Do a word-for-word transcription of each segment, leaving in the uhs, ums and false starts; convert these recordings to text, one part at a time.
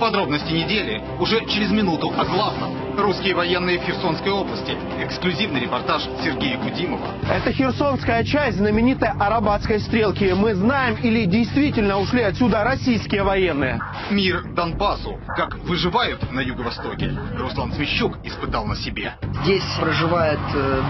Подробности недели уже через минуту о главном. Русские военные в Херсонской области. Эксклюзивный репортаж Сергея Кудимова. Это херсонская часть знаменитой Арабатской стрелки. Мы знаем, или действительно ушли отсюда российские военные. Мир Донбассу. Как выживают на юго-востоке. Руслан Свящук испытал на себе. Здесь проживает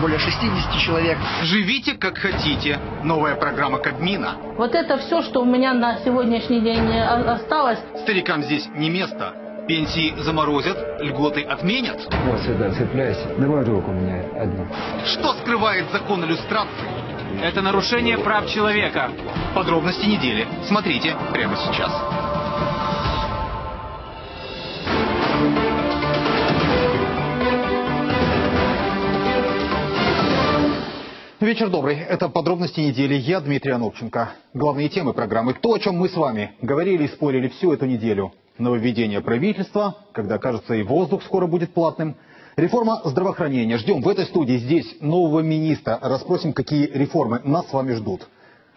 более шестидесяти человек. Живите как хотите. Новая программа Кабмина. Вот это все, что у меня на сегодняшний день осталось. Старикам здесь не место. Пенсии заморозят, льготы отменят. Вот сюда цепляйся. Давай руку у меня одну. Что скрывает закон иллюстрации? Это нарушение прав человека. Подробности недели. Смотрите прямо сейчас. Вечер добрый. Это подробности недели. Я Дмитрий Ановченко. Главные темы программы. То, о чем мы с вами говорили и спорили всю эту неделю. Нововведение правительства, когда, кажется, и воздух скоро будет платным. Реформа здравоохранения. Ждем в этой студии здесь нового министра. Расспросим, какие реформы нас с вами ждут.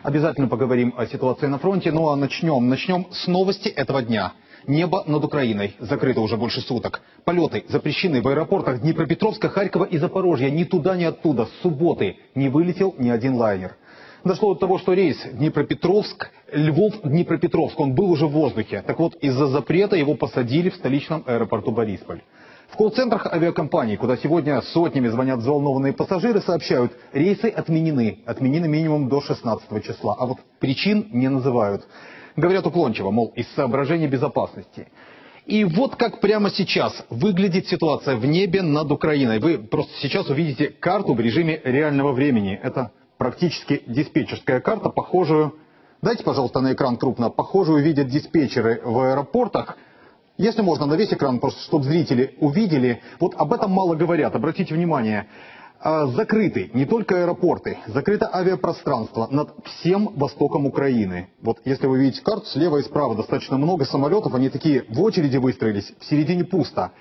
Обязательно поговорим о ситуации на фронте. Ну а начнем. Начнем с новости этого дня. Небо над Украиной закрыто уже больше суток. Полеты запрещены в аэропортах Днепропетровска, Харькова и Запорожья. Ни туда, ни оттуда. С субботы не вылетел ни один лайнер. Дошло до того, что рейс Днепропетровск, Львов-Днепропетровск, он был уже в воздухе. Так вот, из-за запрета его посадили в столичном аэропорту Борисполь. В колл-центрах авиакомпаний, куда сегодня сотнями звонят взволнованные пассажиры, сообщают, рейсы отменены. Отменены минимум до шестнадцатого числа. А вот причин не называют. Говорят уклончиво, мол, из соображений безопасности. И вот как прямо сейчас выглядит ситуация в небе над Украиной. Вы просто сейчас увидите карту в режиме реального времени. Это практически диспетчерская карта, похожую... Дайте, пожалуйста, на экран крупно. Похожую видят диспетчеры в аэропортах. Если можно, на весь экран, просто чтобы зрители увидели. Вот об этом мало говорят, обратите внимание. Закрыты не только аэропорты, закрыто авиапространство над всем востоком Украины. Вот если вы видите карту, слева и справа достаточно много самолетов, они такие в очереди выстроились, в середине пусто.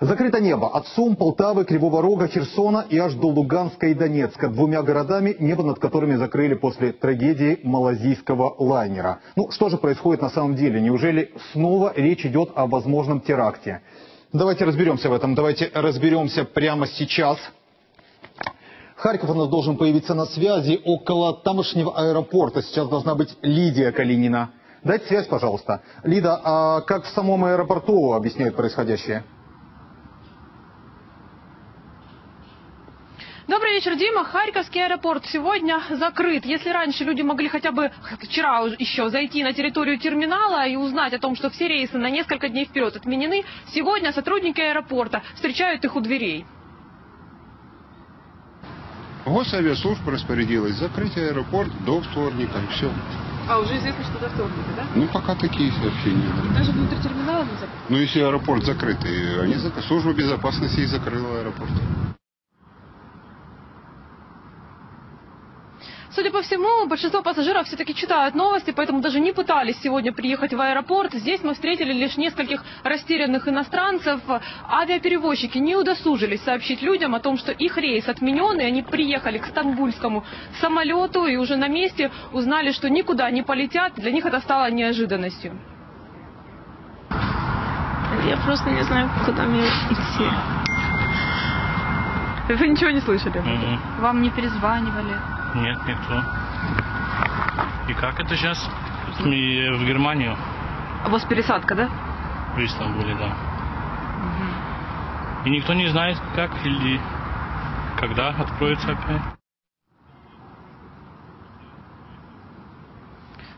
Закрыто небо от Сум, Полтавы, Кривого Рога, Херсона и аж до Луганска и Донецка, двумя городами, небо над которыми закрыли после трагедии малазийского лайнера. Ну что же происходит на самом деле? Неужели снова речь идет о возможном теракте? Давайте разберемся в этом, давайте разберемся прямо сейчас. Харьков у нас должен появиться на связи около тамошнего аэропорта. Сейчас должна быть Лидия Калинина. Дайте связь, пожалуйста. Лида, а как в самом аэропорту объясняют происходящее? Добрый вечер, Дима. Харьковский аэропорт сегодня закрыт. Если раньше люди могли хотя бы вчера еще зайти на территорию терминала и узнать о том, что все рейсы на несколько дней вперед отменены, сегодня сотрудники аэропорта встречают их у дверей. Госавиаслужба распорядилась закрыть аэропорт до вторника, и все. А уже известно, что до вторника, да? Ну, пока такие сообщения. И даже внутри терминала не закрыли? Ну, если аэропорт закрыт, и они зак... служба безопасности и закрыла аэропорт. Судя по всему, большинство пассажиров все-таки читают новости, поэтому даже не пытались сегодня приехать в аэропорт. Здесь мы встретили лишь нескольких растерянных иностранцев. Авиаперевозчики не удосужились сообщить людям о том, что их рейс отменен, и они приехали к стамбульскому самолету и уже на месте узнали, что никуда не полетят. Для них это стало неожиданностью. Я просто не знаю, куда мне идти. Вы ничего не слышали? Mm-hmm. Вам не перезванивали? Нет, никто. И как это сейчас? Мы в Германию. А у вас пересадка, да? В Истамбуле, да. Угу. И никто не знает, как или когда откроется опять.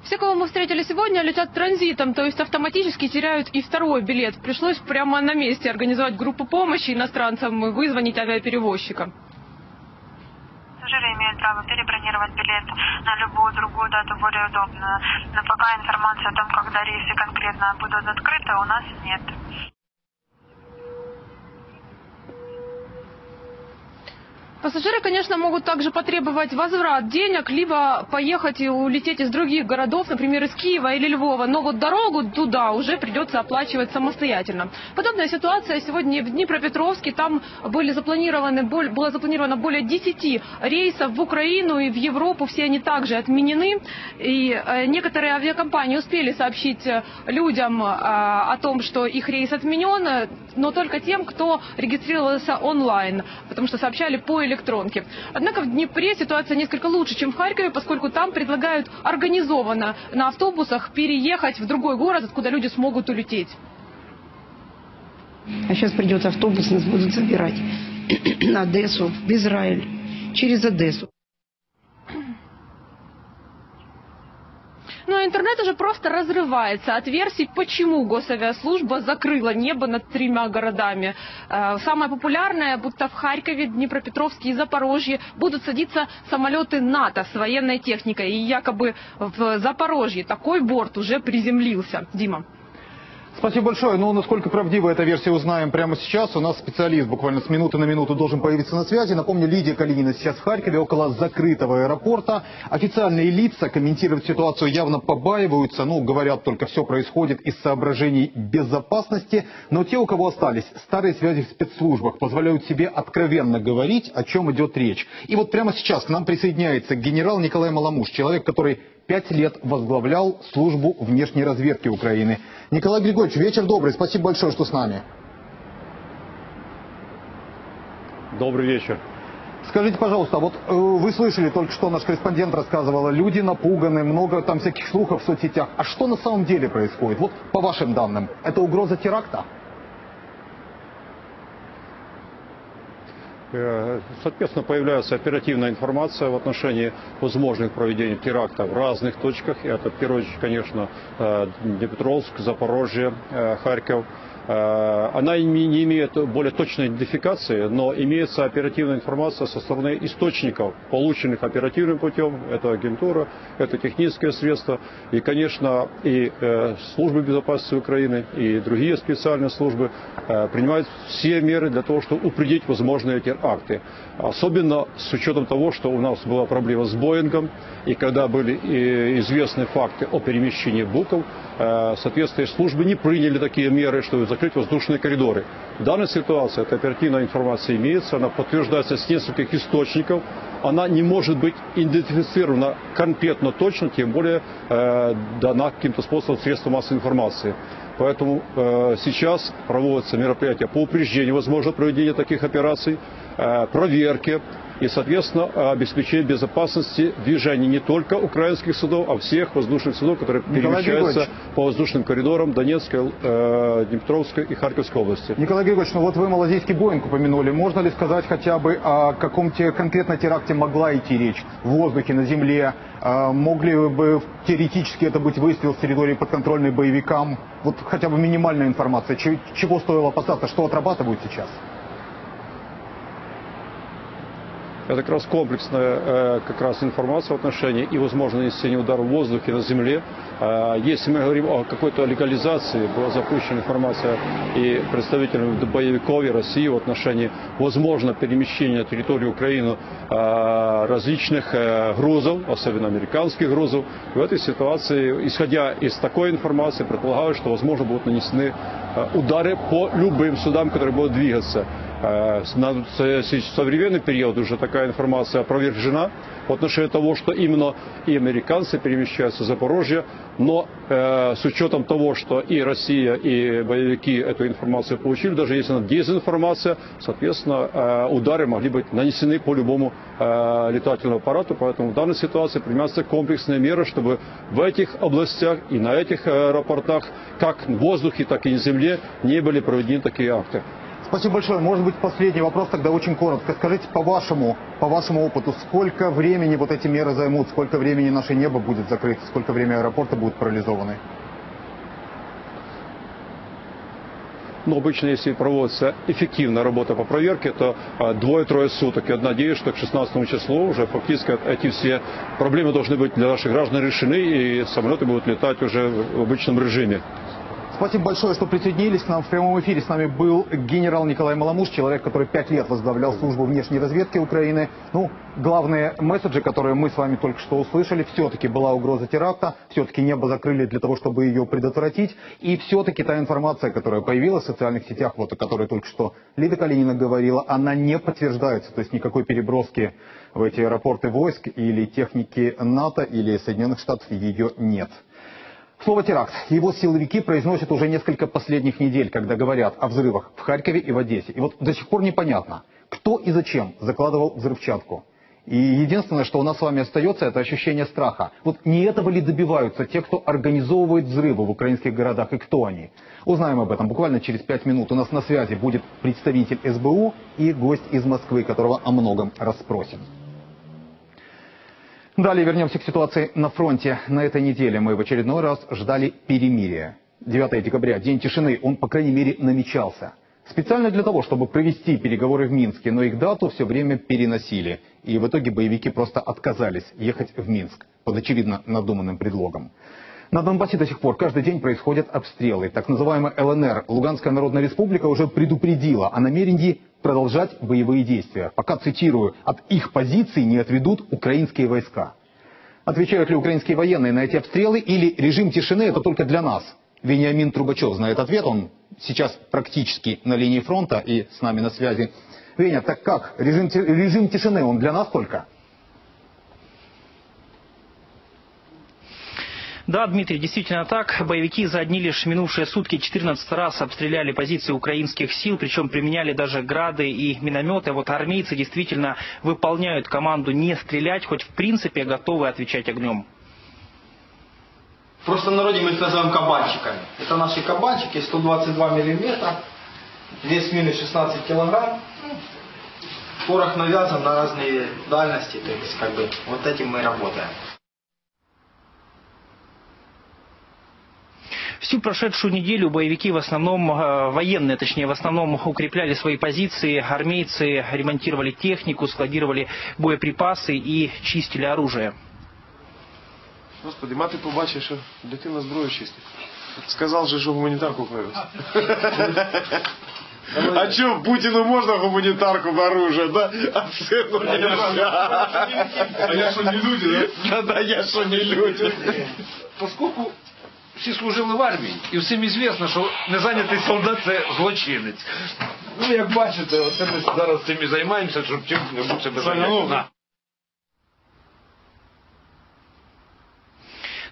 Все, кого мы встретили сегодня, летят транзитом, то есть автоматически теряют и второй билет. Пришлось прямо на месте организовать группу помощи иностранцам и вызвонить авиаперевозчика. Пассажиры имеют право перебронировать билет на любую другую дату, более удобную. Но пока информации о том, когда рейсы конкретно будут открыты, у нас нет. Пассажиры, конечно, могут также потребовать возврат денег, либо поехать и улететь из других городов, например, из Киева или Львова. Но вот дорогу туда уже придется оплачивать самостоятельно. Подобная ситуация сегодня в Днепропетровске. Там были запланированы, было запланировано более десяти рейсов в Украину и в Европу. Все они также отменены. И некоторые авиакомпании успели сообщить людям о том, что их рейс отменен, но только тем, кто регистрировался онлайн, потому что сообщали по электронному. Электронки. Однако в Днепре ситуация несколько лучше, чем в Харькове, поскольку там предлагают организованно на автобусах переехать в другой город, откуда люди смогут улететь. А сейчас придет автобус, нас будут забирать на Одессу, в Израиль, через Одессу. Но интернет уже просто разрывается от версий, почему госавиаслужба закрыла небо над тремя городами. Самое популярное, будто в Харькове, Днепропетровске и Запорожье будут садиться самолеты НАТО с военной техникой. И якобы в Запорожье такой борт уже приземлился. Дима. Спасибо большое. Ну, насколько правдива эта версия, узнаем прямо сейчас. У нас специалист буквально с минуты на минуту должен появиться на связи. Напомню, Лидия Калинина сейчас в Харькове, около закрытого аэропорта. Официальные лица комментировать ситуацию явно побаиваются. Ну, говорят, только все происходит из соображений безопасности. Но те, у кого остались старые связи в спецслужбах, позволяют себе откровенно говорить, о чем идет речь. И вот прямо сейчас к нам присоединяется генерал Николай Маломуш, человек, который пять лет возглавлял службу внешней разведки Украины. Николай Григорьевич, вечер добрый. Спасибо большое, что с нами. Добрый вечер. Скажите, пожалуйста, вот э, вы слышали только что, наш корреспондент рассказывал, люди напуганы, много там всяких слухов в соцсетях. А что на самом деле происходит? Вот по вашим данным, это угроза теракта? Соответственно, появляется оперативная информация в отношении возможных проведений теракта в разных точках. Это, в первую очередь, конечно, Днепропетровск, Запорожье, Харьков. Она не имеет более точной идентификации, но имеется оперативная информация со стороны источников, полученных оперативным путем. Это агентура, это технические средства. И, конечно, и службы безопасности Украины, и другие специальные службы принимают все меры для того, чтобы упредить возможные теракты. Особенно с учетом того, что у нас была проблема с Боингом, и когда были известны факты о перемещении буков, соответственно, службы не приняли такие меры, чтобы закрыть воздушные коридоры. В данной ситуации эта оперативная информация имеется, она подтверждается с нескольких источников, она не может быть идентифицирована конкретно точно, тем более э, дана каким-то способом средства массовой информации. Поэтому э, сейчас проводятся мероприятия по упреждению возможного проведения таких операций, э, проверки и, соответственно, обеспечение безопасности движения не только украинских судов, а всех воздушных судов, которые перемещаются по воздушным коридорам Донецкой, э, Днепропетровской и Харьковской области. Николай Григорьевич, ну вот вы малазийский Боинг упомянули. Можно ли сказать хотя бы о каком-то конкретно теракте могла идти речь? В воздухе, на земле? Э, могли бы теоретически это быть выстрел с территории подконтрольной боевикам? Вот хотя бы минимальная информация. Чего, чего стоило опасаться? Что отрабатывают сейчас? Это как раз комплексная как раз информация в отношении и возможного нанесения удара в воздухе, на земле. Если мы говорим о какой-то легализации, была запущена информация и представителям боевиков и России в отношении возможного перемещения на территорию Украины различных грузов, особенно американских грузов. В этой ситуации, исходя из такой информации, предполагают, что возможно будут нанесены удары по любым судам, которые будут двигаться. В современный период уже такая информация опровержена в отношении того, что именно и американцы перемещаются в Запорожье, но э, с учетом того, что и Россия, и боевики эту информацию получили, даже если она дезинформация, соответственно, э, удары могли быть нанесены по любому э, летательному аппарату, поэтому в данной ситуации принимаются комплексные меры, чтобы в этих областях и на этих аэропортах, как в воздухе, так и на земле, не были проведены такие акты. Спасибо большое. Может быть, последний вопрос тогда очень коротко. Скажите, по вашему, по вашему опыту, сколько времени вот эти меры займут, сколько времени наше небо будет закрыто, сколько времени аэропорты будут парализованы? Но обычно, если проводится эффективная работа по проверке, то двое-трое суток. Я надеюсь, что к шестнадцатому числу уже фактически эти все проблемы должны быть для наших граждан решены, и самолеты будут летать уже в обычном режиме. Спасибо большое, что присоединились к нам в прямом эфире. С нами был генерал Николай Маломуш, человек, который пять лет возглавлял службу внешней разведки Украины. Ну, главные месседжи, которые мы с вами только что услышали: все-таки была угроза теракта, все-таки небо закрыли для того, чтобы ее предотвратить. И все-таки та информация, которая появилась в социальных сетях, вот о которой только что Лидия Калинина говорила, она не подтверждается. То есть никакой переброски в эти аэропорты войск или техники НАТО или Соединенных Штатов ее нет. Слово «теракт» его силовики произносят уже несколько последних недель, когда говорят о взрывах в Харькове и в Одессе. И вот до сих пор непонятно, кто и зачем закладывал взрывчатку. И единственное, что у нас с вами остается, это ощущение страха. Вот не этого ли добиваются те, кто организовывает взрывы в украинских городах, и кто они? Узнаем об этом буквально через пять минут. У нас на связи будет представитель СБУ и гость из Москвы, которого о многом расспросим. Далее вернемся к ситуации на фронте. На этой неделе мы в очередной раз ждали перемирия. девятое декабря, день тишины, он, по крайней мере, намечался. Специально для того, чтобы провести переговоры в Минске, но их дату все время переносили. И в итоге боевики просто отказались ехать в Минск под очевидно надуманным предлогом. На Донбассе до сих пор каждый день происходят обстрелы. Так называемая ЛНР, Луганская Народная Республика, уже предупредила о намерении продолжать боевые действия. Пока, цитирую, от их позиций не отведут украинские войска. Отвечают ли украинские военные на эти обстрелы или режим тишины это только для нас? Вениамин Трубачев знает ответ, он сейчас практически на линии фронта и с нами на связи. Веня, так как? Режим, режим тишины он для нас только? Да, Дмитрий, действительно так. Боевики за одни лишь минувшие сутки четырнадцать раз обстреляли позиции украинских сил, причем применяли даже грады и минометы. Вот армейцы действительно выполняют команду не стрелять, хоть в принципе готовы отвечать огнем. В простом народе мы их называем кабанчиками. Это наши кабанчики, сто двадцать два миллиметра, вес минус шестнадцать килограмм. Порох навязан на разные дальности, то есть как бы вот этим мы работаем. Всю прошедшую неделю боевики в основном, военные точнее, в основном укрепляли свои позиции, армейцы ремонтировали технику, складировали боеприпасы и чистили оружие. Господи, мати побачить, что дитина зброю чистит. Сказал же, что гуманитарку привез. А что, Путину можно гуманитарку в оружие, да? А сыну нельзя. А я что, не люди, да? Да, я что, не люди. Поскольку всі служили в армії, і всім відомо, що незайнятий солдат – це злочинець. Ну, як бачите, оце ми зараз цим і займаємося, щоб чим не себе зайняти.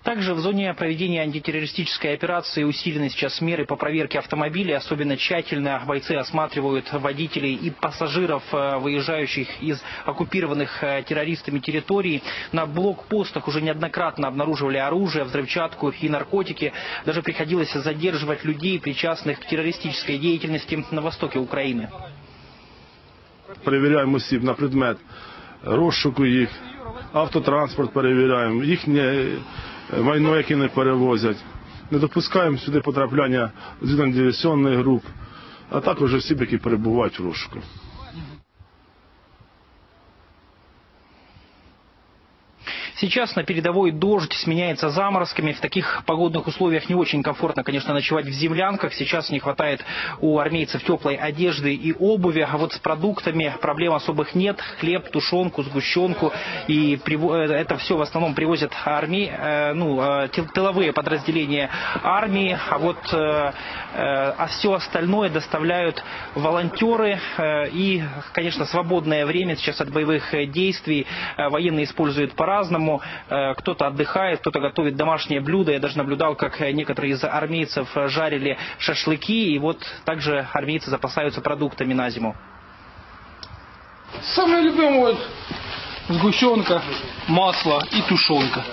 Также в зоне проведения антитеррористической операции усилены сейчас меры по проверке автомобилей. Особенно тщательно бойцы осматривают водителей и пассажиров, выезжающих из оккупированных террористами территорий. На блокпостах уже неоднократно обнаруживали оружие, взрывчатку и наркотики. Даже приходилось задерживать людей, причастных к террористической деятельности на востоке Украины. Проверяем осіб на предмет розшуку их, автотранспорт проверяем, их не... майно, яке не перевозять. Не допускаємо сюди потрапляння диверсійних груп, а також всі, які перебувають у розшуку. Сейчас на передовой дождь сменяется заморозками. В таких погодных условиях не очень комфортно, конечно, ночевать в землянках. Сейчас не хватает у армейцев теплой одежды и обуви. А вот с продуктами проблем особых нет. Хлеб, тушенку, сгущенку. И это все в основном привозят армии, ну, тыловые подразделения армии. А вот а все остальное доставляют волонтеры. И, конечно, свободное время сейчас от боевых действий военные используют по-разному. Кто-то отдыхает, кто-то готовит домашние блюда. Я даже наблюдал, как некоторые из армейцев жарили шашлыки. И вот также армейцы запасаются продуктами на зиму. Самое любимое — сгущенка, масло и тушенка.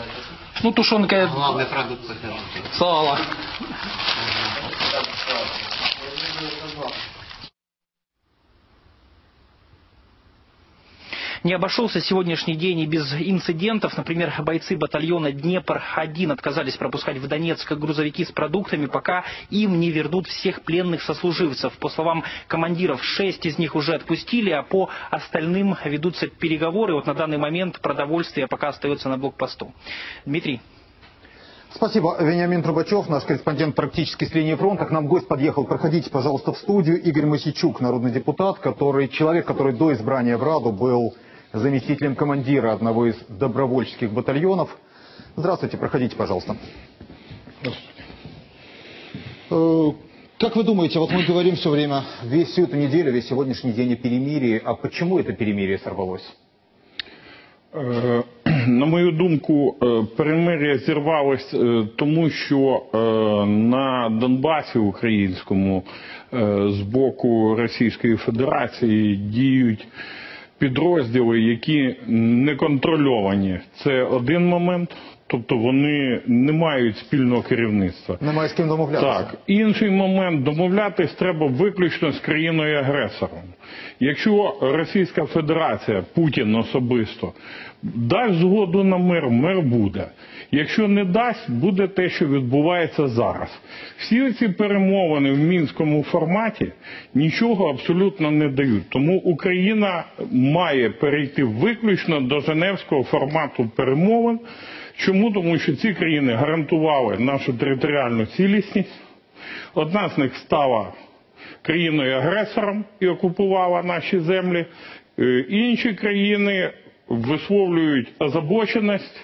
Ну, тушенка... Главный продукт. Сало. Не обошелся сегодняшний день и без инцидентов. Например, бойцы батальона «Днепр-один» отказались пропускать в Донецк грузовики с продуктами, пока им не вернут всех пленных сослуживцев. По словам командиров, шесть из них уже отпустили, а по остальным ведутся переговоры. Вот на данный момент продовольствие пока остается на блокпосту. Дмитрий. Спасибо, Вениамин Трубачев, наш корреспондент практически с линии фронта. К нам гость подъехал. Проходите, пожалуйста, в студию. Игорь Масичук, народный депутат, который, человек, который до избрания в Раду был заместителем командира одного из добровольческих батальонов. Здравствуйте, проходите, пожалуйста. Здравствуйте. Как вы думаете, вот мы говорим все время, весь, всю эту неделю, весь сегодняшний день о перемирии. А почему это перемирие сорвалось? На мою думку, перемир'я зірвалось тому, що на Донбасі українському з боку Російської Федерації діють підрозділи, які не контрольовані. Це один момент. Тобто вони не мають спільного керівництва. Немає з ким домовлятися. Так. Інший момент, домовлятись треба виключно з країною-агресором. Якщо Російська Федерація, Путін особисто, дасть згоду на мир, мир буде. Якщо не дасть, буде те, що відбувається зараз. Всі ці перемовини в мінському форматі нічого абсолютно не дають. Тому Україна має перейти виключно до женевського формату перемовин. Чому? Тому що ці країни гарантували нашу територіальну цілісність. Одна з них стала країною-агресором і окупувала наші землі. Інші країни висловлюють озабоченість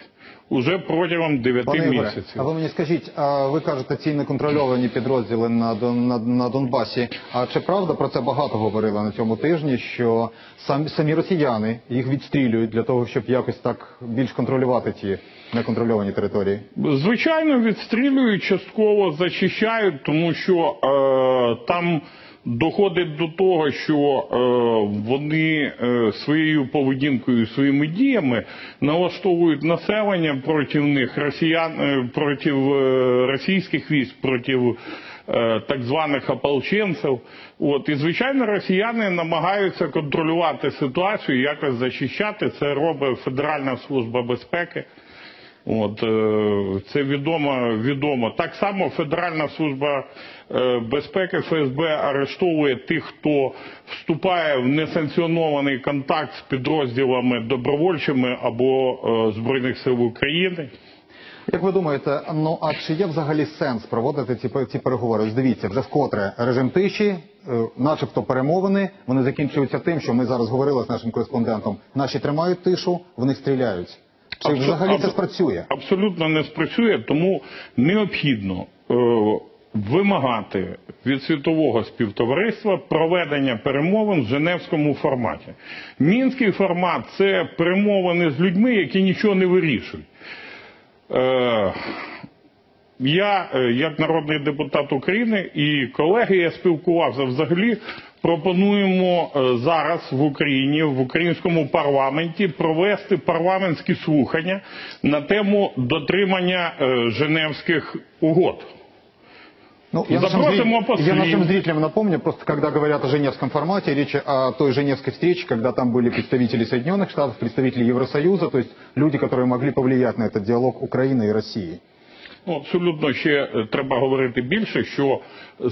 уже протягом дев'яти місяців. А ви мені скажіть, а ви кажете, ці неконтрольовані підрозділи на, на, на Донбасі, а чи правда, про це багато говорили на цьому тижні, що сам, самі росіяни їх відстрілюють для того, щоб якось так більш контролювати ці неконтрольовані території? Звичайно, відстрілюють, частково зачищають, тому що е, там доходить до того, що е, вони е, своєю поведінкою, своїми діями налаштовують населення проти них, росіян, е, проти е, російських військ, проти е, так званих ополченців. От. І, звичайно, росіяни намагаються контролювати ситуацію, якось зачищати. Це робить Федеральна служба безпеки. От, це відомо, відомо. Так само Федеральна служба безпеки ФСБ арештовує тих, хто вступає в несанкціонований контакт з підрозділами добровольчими або Збройних сил України. Як ви думаєте, ну а чи є взагалі сенс проводити ці, ці переговори? Дивіться, вже вкотре режим тиші, начебто перемовини, вони закінчуються тим, що ми зараз говорили з нашим кореспондентом. Наші тримають тишу, вони стріляють. Чи взагалі це спрацює? Абсолютно не спрацює, тому необхідно е, вимагати від світового співтовариства проведення перемовин в женевському форматі. Мінський формат – це перемовини з людьми, які нічого не вирішують. Е, я, як народний депутат України і колеги, я спілкувався взагалі, пропонуємо зараз в Україні, в українському парламенті провести парламентські слухання на тему дотримання Женевських угод. Ну, я, нашим, я нашим зрителям напомню, просто когда говорят о женевском формате, речь о той женевской встрече, когда там были представители Соединенных Штатов, представители Евросоюза, то есть люди, которые могли повлиять на этот диалог Украины и России. Ну, абсолютно ще треба говорити більше, що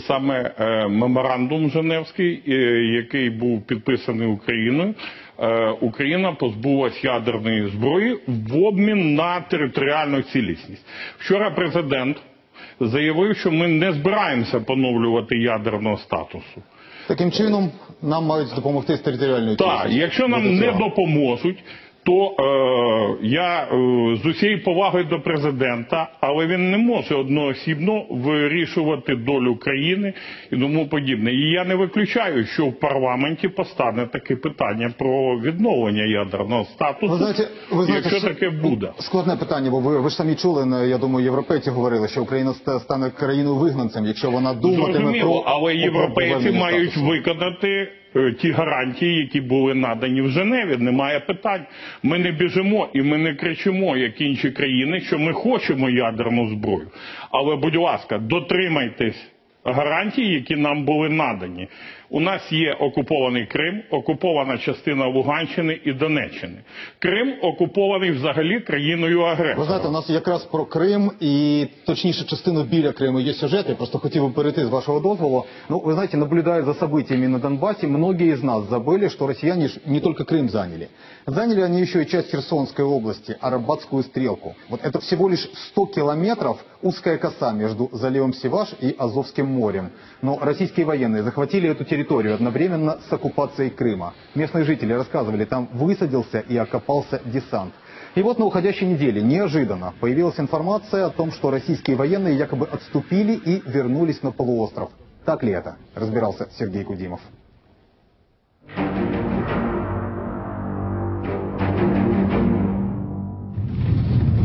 саме е, меморандум Женевський, е, який був підписаний Україною, е, Україна позбулась ядерної зброї в обмін на територіальну цілісність. Вчора президент заявив, що ми не збираємося поновлювати ядерного статусу. Таким чином нам мають допомогти з територіальною цілісністю. Так, якщо нам не допоможуть, то е, я е, з усією повагою до президента, але він не може одноосібно вирішувати долю країни і тому подібне. І я не виключаю, що в парламенті постане таке питання про відновлення ядерного статусу, ви знаєте, ви знаєте, якщо таке буде. Складне питання, бо ви, ви ж самі чули, я думаю, європейці говорили, що Україна стане країною-вигнанцем, якщо вона думатиме про... Зрозуміло, але європейці мають виконати ті гарантії, які були надані в Женеві, немає питань. Ми не біжимо і ми не кричимо, як інші країни, що ми хочемо ядерну зброю. Але, будь ласка, дотримайтесь гарантії, які нам були надані. У нас є окупований Крим, окупована частина Луганщини і Донеччини. Крим окупований взагалі країною-агресором. Ви знаєте, у нас якраз про Крим і, точніше, частину біля Криму є сюжет. Я просто хотів би перейти з вашого дозволу. Ну, вы знаете, наблюдая за событиями на Донбассе, многие из нас забыли, что россияне не только Крым заняли. Заняли они еще и часть Херсонской области, Арабатскую стрелку. Вот это всего лишь сто километров узкая коса между заливом Севаш и Азовским морем. Но российские военные захватили эту территорию одновременно с оккупацией Крыма. Местные жители рассказывали, там высадился и окопался десант. И вот на уходящей неделе неожиданно появилась информация о том, что российские военные якобы отступили и вернулись на полуостров. Так ли это? Разбирался Сергей Кудимов.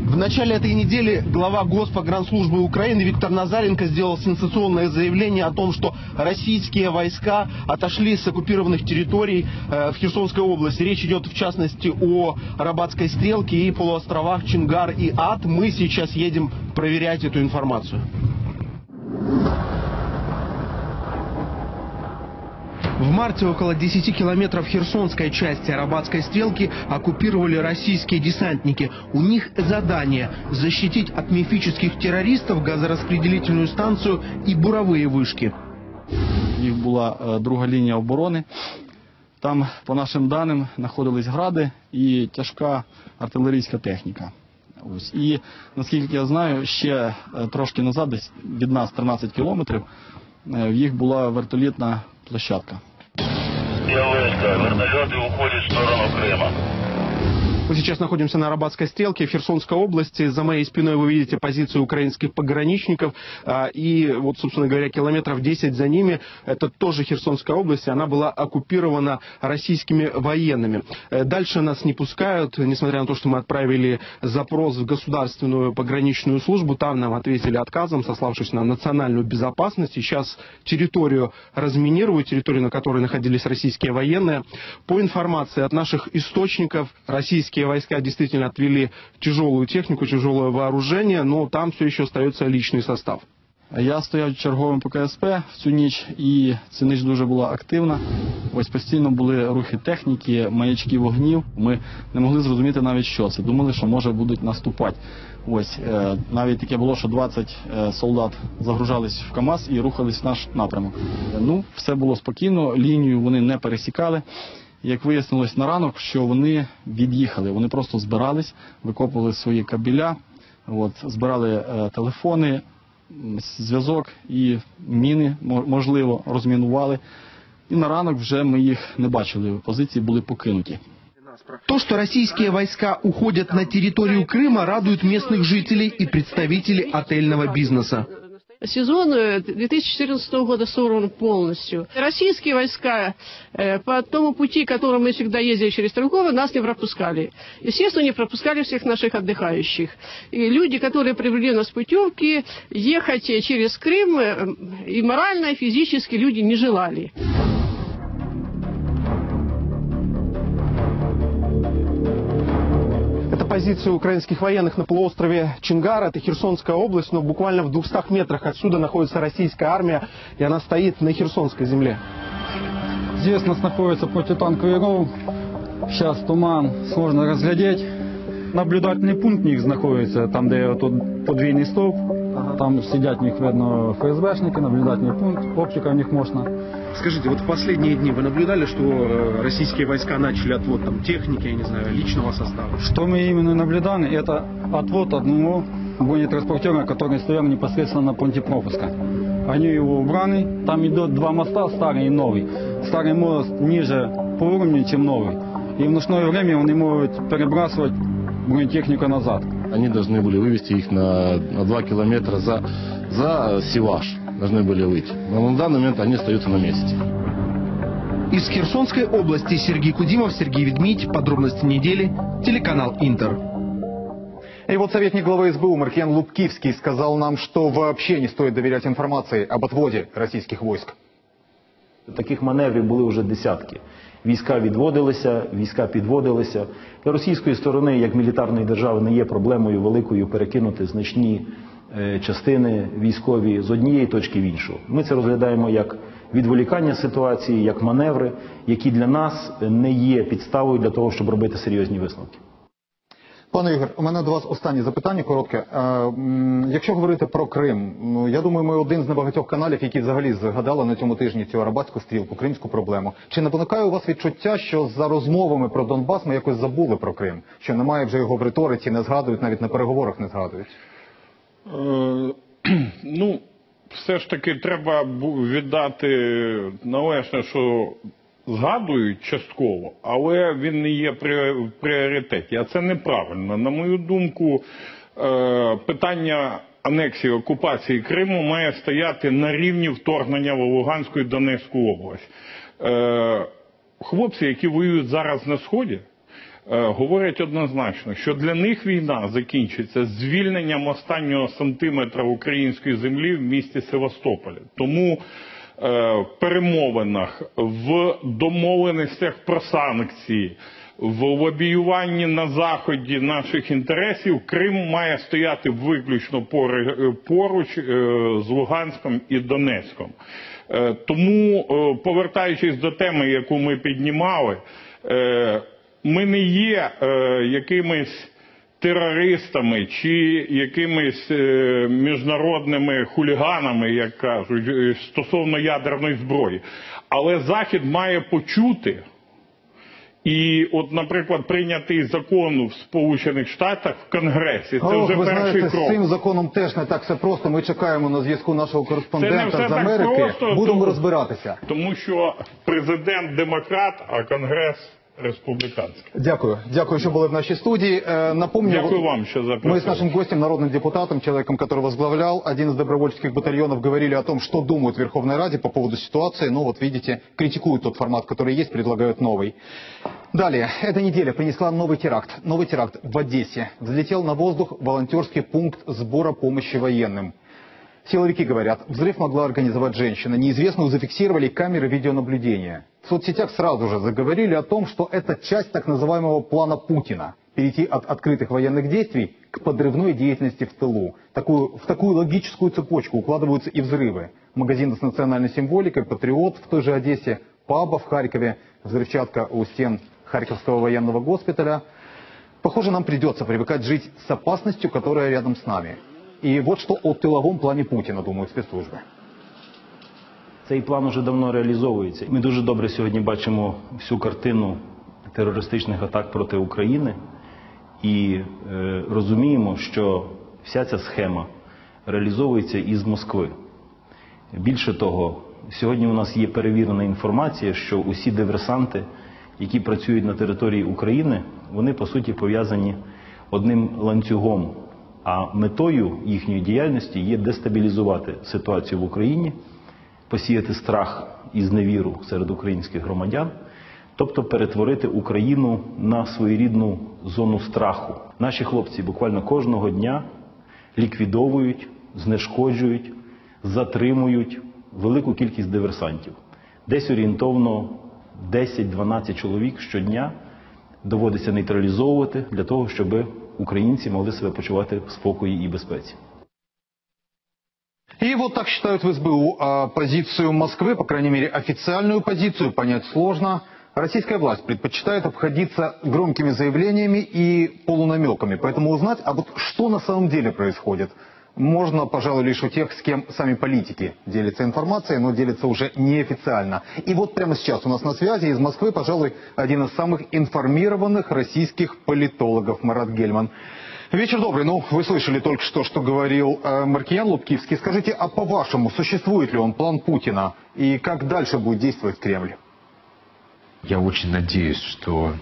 В начале этой недели глава Госпогранслужбы Украины Виктор Назаренко сделал сенсационное заявление о том, что российские войска отошли с оккупированных территорий в Херсонской области. Речь идет в частности о Арабатской стрелке и полуостровах Чингар и Ат. Мы сейчас едем проверять эту информацию. В марте около десяти километров херсонской части Арабатской стрелки оккупировали российские десантники. У них задание – защитить от мифических террористов газораспределительную станцию и буровые вышки. У них была другая линия обороны. Там, по нашим данным, находились грады и тяжкая артиллерийская техника. И, насколько я знаю, еще трошки назад, від нас тринадцять километров, в них была вертолетная площадка. Вертолеты уходят в сторону Крыма. Мы сейчас находимся на Арабатской стрелке в Херсонской области. За моей спиной вы видите позицию украинских пограничников. И вот, собственно говоря, километров десять за ними. Это тоже Херсонская область. Она была оккупирована российскими военными. Дальше нас не пускают, несмотря на то, что мы отправили запрос в Государственную пограничную службу. Там нам ответили отказом, сославшись на национальную безопасность. Сейчас территорию разминируют, территорию, на которой находились российские военные. По информации от наших источников, российские войска действительно отвели тяжелую технику, тяжелое вооружение, но там все еще остается личный состав. Я стоял черговым по КСП всю ночь, и ця ночь дуже была активна. Ось постійно були рухи техники, маячки вогнів. Мы не могли зрозуміти навіть що це. Думали, що може будуть наступати. Ось, навіть таке було, що двадцять солдат загружались в КАМАЗ і рухались в наш напрямок. Ну, все було спокійно, лінію вони не пересікали. Як вияснилось на ранок, що вони від'їхали, вони просто збирались, викопували свої кабеля, от, збирали е, телефони, зв'язок і міни, можливо, розмінували. І на ранок вже ми їх не бачили, позиції були покинуті. То, что российские войска уходят на территорию Крыма, радует местных жителей и представителей отельного бизнеса. Сезон две тысячи четырнадцатого года сорван полностью. Российские войска э, по тому пути, которым мы всегда ездили через Трюково, нас не пропускали. Естественно, не пропускали всех наших отдыхающих. И люди, которые привели нас в путевки, ехать через Крым э, и морально, и физически люди не желали. Позицию украинских военных на полуострове Чингар, это Херсонская область, но буквально в двухстах метрах отсюда находится российская армия, и она стоит на херсонской земле. Здесь у нас находится противотанковый ров, сейчас туман, сложно разглядеть. Наблюдательный пункт у них находится, там где тот подвійний столб, там сидят у них, видно, ФСБшники, наблюдательный пункт, оптика у них мощная. Скажите, вот в последние дни вы наблюдали, что российские войска начали отвод там техники, я не знаю, личного состава? Что мы именно наблюдали, это отвод одного бронетранспортера, который стоял непосредственно на пункте пропуска. Они его убрали, там идут два моста, старый и новый. Старый мост ниже по уровню, чем новый. И в ночное время они могут перебрасывать бронетехнику назад. Они должны были вывести их на два километра за, за Севаш. Должны были выйти. Но на данный момент они остаются на месте. Из Херсонской области Сергей Кудимов, Сергей Ведмидь. Подробности недели. Телеканал Интер. И вот советник главы СБУ Маркиян Лубкивский сказал нам, что вообще не стоит доверять информации об отводе российских войск. Таких маневрів були вже десятки. Війська відводилися, війська підводилися. Для російської сторони, як мілітарної держави, не є проблемою великою перекинути значні частини військові з однієї точки в іншу. Ми це розглядаємо як відволікання ситуації, як маневри, які для нас не є підставою для того, щоб робити серйозні висновки. Пане Ігор, у мене до вас останнє запитання, коротке. Якщо говорити про Крим, я думаю, ми один з небагатьох каналів, які взагалі згадали на цьому тижні цю арабатську стрілку, кримську проблему. Чи не виникає у вас відчуття, що за розмовами про Донбас ми якось забули про Крим? Що немає вже його в риториці, не згадують, навіть на переговорах не згадують? Ну, все ж таки треба віддати належне, що згадують частково, але він не є в пріоритеті, а це неправильно. На мою думку, питання анексії, окупації Криму має стояти на рівні вторгнення в Луганську і Донецьку область. Хлопці, які воюють зараз на Сході, говорять однозначно, що для них війна закінчиться звільненням останнього сантиметра української землі в місті Севастополі. Тому в перемовинах, в домовленостях про санкції, в лобіюванні на Заході наших інтересів Крим має стояти виключно поруч з Луганськом і Донецьком. Тому, повертаючись до теми, яку ми піднімали, ми не є якимись терористами чи якимись міжнародними хуліганами, як кажуть, стосовно ядерної зброї. Але Захід має почути, і от, наприклад, прийнятий закон в Сполучених Штатах, в Конгресі, це вже перший крок. З цим законом теж не так все просто, ми чекаємо на зв'язку нашого кореспондента з Америки, будемо розбиратися. Тому що президент демократ, а Конгрес республіканський. Дякую. Дякую, що були в нашій студії. Напомню, Дякую вам, что записали. Мы с нашим гостем, народным депутатом, человеком, который возглавлял один из добровольческих батальонов, говорили о том, что думают в Верховной Раде по поводу ситуации. Ну вот видите, критикуют тот формат, который есть, предлагают новый. Далее. Эта неделя принесла новый теракт. Новый теракт в Одессе. Взлетел на воздух волонтерский пункт сбора помощи военным. Силовики говорят, взрыв могла организовать женщина. Неизвестную зафиксировали камеры видеонаблюдения. В соцсетях сразу же заговорили о том, что это часть так называемого плана Путина. Перейти от открытых военных действий к подрывной деятельности в тылу. Такую, в такую логическую цепочку укладываются и взрывы. Магазины с национальной символикой, «Патриот» в той же Одессе, паба в Харькове, взрывчатка у стен Харьковского военного госпиталя. Похоже, нам придется привыкать жить с опасностью, которая рядом с нами. І от що у тиловому плані Путіна думають спецслужби. Цей план вже давно реалізовується. Ми дуже добре сьогодні бачимо всю картину терористичних атак проти України. І е, розуміємо, що вся ця схема реалізовується із Москви. Більше того, сьогодні у нас є перевірена інформація, що усі диверсанти, які працюють на території України, вони по суті пов'язані одним ланцюгом. А метою їхньої діяльності є дестабілізувати ситуацію в Україні, посіяти страх і зневіру серед українських громадян, тобто перетворити Україну на своєрідну зону страху. Наші хлопці буквально кожного дня ліквідовують, знешкоджують, затримують велику кількість диверсантів. Десь орієнтовно десять-дванадцять чоловік щодня доводиться нейтралізовувати для того, щоб украинцы могли себя почувствовать в спокойствии и безопасности. И вот так считают в СБУ. А позицию Москвы, по крайней мере официальную позицию, понять сложно. Российская власть предпочитает обходиться громкими заявлениями и полунамеками. Поэтому узнать, а вот что на самом деле происходит, можно, пожалуй, лишь у тех, с кем сами политики делятся информацией, но делятся уже неофициально. И вот прямо сейчас у нас на связи из Москвы, пожалуй, один из самых информированных российских политологов Марат Гельман. Вечер добрый. Ну, вы слышали только что, что говорил э, Маркиян Лубкивский. Скажите, а по-вашему, существует ли он план Путина и как дальше будет действовать Кремль? Я очень надеюсь, что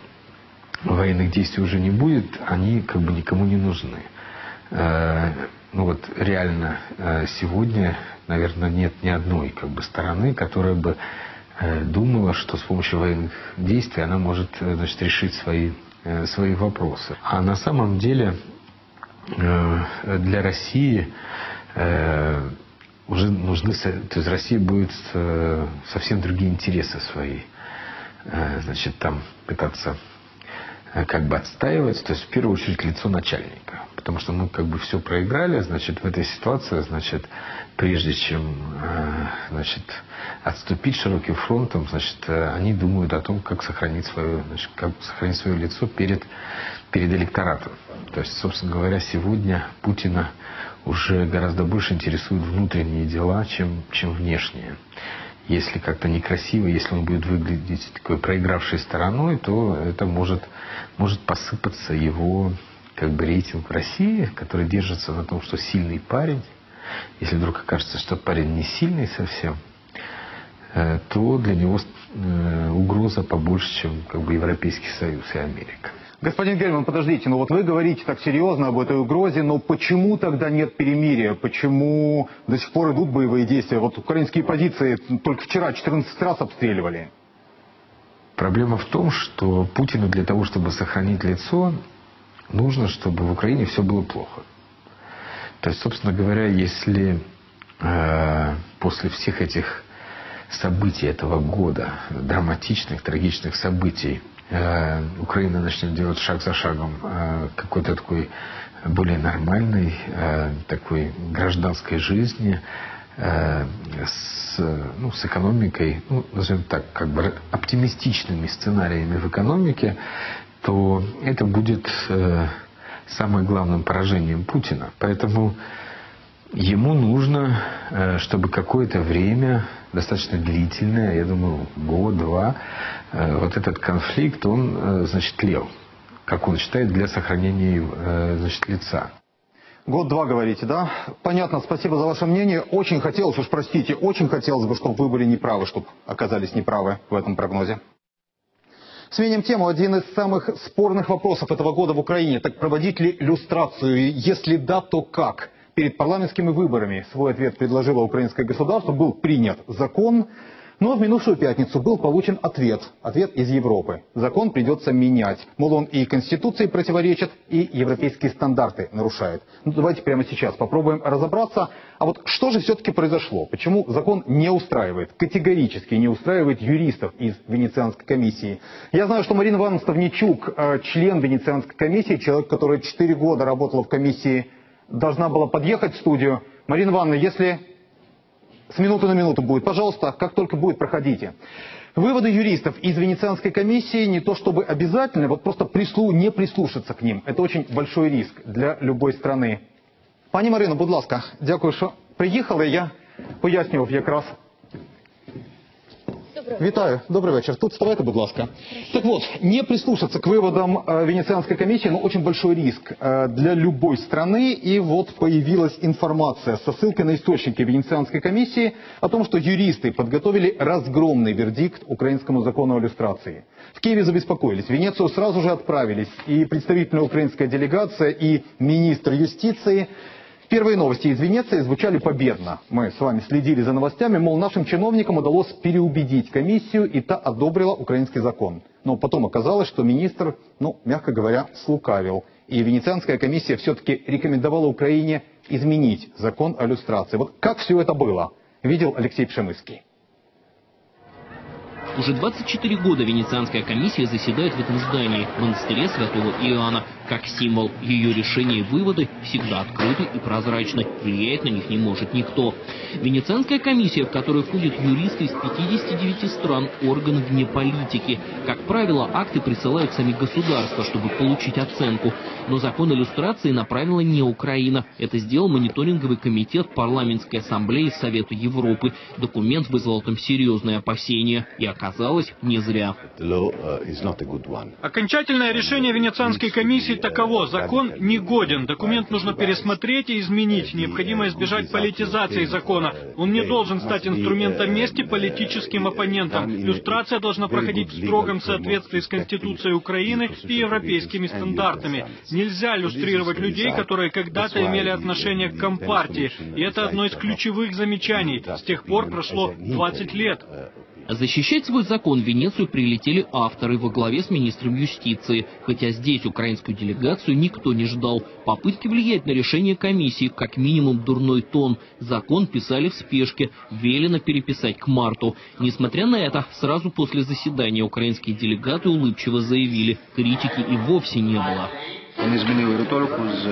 военных действий уже не будет. Они как бы никому не нужны. Ну вот реально сегодня, наверное, нет ни одной как бы стороны, которая бы думала, что с помощью военных действий она может, значит, решить свои, свои вопросы. А на самом деле для России уже нужны, то есть Россия будет совсем другие интересы свои, значит, там пытаться как бы отстаивать, то есть в первую очередь лицо начальника. Потому что мы как бы все проиграли, значит, в этой ситуации, значит, прежде чем, значит, отступить широким фронтом, значит, они думают о том, как сохранить свое, значит, как сохранить свое лицо перед, перед электоратом. То есть, собственно говоря, сегодня Путина уже гораздо больше интересуют внутренние дела, чем, чем внешние. Если как-то некрасиво, если он будет выглядеть такой проигравшей стороной, то это может, может посыпаться его как бы рейтинг в России, который держится на том, что сильный парень. Если вдруг окажется, что парень не сильный совсем, то для него угроза побольше, чем как бы Европейский Союз и Америка. Господин Гельман, подождите, ну вот вы говорите так серьезно об этой угрозе, но почему тогда нет перемирия? Почему до сих пор идут боевые действия? Вот украинские позиции только вчера четырнадцать раз обстреливали. Проблема в том, что Путину для того, чтобы сохранить лицо, нужно, чтобы в Украине все было плохо. То есть, собственно говоря, если э, после всех этих событий этого года, драматичных, трагичных событий, Украина начнет делать шаг за шагом какой-то такой более нормальной, такой гражданской жизни с, ну, с экономикой, ну, назовем так, как бы оптимистичными сценариями в экономике, то это будет самым главным поражением Путина. Поэтому ему нужно, чтобы какое-то время, достаточно длительное, я думаю, год-два, вот этот конфликт, он, значит, лел, как он считает, для сохранения, значит, лица. Год-два, говорите, да? Понятно, спасибо за ваше мнение. Очень хотелось, уж простите, очень хотелось бы, чтобы вы были неправы, чтобы оказались неправы в этом прогнозе. Сменим тему. Один из самых спорных вопросов этого года в Украине. Так проводить ли люстрацию? И если да, то как? Перед парламентскими выборами свой ответ предложило украинское государство, был принят закон, но в минувшую пятницу был получен ответ, ответ из Европы. Закон придется менять, мол, он и Конституции противоречит, и европейские стандарты нарушает. Ну, давайте прямо сейчас попробуем разобраться, а вот что же все-таки произошло, почему закон не устраивает, категорически не устраивает юристов из Венецианской комиссии. Я знаю, что Марина Ивановна Ставничук, член Венецианской комиссии, человек, который четыре года работал в комиссии, должна была подъехать в студию. Марина Ивановна, если с минуты на минуту будет, пожалуйста, как только будет, проходите. Выводы юристов из Венецианской комиссии не то чтобы обязательны, вот просто прислу, не прислушаться к ним. Это очень большой риск для любой страны. Пані Марино, будь ласка, дякую, що приїхали. Я пояснював якраз. Витаю. Добрый вечер. Тут вставайте, будь ласка. Так вот, не прислушаться к выводам э, Венецианской комиссии, но очень большой риск э, для любой страны. И вот появилась информация со ссылкой на источники Венецианской комиссии о том, что юристы подготовили разгромный вердикт украинскому закону о люстрации. В Киеве забеспокоились. В Венецию сразу же отправились и представительная украинская делегация, и министр юстиции. Первые новости из Венеции звучали победно. Мы с вами следили за новостями, мол, нашим чиновникам удалось переубедить комиссию, и та одобрила украинский закон. Но потом оказалось, что министр, ну, мягко говоря, слукавил. И Венецианская комиссия все-таки рекомендовала Украине изменить закон о люстрации. Вот как все это было, видел Алексей Пшемыский. Уже двадцать четыре года Венецианская комиссия заседает в этом здании, в монастыре Святого Иоанна. Как символ, ее решения и выводы всегда открыты и прозрачны, влиять на них не может никто. Венецианская комиссия, в которую входят юристы из пятидесяти девяти стран, орган вне политики. Как правило, акты присылают сами государства, чтобы получить оценку. Но закон о люстрации направила не Украина. Это сделал мониторинговый комитет парламентской ассамблеи Совета Европы. Документ вызвал там серьезные опасения и оказалось. Оказалось, не зря. Окончательное решение Венецианской комиссии таково. Закон негоден. Документ нужно пересмотреть и изменить. Необходимо избежать политизации закона. Он не должен стать инструментом мести политическим оппонентам. Люстрация должна проходить в строгом соответствии с Конституцией Украины и европейскими стандартами. Нельзя люстрировать людей, которые когда-то имели отношение к Компартии. И это одно из ключевых замечаний. С тех пор прошло двадцать лет. Защищать свой закон в Венецию прилетели авторы во главе с министром юстиции. Хотя здесь украинскую делегацию никто не ждал. Попытки влиять на решение комиссии как минимум дурной тон. Закон писали в спешке, велено переписать к марту. Несмотря на это, сразу после заседания украинские делегаты улыбчиво заявили, критики и вовсе не было. Вони змінили риторику з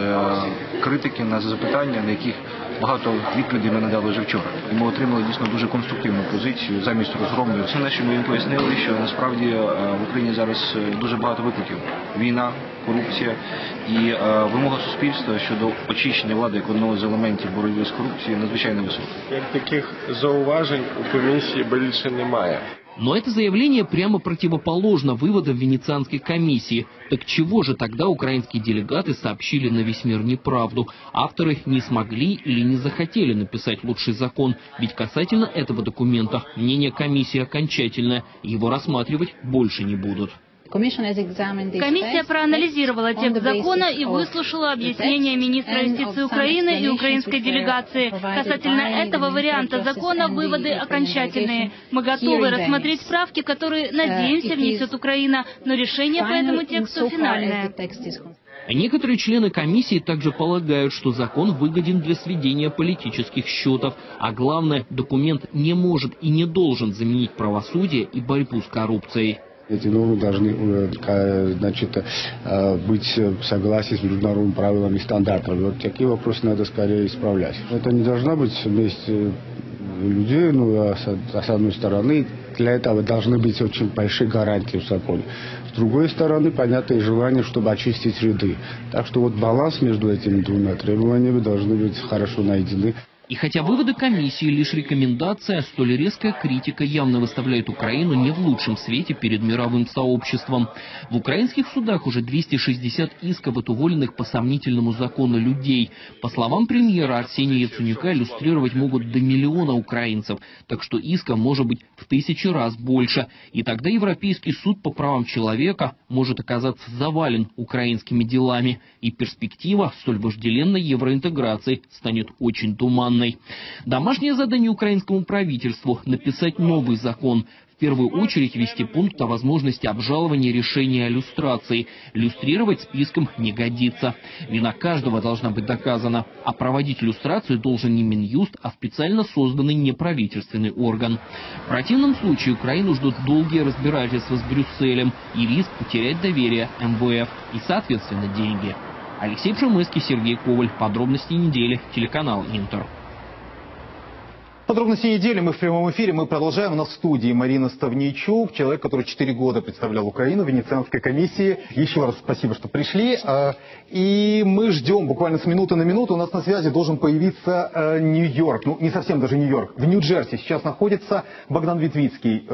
критики на запитання, на яких багато відповідей ми надали вже вчора. І ми отримали дійсно дуже конструктивну позицію замість розгромної. Все, на що ми їм пояснили, що насправді в Україні зараз дуже багато викликів. Війна, корупція і вимога суспільства щодо очищення влади як одного з елементів боротьби з корупцією надзвичайно висока. Як таких зауважень у комісії більше немає. Но это заявление прямо противоположно выводам Венецианской комиссии. Так чего же тогда украинские делегаты сообщили на весь мир неправду? Авторы не смогли или не захотели написать лучший закон. Ведь касательно этого документа мнение комиссии окончательное. Его рассматривать больше не будут. Комиссия проанализировала текст закона и выслушала объяснения министра юстиции Украины и украинской делегации. Касательно этого варианта закона выводы окончательные. Мы готовы рассмотреть правки, которые, надеемся, внесет Украина, но решение по этому тексту финальное. Некоторые члены комиссии также полагают, что закон выгоден для сведения политических счетов. А главное, документ не может и не должен заменить правосудие и борьбу с коррупцией. Эти нормы должны, значит, быть в согласии с международными правилами и стандартами. Вот такие вопросы надо скорее исправлять. Это не должна быть месть людей, ну, с одной стороны, для этого должны быть очень большие гарантии в законе. С другой стороны, понятное желание, чтобы очистить ряды. Так что вот баланс между этими двумя требованиями должны быть хорошо найдены. И хотя выводы комиссии лишь рекомендация, столь резкая критика явно выставляет Украину не в лучшем свете перед мировым сообществом. В украинских судах уже двести шестьдесят исков от уволенных по сомнительному закону людей. По словам премьера Арсения Яценюка, иллюстрировать могут до миллиона украинцев. Так что иска может быть в тысячи раз больше. И тогда Европейский суд по правам человека может оказаться завален украинскими делами. И перспектива столь вожделенной евроинтеграции станет очень туманной. Домашнее задание украинскому правительству – написать новый закон. В первую очередь ввести пункт о возможности обжалования решения о люстрации. Люстрировать списком не годится. Вина каждого должна быть доказана. А проводить люстрацию должен не Минюст, а специально созданный неправительственный орган. В противном случае Украину ждут долгие разбирательства с Брюсселем и риск потерять доверие эм вэ эф и, соответственно, деньги. Алексей Пшемыский, Сергей Коваль. Подробности недели. Телеканал «Интер». Подробности недели мы в прямом эфире. Мы продолжаем. У нас в студии Марина Ставничук, человек, который четыре года представлял Украину в Венецианской комиссии. Еще раз спасибо, что пришли. И мы ждем буквально с минуты на минуту. У нас на связи должен появиться Нью-Йорк. Ну, не совсем даже Нью-Йорк. В Нью-Джерси сейчас находится Богдан Витвицкий.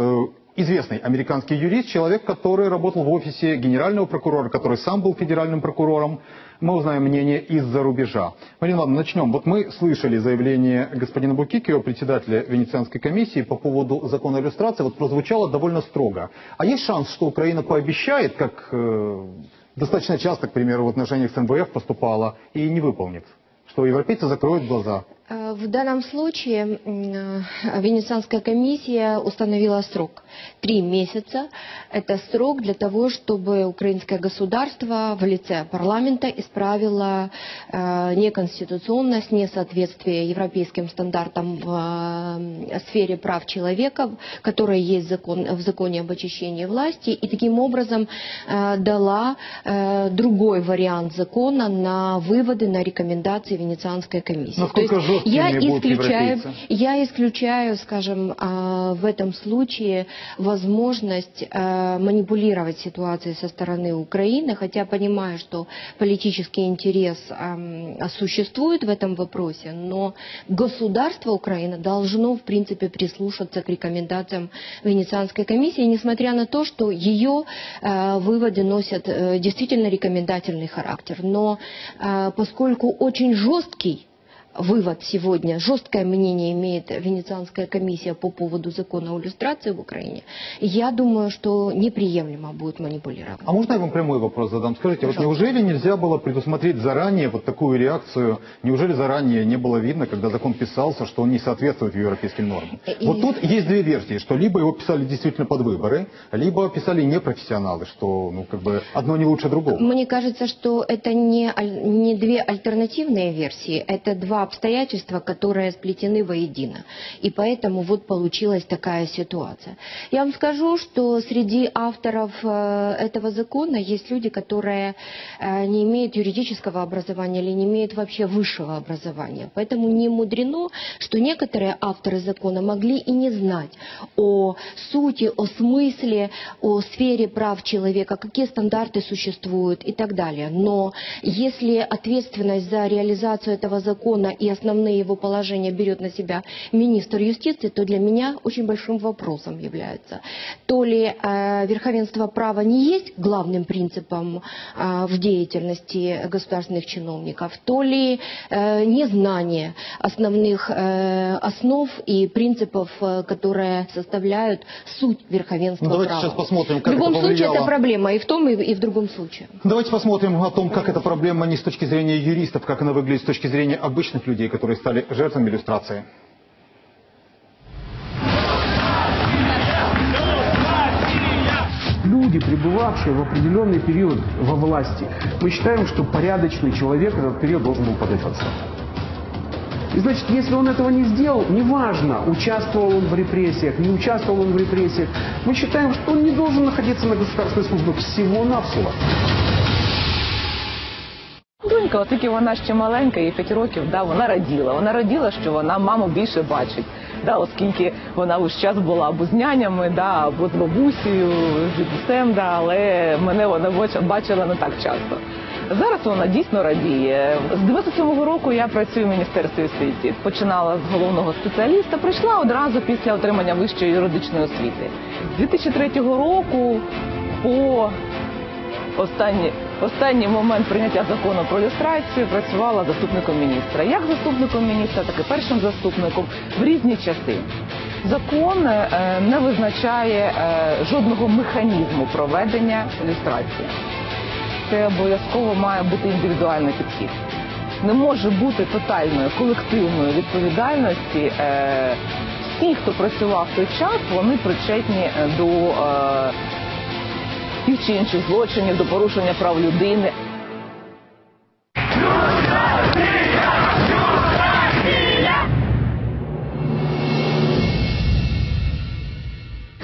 Известный американский юрист, человек, который работал в офисе генерального прокурора, который сам был федеральным прокурором. Мы узнаем мнение из-за рубежа. Марина Ивановна, начнем. Вот мы слышали заявление господина Букикио, председателя Венецианской комиссии, по поводу закона о люстрации. Вот прозвучало довольно строго. А есть шанс, что Украина пообещает, как э, достаточно часто, к примеру, в отношениях с эм вэ эф поступало, и не выполнит? Что европейцы закроют глаза? В данном случае Венецианская комиссия установила срок. Три месяца. Это срок для того, чтобы украинское государство в лице парламента исправило неконституционность, несоответствие европейским стандартам в сфере прав человека, которые есть в законе об очищении власти, и таким образом дала другой вариант закона на выводы, на рекомендации Венецианской комиссии. Я исключаю, я исключаю, скажем, в этом случае возможность манипулировать ситуацией со стороны Украины, хотя понимаю, что политический интерес существует в этом вопросе, но государство Украины должно, в принципе, прислушаться к рекомендациям Венецианской комиссии, несмотря на то, что ее выводы носят действительно рекомендательный характер. Но поскольку очень жесткий вывод сегодня, жесткое мнение имеет Венецианская комиссия по поводу закона о люстрации в Украине, я думаю, что неприемлемо будет манипулировать. А можно я вам прямой вопрос задам? Скажите, вот неужели нельзя было предусмотреть заранее вот такую реакцию? Неужели заранее не было видно, когда закон писался, что он не соответствует европейским нормам? И... Вот тут есть две версии, что либо его писали действительно под выборы, либо писали непрофессионалы, что ну, как бы одно не лучше другого. Мне кажется, что это не, не две альтернативные версии, это два обстоятельства, которые сплетены воедино. И поэтому вот получилась такая ситуация. Я вам скажу, что среди авторов этого закона есть люди, которые не имеют юридического образования или не имеют вообще высшего образования. Поэтому не мудрено, что некоторые авторы закона могли и не знать о сути, о смысле, о сфере прав человека, какие стандарты существуют и так далее. Но если ответственность за реализацию этого закона и основные его положения берет на себя министр юстиции, то для меня очень большим вопросом является, то ли э, верховенство права не есть главным принципом э, в деятельности государственных чиновников, то ли э, незнание основных э, основ и принципов, э, которые составляют суть верховенства ну, давайте права. Сейчас посмотрим, как в любом это случае это проблема и в том, и, и в другом случае. Давайте посмотрим о том, как эта проблема не с точки зрения юристов, как она выглядит с точки зрения обычных людей, которые стали жертвами люстрации. Люди, пребывавшие в определенный период во власти, мы считаем, что порядочный человек этот период должен был подать в отставку. И значит, если он этого не сделал, неважно, участвовал он в репрессиях, не участвовал он в репрессиях, мы считаем, что он не должен находиться на государственной службе всего-навсего. Донька, оскільки вона ще маленька, їй п'ять років, да, вона раділа. Вона раділа, що вона маму більше бачить, да, оскільки вона весь час була або з нянями, да, або з бабусею, з дідусем, да, але мене вона бачила не так часто. Зараз вона дійсно радіє. З дев'яносто сьомого року я працюю в Міністерстві освіти. Починала з головного спеціаліста, прийшла одразу після отримання вищої юридичної освіти. З дві тисячі третього року по... Останній, останній момент прийняття закону про люстрацію працювала заступником міністра. Як заступником міністра, так і першим заступником в різні часи. Закон е, не визначає е, жодного механізму проведення люстрації. Це обов'язково має бути індивідуальний підхід. Не може бути тотальної колективної відповідальності. Е, всі, хто працював в той час, вони причетні до... Е, тих чи інших злочинів, до порушення прав людини. Люстрація! Люстрація!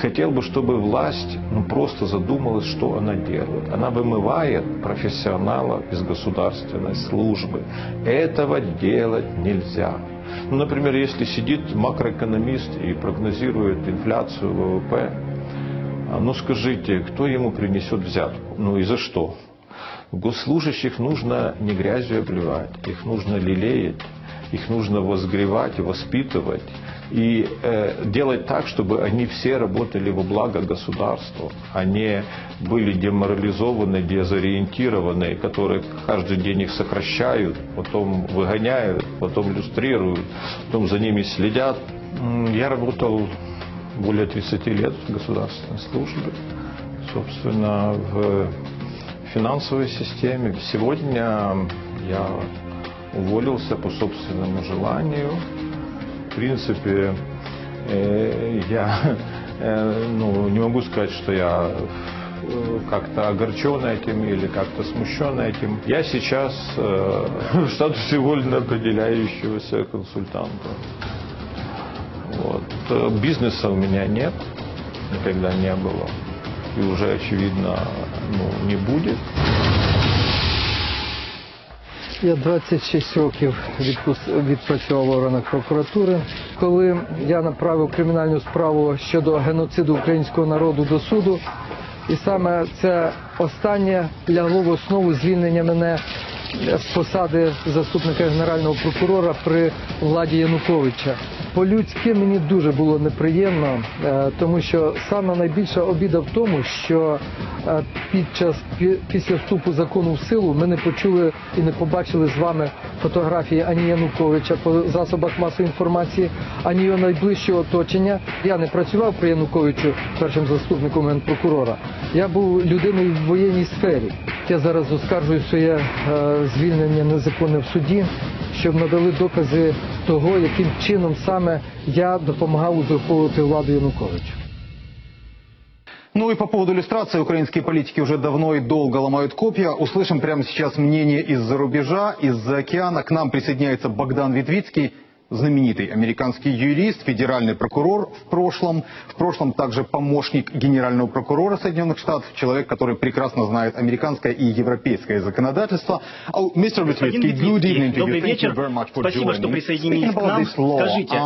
Хотел бы, чтобы власть ну, просто задумалась, что она делает. Она вымывает профессионалов из государственной службы. Этого делать нельзя. Ну, например, если сидит макроэкономист и прогнозирует инфляцию вэ вэ пэ, ну скажите, кто ему принесет взятку? Ну и за что? Госслужащих нужно не грязью обливать, их нужно лелеять, их нужно возгревать, воспитывать и э, делать так, чтобы они все работали во благо государству, а не были деморализованы, дезориентированы, которые каждый день их сокращают, потом выгоняют, потом люстрируют, потом за ними следят. Я работал... более тридцати лет в государственной службе, собственно, в финансовой системе. Сегодня я уволился по собственному желанию. В принципе, я ну, не могу сказать, что я как-то огорчен этим или как-то смущен этим. Я сейчас в статусе вольно определяющегося консультанта. Вот. Бизнеса у меня нет, никогда не было и уже, очевидно, ну, не будет. Я двадцять шість років відпрацював в органах прокуратури. Коли я направив кримінальну справу щодо геноциду українського народу до суду, і саме це останнє лягло в основу звільнення мене з посади заступника генерального прокурора при владі Януковича. по-людськи мені дуже було неприємно, тому що саме найбільша обіда в тому, що під час, після вступу закону в силу ми не почули і не побачили з вами фотографії ані Януковича по засобах масової інформації, ані його найближчого оточення. Я не працював при Януковичу першим заступником генпрокурора. Я був людиною в воєнній сфері. Я зараз оскаржую своє звільнення незаконне в суді, щоб надали докази того, яким чином саме я допомагав узурповувати владу Януковичу. Ну и по поводу иллюстрации украинские политики уже давно и долго ломают копья. Услышим прямо сейчас мнение из-за рубежа, из-за океана. К нам присоединяется Богдан Витвицкий, знаменитый американский юрист, федеральный прокурор в прошлом. В прошлом также помощник генерального прокурора Соединенных Штатов. Человек, который прекрасно знает американское и европейское законодательство. Oh, мистер Витвицкий, good evening to you. Добрый вечер. Спасибо, что присоединились к нам. Скажите,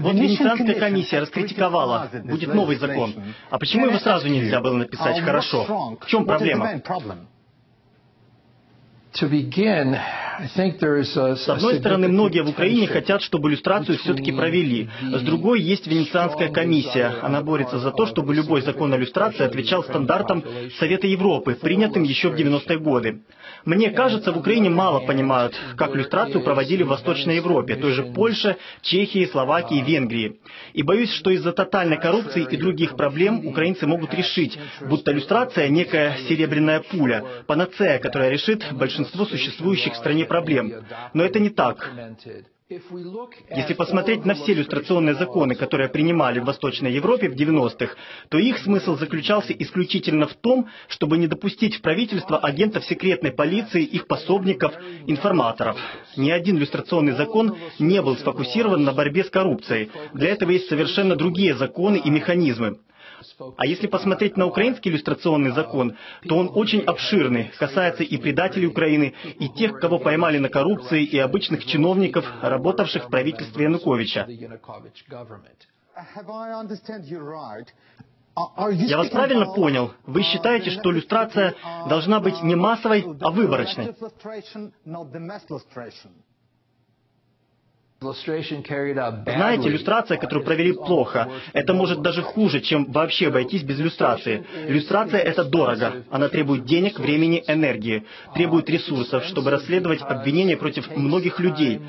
вот Венецианская комиссия раскритиковала, будет новый закон. А почему его сразу нельзя было написать хорошо? В чем проблема? С одной стороны, многие в Украине хотят, чтобы иллюстрацию все-таки провели. С другой, есть Венецианская комиссия. Она борется за то, чтобы любой закон иллюстрации отвечал стандартам Совета Европы, принятым еще в девяностые годы. Мне кажется, в Украине мало понимают, как иллюстрацию проводили в Восточной Европе, той же Польше, Чехии, Словакии, Венгрии. И боюсь, что из-за тотальной коррупции и других проблем украинцы могут решить, будто иллюстрация – некая серебряная пуля, панацея, которая решит большинство существующих в стране проблем. Но это не так. Если посмотреть на все иллюстрационные законы, которые принимали в Восточной Европе в девяностых, то их смысл заключался исключительно в том, чтобы не допустить в правительство агентов секретной полиции, их пособников, информаторов. Ни один иллюстрационный закон не был сфокусирован на борьбе с коррупцией. Для этого есть совершенно другие законы и механизмы. А если посмотреть на украинский иллюстрационный закон, то он очень обширный, касается и предателей Украины, и тех, кого поймали на коррупции, и обычных чиновников, работавших в правительстве Януковича. Я вас правильно понял? Вы считаете, что иллюстрация должна быть не массовой, а выборочной? Знаете, иллюстрация, которую провели плохо, это может даже хуже, чем вообще обойтись без иллюстрации. Иллюстрация – это дорого. Она требует денег, времени, энергии. Требует ресурсов, чтобы расследовать обвинения против многих людей.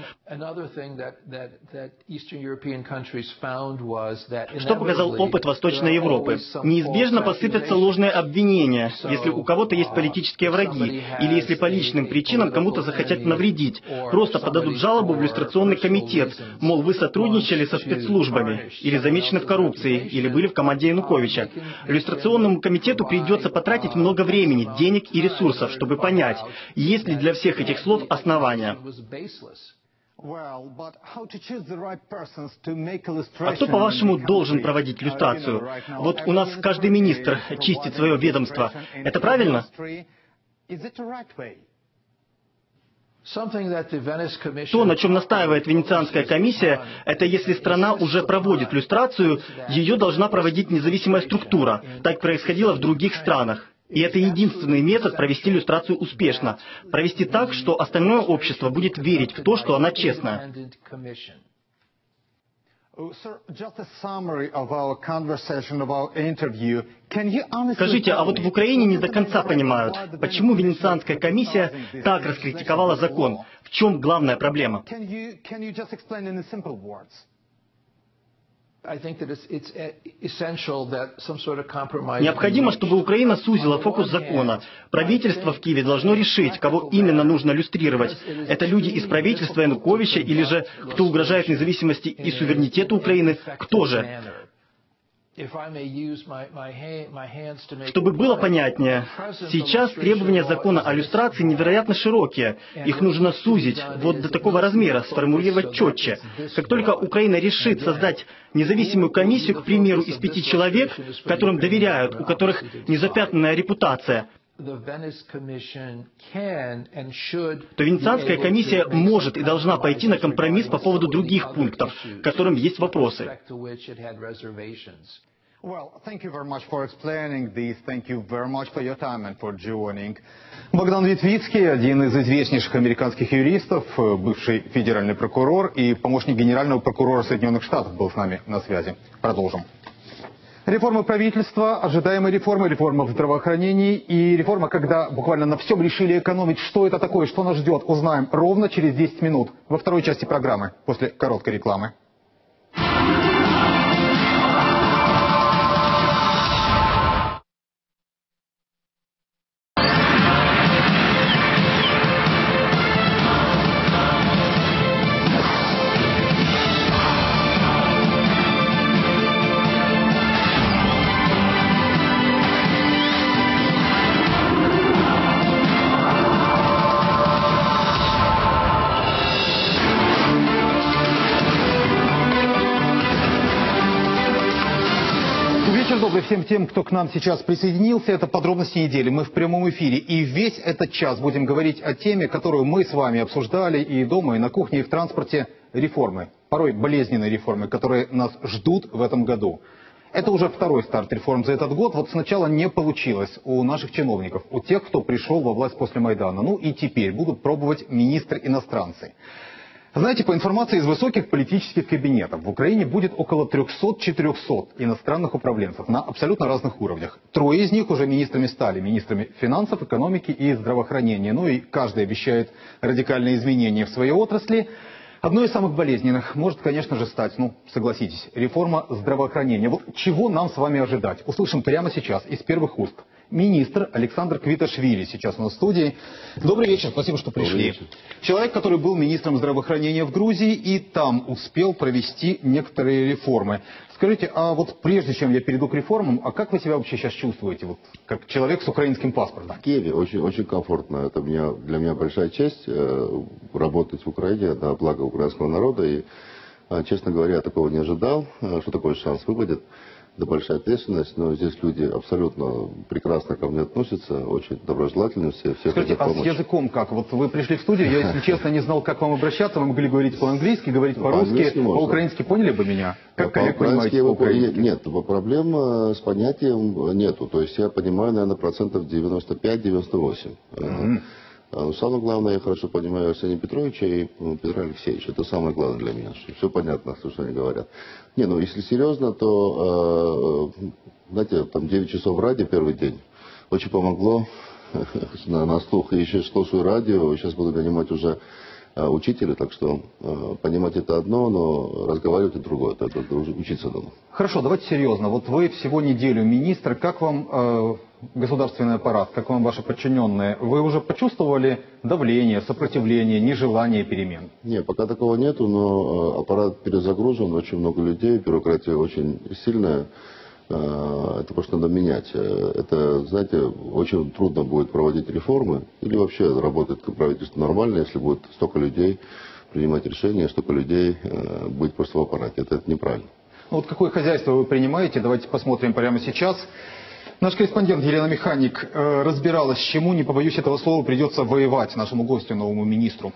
Что показал опыт Восточной Европы? Неизбежно посыпятся ложные обвинения, если у кого-то есть политические враги, или если по личным причинам кому-то захотят навредить. Просто подадут жалобу в иллюстрационный комитет. Мол, вы сотрудничали со спецслужбами, или замечены в коррупции, или были в команде Януковича. Иллюстрационному комитету придется потратить много времени, денег и ресурсов, чтобы понять, есть ли для всех этих слов основания. А кто, по-вашему, должен проводить иллюстрацию? Вот у нас каждый министр чистит свое ведомство. Это правильно? То, на чем настаивает Венецианская комиссия, это если страна уже проводит иллюстрацию, ее должна проводить независимая структура. Так происходило в других странах. И это единственный метод провести иллюстрацию успешно. Провести так, что остальное общество будет верить в то, что она честная. Скажите, а вот в Украине не до конца понимают, почему Венецианская комиссия так раскритиковала закон? В чем главная проблема? Необходимо, чтобы Украина сузила фокус закона. Правительство в Киеве должно решить, кого именно нужно иллюстрировать. Это люди из правительства Януковича или же кто угрожает независимости и суверенитету Украины? Кто же? Чтобы было понятнее, сейчас требования закона о иллюстрации невероятно широкие. Их нужно сузить вот до такого размера, сформулировать четче. Как только Украина решит создать независимую комиссию, к примеру, из пяти человек, которым доверяют, у которых незапятнанная репутация, то Венецианская комиссия может и должна пойти на компромисс по поводу других пунктов, к которым есть вопросы. Well, thank you very much for explaining this. Thank you very much for your time and for joining. Богдан Витвицкий, один из известнейших американских юристов, бывший федеральный прокурор и помощник генерального прокурора Соединенных Штатов был с нами на связи. Продолжим. Реформа правительства, ожидаемые реформы, реформа в здравоохранении и реформа, когда буквально на всем решили экономить. Что это такое, что нас ждет, узнаем ровно через десять минут во второй части программы после короткой рекламы. Всем тем, кто к нам сейчас присоединился, это подробности недели. Мы в прямом эфире. И весь этот час будем говорить о теме, которую мы с вами обсуждали и дома, и на кухне, и в транспорте. Реформы. Порой болезненные реформы, которые нас ждут в этом году. Это уже второй старт реформ за этот год. Вот сначала не получилось у наших чиновников, у тех, кто пришел во власть после Майдана. Ну и теперь будут пробовать министры иностранцы. Знаете, по информации из высоких политических кабинетов, в Украине будет около трёхсот-четырёхсот иностранных управленцев на абсолютно разных уровнях. Трое из них уже министрами стали, министрами финансов, экономики и здравоохранения. Ну и каждый обещает радикальные изменения в своей отрасли. Одной из самых болезненных может, конечно же, стать, ну, согласитесь, реформа здравоохранения. Вот чего нам с вами ожидать? Услышим прямо сейчас из первых уст. Министр Александр Квиташвили сейчас у нас в студии. Добрый вечер, спасибо, что пришли. Человек, который был министром здравоохранения в Грузии и там успел провести некоторые реформы. Скажите, а вот прежде чем я перейду к реформам, а как вы себя вообще сейчас чувствуете, вот, как человек с украинским паспортом? В Киеве очень, очень комфортно. Это меня, для меня большая честь э, работать в Украине, да, благо украинского народа. И, э, честно говоря, я такого не ожидал, э, что такой шанс выпадет. Да, большая ответственность, но здесь люди абсолютно прекрасно ко мне относятся, очень доброжелательно все. все Скажите, а с языком как? Вот вы пришли в студию, я, если честно, не знал, как вам обращаться, вы могли говорить по-английски, говорить по-русски, по-украински поняли бы меня? Как я понимаю? Нет, проблем с понятием нету, то есть я понимаю, наверное, процентов девяносто пять — девяносто восемь. Но самое главное, я хорошо понимаю Арсения Петровича и Петра Алексеевича. Это самое главное для меня, что все понятно, что они говорят. Не, ну если серьезно, то, э, знаете, там девять часов радио первый день очень помогло на, на слух. Я еще слушаю радио, сейчас буду нанимать уже э, учителя, так что э, понимать это одно, но разговаривать это другое, это, это учиться дома. Хорошо, давайте серьезно. Вот вы всего неделю министр, как вам... Э... государственный аппарат, как вам ваши подчиненные, вы уже почувствовали давление, сопротивление, нежелание перемен? Нет, пока такого нету, но аппарат перезагружен, очень много людей, бюрократия очень сильная, это просто надо менять. Это, знаете, очень трудно будет проводить реформы, или вообще работает правительство нормально, если будет столько людей принимать решения, столько людей будет просто в аппарате, это, это неправильно. Ну, вот какое хозяйство вы принимаете, давайте посмотрим прямо сейчас. Наш корреспондент Елена Механик э, разбиралась, чему, не побоюсь этого слова, придется воевать нашему гостю, новому министру.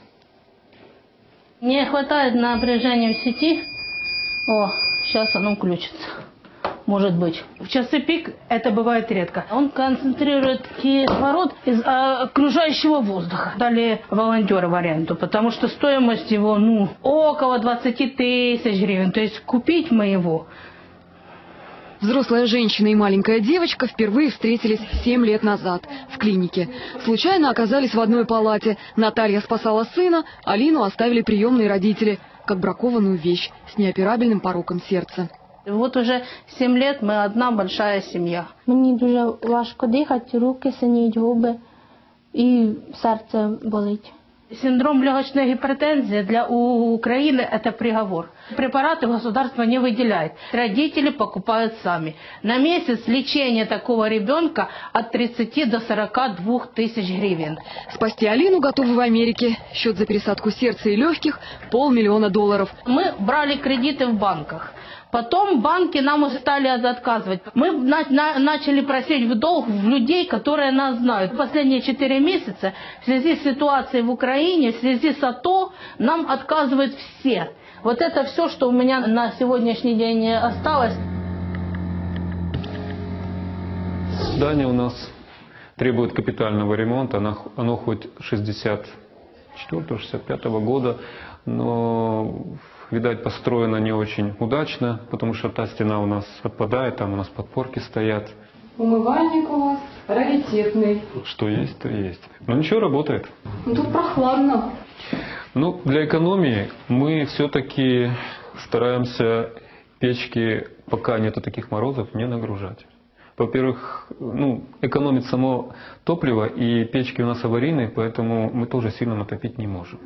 Не хватает напряжения в сети. О, сейчас оно включится. Может быть. В часы пик это бывает редко. Он концентрирует кислород из а, окружающего воздуха. Дали волонтеры варианту, потому что стоимость его, ну, около двадцати тысяч гривен. То есть купить мы его... Взрослая женщина и маленькая девочка впервые встретились семь лет назад в клинике. Случайно оказались в одной палате. Наталья спасала сына, Алину оставили приемные родители, как бракованную вещь с неоперабельным пороком сердца. Вот уже семь лет мы одна большая семья. Мне дуже важко дихать, руки синеют, губы и сердце болит. Синдром легочной гипертензии для Украины – это приговор. Препараты государство не выделяет. Родители покупают сами. На месяц лечение такого ребенка от тридцати до сорока двух тысяч гривен. Спасти Алину готовы в Америке. Счет за пересадку сердца и легких – полмиллиона долларов. Мы брали кредиты в банках. Потом банки нам уже стали отказывать. Мы на на начали просить в долг в людей, которые нас знают. Последние четыре месяца в связи с ситуацией в Украине, в связи с АТО, нам отказывают все. Вот это все, что у меня на сегодняшний день осталось. здание у нас требует капитального ремонта, оно, оно хоть шестьдесят четвёртого — шестьдесят пятого года, но, видать, построено не очень удачно, потому что та стена у нас отпадает, там у нас подпорки стоят. Умывальник у вас раритетный. Что есть, то есть. Но ничего, работает. Ну, тут прохладно. Ну, для экономии мы все-таки стараемся печки, пока нету таких морозов, не нагружать. Во-первых, ну, экономит само топливо, и печки у нас аварийные, поэтому мы тоже сильно натопить не можем.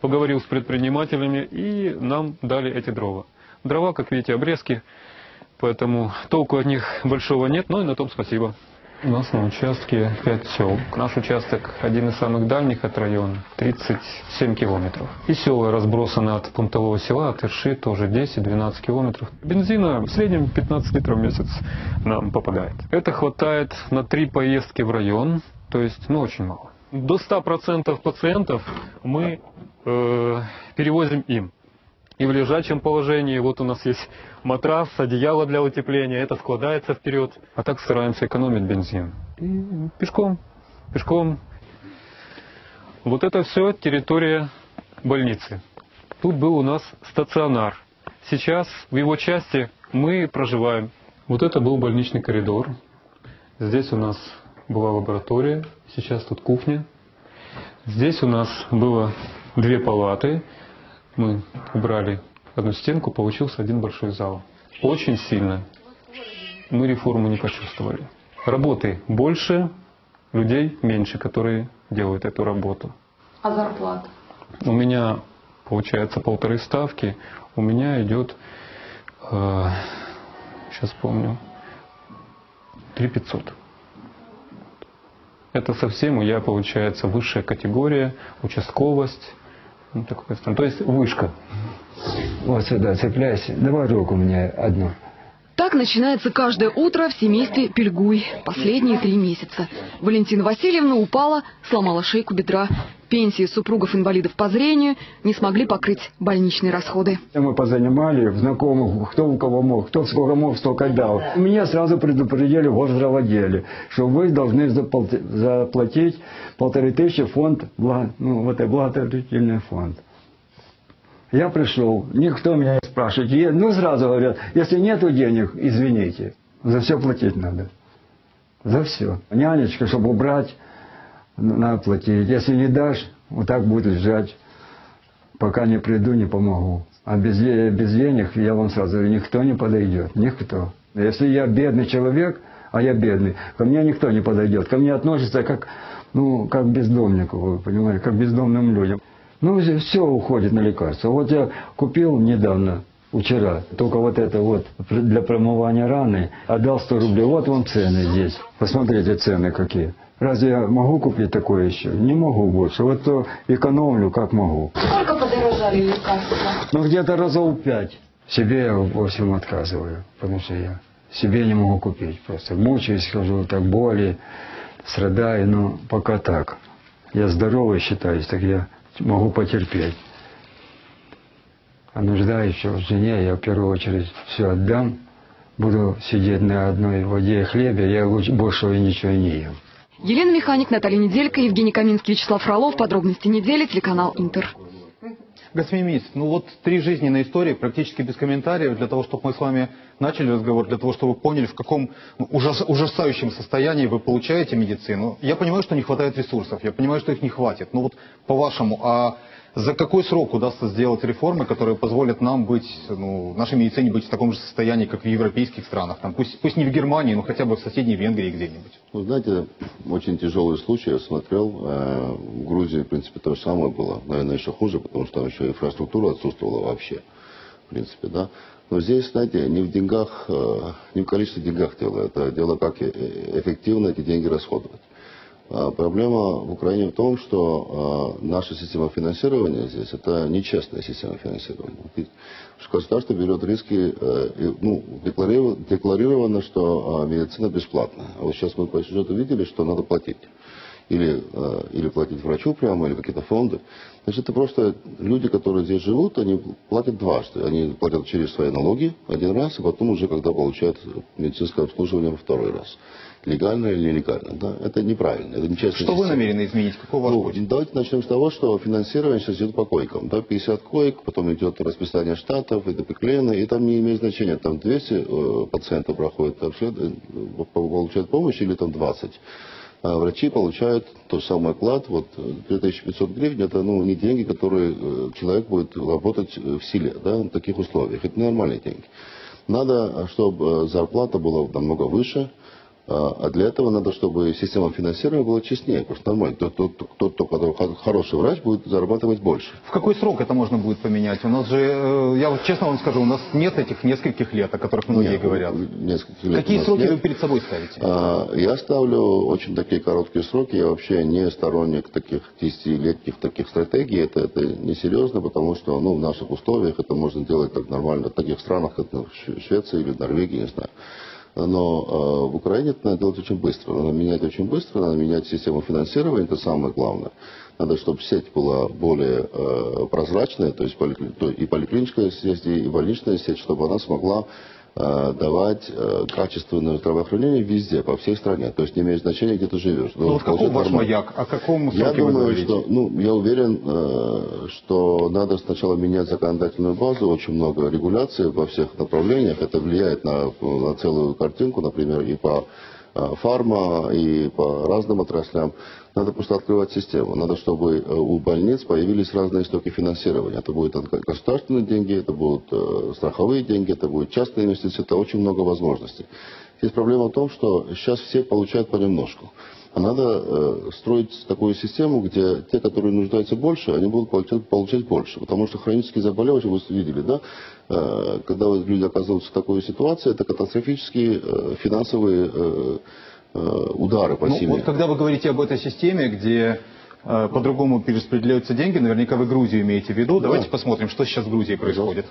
Поговорил с предпринимателями, и нам дали эти дрова. Дрова, как видите, обрезки, поэтому толку от них большого нет, но и на том спасибо. У нас на участке пять сел. Наш участок один из самых дальних от района, тридцать семь километров. И села разбросаны от пунктового села, от Ирши, тоже десять-двенадцать километров. Бензина в среднем пятнадцать литров в месяц нам попадает. Это хватает на три поездки в район, то есть, ну, очень мало. До ста процентов пациентов мы э, перевозим им. И в лежачем положении, вот у нас есть матрас, одеяло для утепления, это складывается вперед. А так стараемся экономить бензин. И пешком, пешком. Вот это все территория больницы. Тут был у нас стационар. Сейчас в его части мы проживаем. Вот это был больничный коридор. Здесь у нас была лаборатория, сейчас тут кухня. Здесь у нас было две палаты. Мы убрали одну стенку, получился один большой зал. Очень сильно мы реформу не почувствовали. Работы больше, людей меньше, которые делают эту работу. А зарплата? У меня получается полторы ставки. У меня идет, э, сейчас помню, три тысячи пятьсот. Это совсем у меня получается высшая категория, участковость. Ну, такой, то есть вышка. Вот сюда цепляйся. Давай руку мне одну. Так начинается каждое утро в семействе Пельгуй. Последние три месяца. Валентина Васильевна упала, сломала шейку бедра. Пенсии супругов-инвалидов по зрению не смогли покрыть больничные расходы. Мы позанимали знакомых, кто у кого мог, кто сколько мог, столько дал. Меня сразу предупредили в госзаводе, что вы должны заплатить полторы тысячи фонд, ну, вот, благотворительный фонд. Я пришел, никто меня не спрашивает. Я, ну, сразу говорят, если нету денег, извините, за все платить надо. За все. Нянечка, чтобы убрать, надо платить. Если не дашь, вот так будет лежать. Пока не приду, не помогу. А без, без денег, я вам сразу говорю, никто не подойдет. Никто. Если я бедный человек, а я бедный, ко мне никто не подойдет. Ко мне относятся как, ну, как к бездомнику, вы понимаете, как к бездомным людям. Ну, все уходит на лекарства. Вот я купил недавно, вчера, только вот это вот для промывания раны, отдал сто рублей. Вот вам цены здесь. Посмотрите, цены какие. Разве я могу купить такое еще? Не могу больше. Вот то экономлю, как могу. Сколько подорожали лекарства? Ну, где-то разов пять. Себе я, в общем, отказываю, потому что я себе не могу купить. Просто мучаюсь, хожу, так боли, страдаю, но пока так. Я здоровый считаюсь, так я могу потерпеть. А нуждаюсь в жене, я в первую очередь все отдам. Буду сидеть на одной воде и хлебе, я лучше, больше ничего не ем. Елена Механик, Наталья Неделька, Евгений Каминский, Вячеслав Фролов. Подробности недели, телеканал «Интер». Господин министр, ну вот три жизненные истории, практически без комментариев, для того, чтобы мы с вами начали разговор, для того, чтобы вы поняли, в каком ужас, ужасающем состоянии вы получаете медицину. Я понимаю, что не хватает ресурсов, я понимаю, что их не хватит. Ну вот по-вашему, а за какой срок удастся сделать реформы, которые позволят нам быть, ну, нашей медицине быть в таком же состоянии, как в европейских странах? Там, пусть, пусть не в Германии, но хотя бы в соседней Венгрии где-нибудь. Вы знаете, очень тяжелый случай, я смотрел. Э, в Грузии, в принципе, то же самое было. Наверное, еще хуже, потому что там еще инфраструктура отсутствовала вообще. В принципе, да. Но здесь, знаете, не в деньгах, э, не в количестве деньгах дело. Это дело, как эффективно эти деньги расходовать. Проблема в Украине в том, что э, наша система финансирования здесь, это нечестная система финансирования. Государство берет риски, э, и, ну, декларировано, декларировано, что э, медицина бесплатна. А вот сейчас мы по сюжету видели, что надо платить. или, или платить врачу прямо, или какие-то фонды. Значит, это просто люди, которые здесь живут, они платят дважды. Они платят через свои налоги один раз, и потом уже, когда получают медицинское обслуживание, во второй раз. Легально или нелегально. Да? Это неправильно. Это нечестная система. Что вы намерены изменить? Какого ну, вас будет? Давайте начнем с того, что финансирование сейчас идет по койкам. Да? пятьдесят коек, потом идет расписание штатов, это приклеено, и там не имеет значения. Там двести э, пациентов проходят, обслед... получают помощь, или там двадцать. А врачи получают тот самый оклад. Вот три тысячи пятьсот гривен, это ну, не деньги, которые человек будет работать в селе, да, в таких условиях. Это нормальные деньги. Надо, чтобы зарплата была намного выше. А для этого надо, чтобы система финансирования была честнее, просто нормально. Тот, тот, кто хороший врач, будет зарабатывать больше. В какой срок это можно будет поменять? У нас же, я вот честно вам скажу, у нас нет этих нескольких лет, о которых многие нет, говорят. Лет Какие сроки нет. вы перед собой ставите? А, я ставлю очень такие короткие сроки. Я вообще не сторонник таких десятилетних таких стратегий. Это, это несерьезно, потому что ну, в наших условиях это можно делать так нормально. В таких странах, как Швеция или Норвегия, не знаю. Но э, в Украине это надо делать очень быстро. Надо менять очень быстро, надо менять систему финансирования, это самое главное. Надо, чтобы сеть была более э, прозрачная, то есть поликли... и поликлиническая сеть, и больничная сеть, чтобы она смогла э, давать э, качественное здравоохранение везде, по всей стране. То есть не имеет значения, где ты живешь. Ну, вот какой ваш маяк? О каком сроке я вы думаю, что, ну, я уверен, э, что надо сначала менять законодательную базу. Очень много регуляций во всех направлениях. Это влияет на, на целую картинку, например, и по фарма, и по разным отраслям. Надо просто открывать систему. Надо, чтобы у больниц появились разные истоки финансирования. Это будут государственные деньги, это будут страховые деньги, это будут частные инвестиции. Это очень много возможностей. Здесь проблема в том, что сейчас все получают понемножку. А надо строить такую систему, где те, которые нуждаются больше, они будут получать, получать больше. Потому что хронические заболевания, вы видели, да? Когда люди оказываются в такой ситуации, это катастрофические финансовые удары по семье. Ну, вот когда вы говорите об этой системе, где по-другому перераспределяются деньги, наверняка вы Грузию имеете в виду. Да. Давайте посмотрим, что сейчас в Грузии происходит.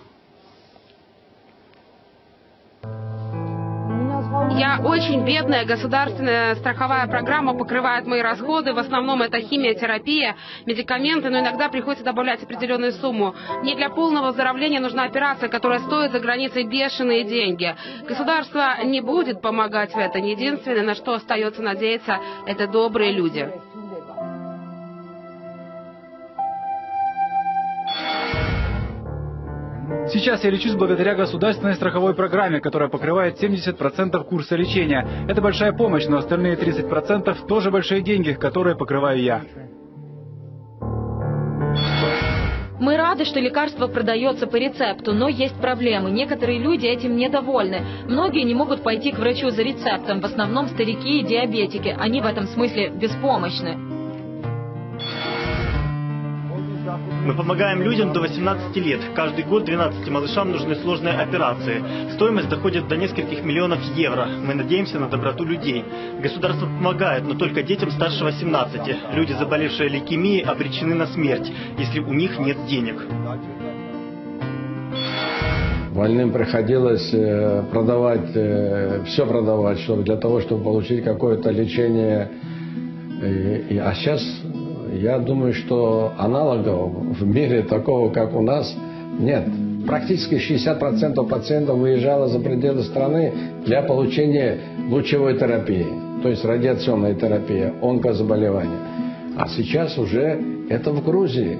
Я очень бедная, государственная страховая программа покрывает мои расходы. В основном это химиотерапия, медикаменты, но иногда приходится добавлять определенную сумму. Мне для полного оздоровления нужна операция, которая стоит за границей бешеные деньги. Государство не будет помогать в этом. Единственное, на что остается надеяться, это добрые люди. Сейчас я лечусь благодаря государственной страховой программе, которая покрывает семьдесят процентов курса лечения. Это большая помощь, но остальные тридцать процентов тоже большие деньги, которые покрываю я. Мы рады, что лекарство продается по рецепту, но есть проблемы. Некоторые люди этим недовольны. Многие не могут пойти к врачу за рецептом, в основном старики и диабетики. Они в этом смысле беспомощны. Мы помогаем людям до восемнадцати лет. Каждый год двенадцати малышам нужны сложные операции. Стоимость доходит до нескольких миллионов евро. Мы надеемся на доброту людей. Государство помогает, но только детям старше восемнадцати. Люди, заболевшие лейкемией, обречены на смерть, если у них нет денег. Больным приходилось продавать, все продавать, чтобы для того, чтобы получить какое-то лечение. А сейчас... Я думаю, что аналогов в мире такого, как у нас, нет. Практически шестьдесят процентов пациентов выезжало за пределы страны для получения лучевой терапии, то есть радиационной терапии, онкозаболевания. А сейчас уже это в Грузии.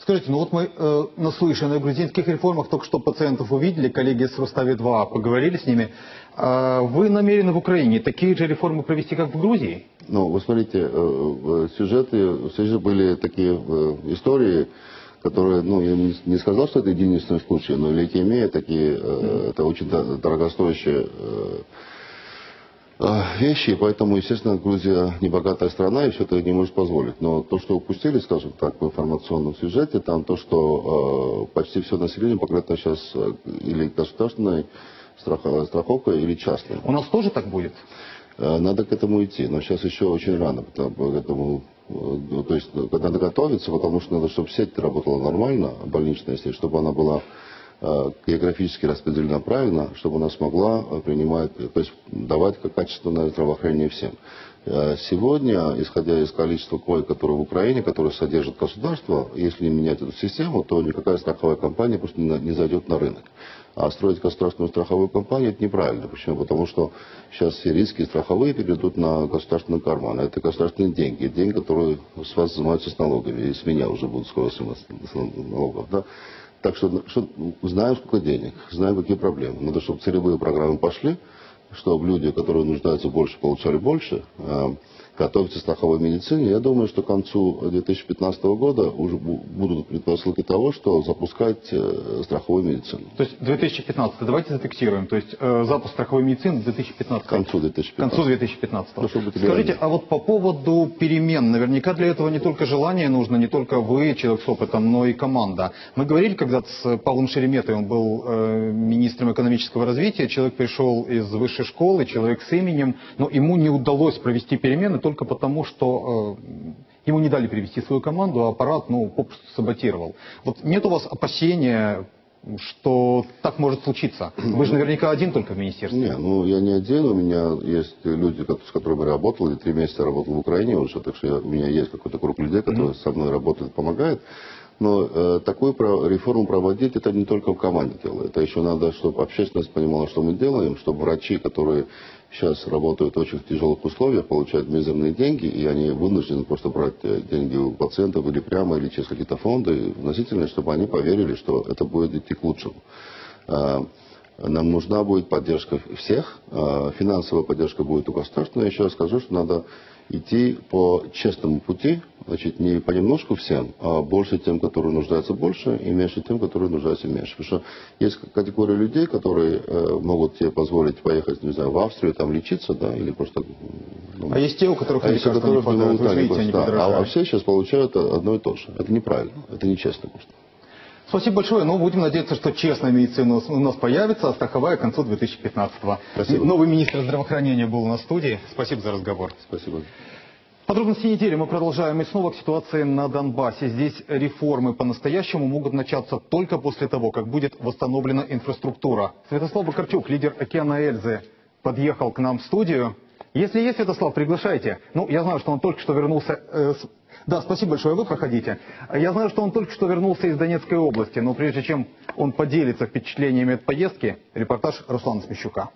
Скажите, ну вот мы э, наслышаны о грузинских реформах, только что пациентов увидели, коллеги с Ростова-два поговорили с ними. А вы намерены в Украине такие же реформы провести, как в Грузии? Ну, вы смотрите, э, сюжеты, сюжеты были такие э, истории, которые, ну, я не, не сказал, что это единственный случай, но лейкемия, такие, э, это очень дорогостоящие... Э, вещи, поэтому, естественно, Грузия небогатая страна и все это не может позволить. Но то, что упустили, скажем так, в информационном сюжете, там то, что э, почти все население покрыто сейчас или государственной страховкой, или частной. У нас тоже так будет? Э, надо к этому идти, но сейчас еще очень рано, поэтому... То есть надо готовиться, потому что надо, чтобы сеть работала нормально, больничная сеть, чтобы она была... географически распределена правильно, чтобы она смогла принимать, то есть давать качественное здравоохранение всем. Сегодня, исходя из количества коек, которые в Украине, которые содержит государство, если не менять эту систему, то никакая страховая компания просто не зайдет на рынок. А строить государственную страховую компанию – это неправильно. Почему? Потому что сейчас все риски страховые перейдут на государственные карманы. Это государственные деньги, деньги, которые с вас взимаются с налогами. И с меня уже будут скоро снимать с налогов. Да? Так что, что знаем, сколько денег, знаем, какие проблемы. Надо, чтобы целевые программы пошли, чтобы люди, которые нуждаются больше, получали больше, готовятся к страховой медицине. Я думаю, что к концу две тысячи пятнадцатого года уже будут предпосылки того, что запускать страховую медицину. То есть две тысячи пятнадцатый, давайте зафиксируем, то есть э, запуск страховой медицины две тысячи пятнадцатого. К концу две тысячи пятнадцатого. К концу две тысячи пятнадцатого. Ну, скажите, а вот по поводу перемен, наверняка для этого не только желание нужно, не только вы, человек с опытом, но и команда. Мы говорили когда-то с Павлом Шереметовым, он был э, министром экономического развития, человек пришел из высшей школы, человек с именем, но ему не удалось провести перемены, только потому, что э, ему не дали привести свою команду, а аппарат, ну, попросту саботировал. Вот нет у вас опасения, что так может случиться? Вы же наверняка один только в министерстве. Не, ну я не один, у меня есть люди, с которыми я работал, я три месяца работал в Украине уже, так что я, у меня есть какой-то круг людей, которые mm-hmm. со мной работают, помогают. Но э, такую про реформу проводить, это не только в команде дело. Это еще надо, чтобы общественность понимала, что мы делаем, чтобы врачи, которые сейчас работают в очень тяжелых условиях, получают мизерные деньги, и они вынуждены просто брать деньги у пациентов или прямо, или через какие-то фонды вносительные, чтобы они поверили, что это будет идти к лучшему. Нам нужна будет поддержка всех, финансовая поддержка будет у государства, но я еще скажу, что надо идти по честному пути, значит, не понемножку всем, а больше тем, которые нуждаются больше, и меньше тем, которые нуждаются меньше. Потому что есть категория людей, которые э, могут тебе позволить поехать, не знаю, в Австрию, там лечиться, да, или просто... Ну, а есть те, у которых а есть, которые не подорожают, да, видите, просто, да, подорожают. А, а все сейчас получают одно и то же. Это неправильно, это нечестно просто. Спасибо большое, но будем надеяться, что честная медицина у нас появится, а страховая к концу две тысячи пятнадцатого. Спасибо. Новый министр здравоохранения был на студии. Спасибо за разговор. Спасибо. Подробности недели мы продолжаем и снова к ситуации на Донбассе. Здесь реформы по-настоящему могут начаться только после того, как будет восстановлена инфраструктура. Святослав Вакарчук, лидер «Океана Эльзы», подъехал к нам в студию. Если есть, Святослав, приглашайте. Ну, я знаю, что он только что вернулся... Э, с... Да, спасибо большое, вы проходите. Я знаю, что он только что вернулся из Донецкой области, но прежде чем он поделится впечатлениями от поездки, репортаж Руслана Свящука.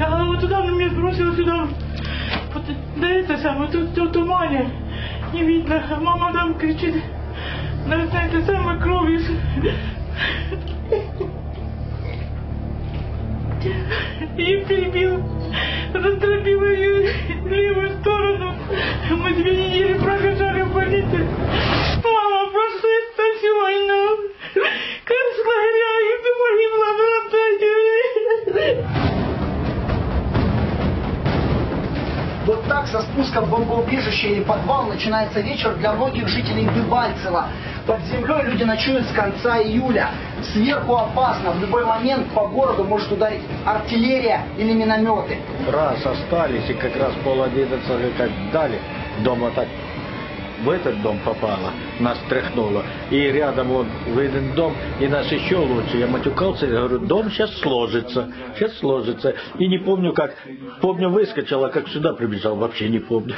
Она вот туда на меня сбросила, сюда, вот, да это самое, тут, тут тумане, не видно, мама там кричит, на этой самой крови. И прибил, раздробила ее левую сторону, мы две недели прохожали в больнице. Мама просто естественно, как славя, и ты погибла, братья. Вот так со спуска в бомбоубежище или подвал начинается вечер для многих жителей Дебальцева. Под землей люди ночуют с конца июля. Сверху опасно. В любой момент по городу может ударить артиллерия или минометы. Раз остались и как раз пол одиннадцатого как дали, дома так в этот дом попало, нас тряхнуло. И рядом вот виден дом, и нас еще лучше. Я матюкался и говорю, дом сейчас сложится, сейчас сложится. И не помню как, помню выскочил, а как сюда прибежал, вообще не помню.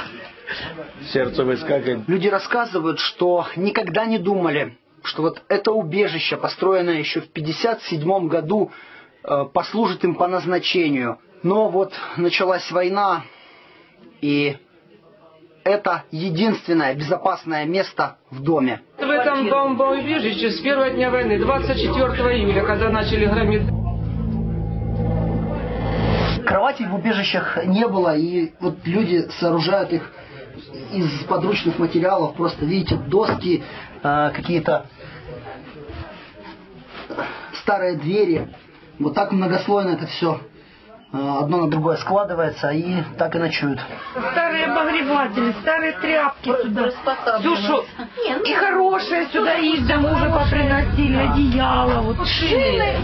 Сердце выскакивает. Люди рассказывают, что никогда не думали, что вот это убежище, построенное еще в пятьдесят седьмом году, послужит им по назначению. Но вот началась война, и... это единственное безопасное место в доме. В этом бомбоубежище с первого дня войны, двадцать четвёртого июля, когда начали громить. Кроватей в убежищах не было, и вот люди сооружают их из подручных материалов. Просто, видите, доски, какие-то старые двери. Вот так многослойно это все. Одно на другое складывается и так и ночуют. Старые обогреватели, старые тряпки сюда. Все, что... И хорошее сюда из дома уже поприносили. Да. Одеяло, вот шины.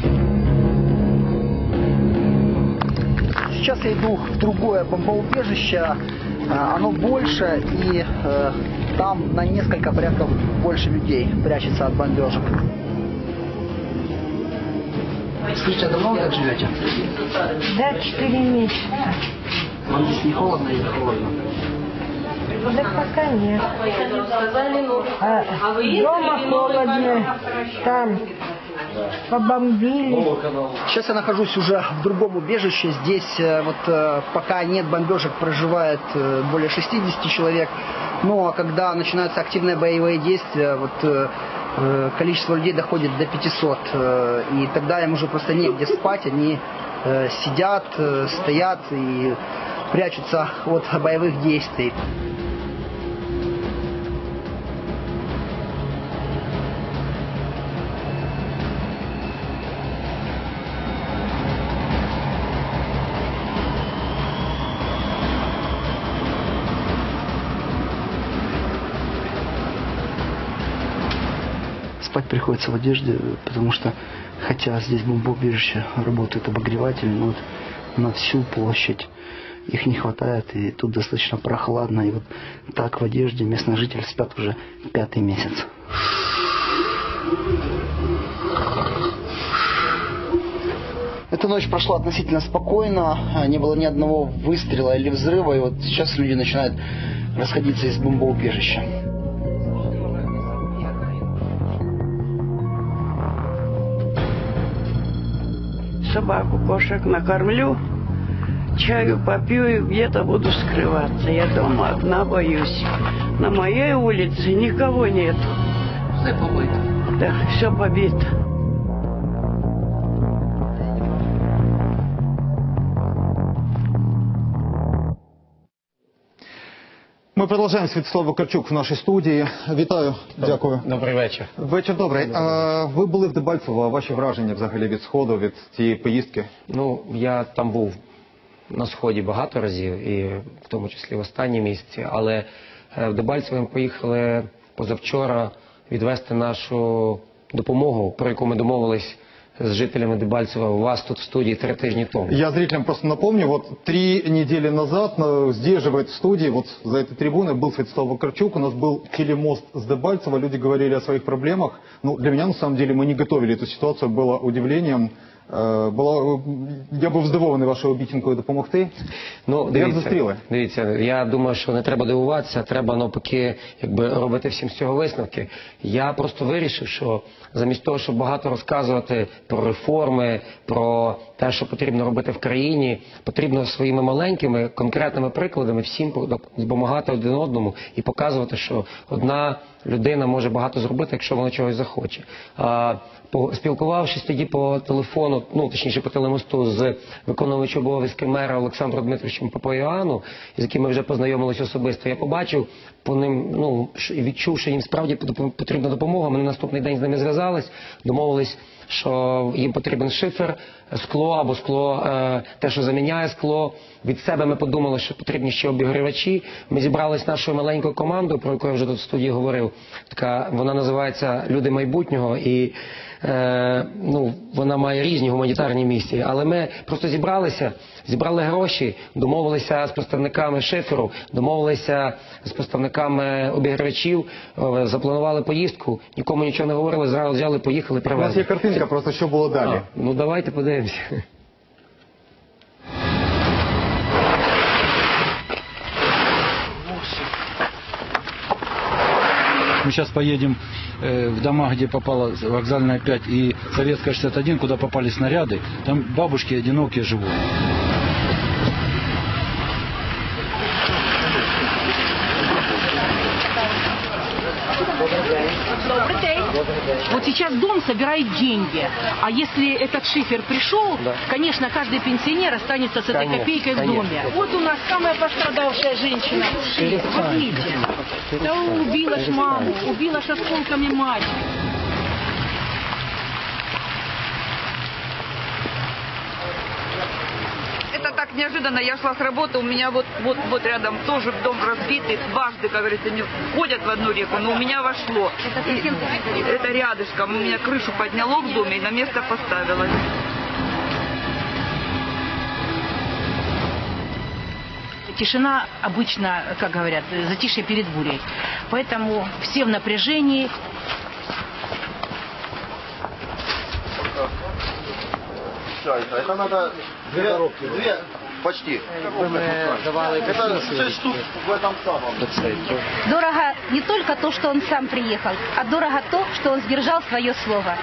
Сейчас я иду в другое бомбоубежище. Оно больше и э, там на несколько порядков больше людей прячется от бомбежек. Слушайте, а давно вы так живете? Да, четыре месяца. Вам здесь не холодно или холодно? Да пока нет. А, дома холодно, там побомбили. Сейчас я нахожусь уже в другом убежище. Здесь вот пока нет бомбежек, проживает более шестидесяти человек. Но когда начинаются активные боевые действия, вот количество людей доходит до пятисот. И тогда им уже просто негде спать. Они сидят, стоят и прячутся от боевых действий. Спать приходится в одежде, потому что, хотя здесь бомбоубежище, работает обогреватель, но вот на всю площадь их не хватает, и тут достаточно прохладно. И вот так в одежде местные жители спят уже пятый месяц. Эта ночь прошла относительно спокойно, не было ни одного выстрела или взрыва, и вот сейчас люди начинают расходиться из бомбоубежища. Собаку, кошек накормлю, чаю попью и где-то буду скрываться. Я дома одна боюсь. На моей улице никого нет. Все побито. Да, все побито. Ми продовжуємо. Святослав Вакарчук в нашій студії. Вітаю, дякую. Добрий вечір. Вечір добрий. А, ви були в Дебальцево, а ваші враження взагалі від Сходу, від цієї поїздки? Ну, я там був на Сході багато разів, і в тому числі в останні місяці, але в Дебальцево ми поїхали позавчора відвести нашу допомогу, про яку ми домовились с жителями Дебальцева у вас тут в студии три тижні тому. Я зрителям просто напомню, вот три недели назад здесь же, в этой студии, вот за этой трибуной был Святослав Вакарчук, у нас был телемост с Дебальцева, люди говорили о своих проблемах. Ну, для меня, на самом деле, мы не готовили эту ситуацию, было удивлением. Була, я був здивований вашою обіцянкою допомогти. Ну, дивіться, дивіться, я думаю, що не треба дивуватися, треба навпаки, якби робити всім з цього висновки. Я просто вирішив, що замість того, щоб багато розказувати про реформи, про те, що потрібно робити в країні, потрібно своїми маленькими, конкретними прикладами всім допомагати один одному і показувати, що одна людина може багато зробити, якщо вона чогось захоче. А, по, спілкувавшись тоді по телефону, ну, точніше по телемосту з виконувачем обов'язки мера Олександром Дмитровичем Папояну, з яким ми вже познайомилися особисто, я побачив по ним, ну, відчув, що їм справді потрібна допомога. Ми на наступний день з ними зв'язались, домовились, що їм потрібен шифер, скло або скло, те, що заміняє скло. Від себе ми подумали, що потрібні ще обігрівачі. Ми зібрались нашою маленькою командою, про яку я вже тут в студії говорив. Така, вона називається «Люди майбутнього» і е, ну, вона має різні гуманітарні місії. Але ми просто зібралися, зібрали гроші, домовилися з представниками шиферу, домовилися з представниками обігрівачів, е, запланували поїздку, нікому нічого не говорили, зразу взяли, поїхали, привезли. У нас є картинка, просто що було далі. А, ну давайте подивимося. Мы сейчас поедем э, в дома, где попала вокзальная пять и Советская шестьдесят один, куда попали снаряды. Там бабушки одинокие живут. Вот сейчас дом собирает деньги, а если этот шифер пришел, да, конечно, каждый пенсионер останется с этой, конечно, копейкой, конечно, в доме. Вот у нас самая пострадавшая женщина. Вот видите, да, убила ж маму, убила ж осколками мать. Это так неожиданно, я шла с работы, у меня вот, вот, вот рядом тоже дом разбитый, дважды, как говорится, не входят в одну реку, но у меня вошло. И, это рядышком, у меня крышу подняло в доме и на место поставилось. Тишина обычно, как говорят, затишье перед бурей, поэтому все в напряжении. все это. Это надо две коробки. Две, почти. Это шесть штук в этом самом. Дорого не только то, что он сам приехал, а дорого то, что он сдержал свое слово.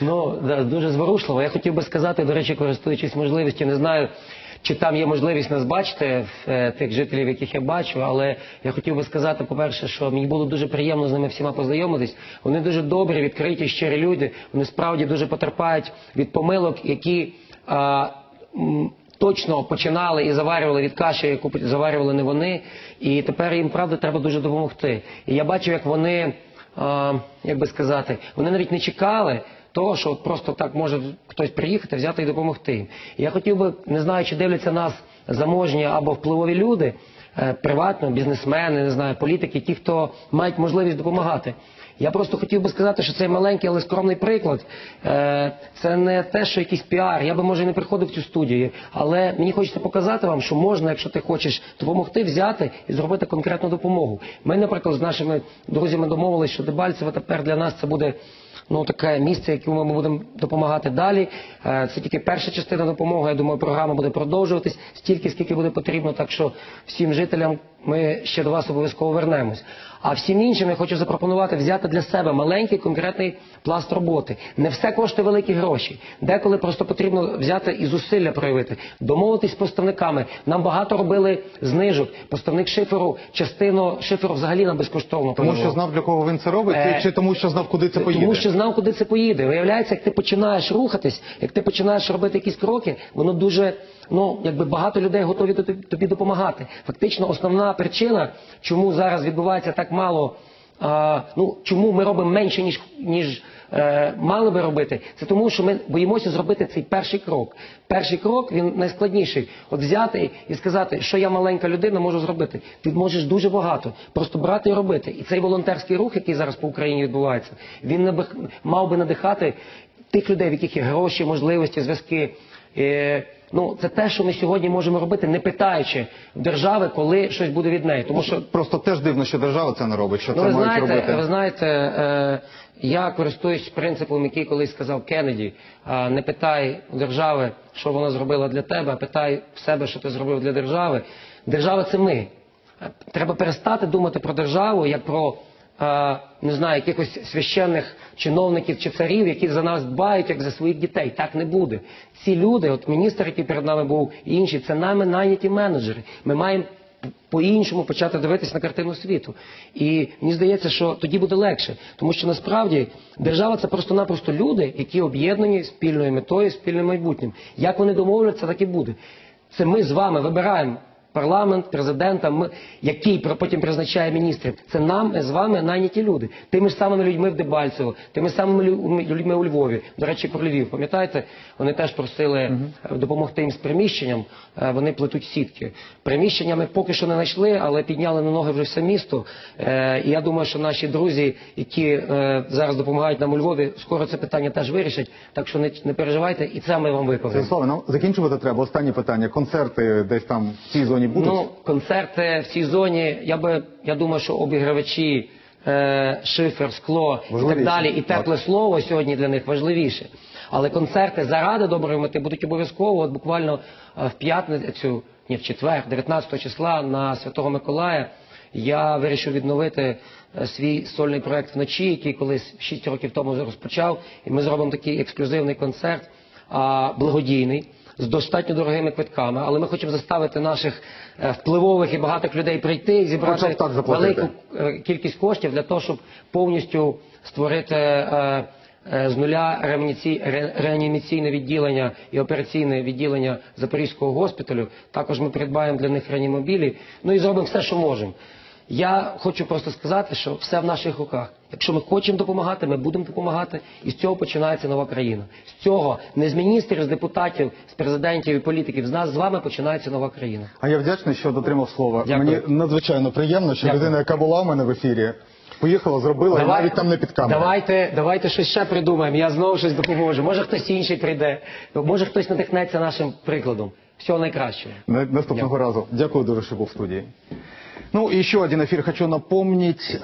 Ну, да, дуже зворушливо. Я хотів би сказати, до речі, користуючись можливістю, не знаю, чи там є можливість нас бачити, тих жителів, яких я бачу, але я хотів би сказати, по-перше, що мені було дуже приємно з ними всіма познайомитись. Вони дуже добрі, відкриті, щирі люди. Вони справді дуже потерпають від помилок, які а, м, точно починали і заварювали від каші, яку заварювали не вони. І тепер їм, правда, треба дуже допомогти. І я бачу, як вони, а, як би сказати, вони навіть не чекали того, що просто так може хтось приїхати, взяти і допомогти. Я хотів би, не знаю, чи дивляться нас заможні або впливові люди, приватно, бізнесмени, не знаю, політики, ті, хто мають можливість допомагати. Я просто хотів би сказати, що цей маленький, але скромний приклад, це не те, що якийсь піар, я би, може, і не приходив в цю студію, але мені хочеться показати вам, що можна, якщо ти хочеш допомогти, взяти і зробити конкретну допомогу. Ми, наприклад, з нашими друзями домовилися, що Дебальцево тепер для нас це буде... Ну, таке місце, якому ми будемо допомагати далі. Це тільки перша частина допомоги. Я думаю, програма буде продовжуватись стільки, скільки буде потрібно. Так що всім жителям ми ще до вас обов'язково вернемось. А всім іншим я хочу запропонувати взяти для себе маленький конкретний пласт роботи. Не все коштує великі гроші. Деколи просто потрібно взяти і зусилля проявити. Домовитись з поставниками. Нам багато робили знижок. Поставник шиферу, частину шиферу взагалі нам безкоштовно. Тому що знав, для кого він це робить, е... чи тому що знав, куди це поїде? Тому що знав, куди це поїде. Виявляється, як ти починаєш рухатись, як ти починаєш робити якісь кроки, воно дуже... Ну, якби багато людей готові тобі допомагати. Фактично, основна причина, чому зараз відбувається так мало, а, ну, чому ми робимо менше, ніж, ніж е, мали би робити, це тому, що ми боїмося зробити цей перший крок. Перший крок, він найскладніший. От взяти і сказати, що я маленька людина можу зробити. Ти можеш дуже багато. Просто брати і робити. І цей волонтерський рух, який зараз по Україні відбувається, він не б, мав би надихати тих людей, в яких є гроші, можливості, зв'язки. Е, Ну, це те, що ми сьогодні можемо робити, не питаючи держави, коли щось буде від неї. Тому що просто теж дивно, що держава це не робить, що ну, це мають знаєте, робити. Ви знаєте, е, я користуюсь принципом, який колись сказав Кеннеді. Е, не питай держави, що вона зробила для тебе, а питай в себе, що ти зробив для держави. Держава – це ми. Треба перестати думати про державу, як про... не знаю, якихось священних чиновників чи царів, які за нас дбають, як за своїх дітей. Так не буде. Ці люди, от міністр, який перед нами був, і інші, це нами найняті менеджери. Ми маємо по-іншому почати дивитись на картину світу. І мені здається, що тоді буде легше. Тому що насправді держава – це просто-напросто люди, які об'єднані спільною метою, спільним майбутнім. Як вони домовляться, так і буде. Це ми з вами вибираємо парламент, президента, ми, який потім призначає міністрів. Це нам з вами найняті люди. Тими ж самими людьми в Дебальцево, тими самими людьми у Львові. До речі, про Львів, пам'ятаєте? Вони теж просили допомогти їм з приміщенням. Вони плетуть сітки. Приміщення ми поки що не знайшли, але підняли на ноги вже все місто. І я думаю, що наші друзі, які зараз допомагають нам у Львові, скоро це питання теж вирішать. Так що не переживайте, і це ми вам виконуємо. Святославе, нам закінчувати треба. Останнє питання. Концерти десь там в цій зоні. Ну, концерти в цій зоні, я би, я думаю, що обігравачі, е, шифер, скло важливіше. І так далі, і тепле слово сьогодні для них важливіше. Але концерти заради доброї мети будуть обов'язково. От буквально в п'ятницю, ні, в четвер, дев'ятнадцятого числа на Святого Миколая я вирішив відновити свій сольний проект вночі, який колись шість років тому розпочав. І ми зробимо такий ексклюзивний концерт, а, благодійний, з достатньо дорогими квитками, але ми хочемо заставити наших впливових і багатих людей прийти і зібрати велику кількість коштів для того, щоб повністю створити з нуля реанімаційне відділення і операційне відділення Запорізького госпіталю. Також ми придбаємо для них реанімобілі, ну і зробимо все, що можемо. Я хочу просто сказати, що все в наших руках. Якщо ми хочемо допомагати, ми будемо допомагати, і з цього починається нова країна. З цього, не з міністрів, з депутатів, з президентів і політиків, з нас з вами починається нова країна. А я вдячний, що дотримав слова. Дякую. Мені надзвичайно приємно, що Дякую. людина, яка була в мене в ефірі, поїхала, зробила, Давай, і навіть там не під камерою. Давайте, давайте щось ще придумаємо, я знову щось допоможу. Може хтось інший прийде, може хтось надихнеться нашим прикладом. Всього найкращого. Наступного Дякую. разу. Дякую дуже, що був в студії. Ну, еще один эфир хочу напомнить.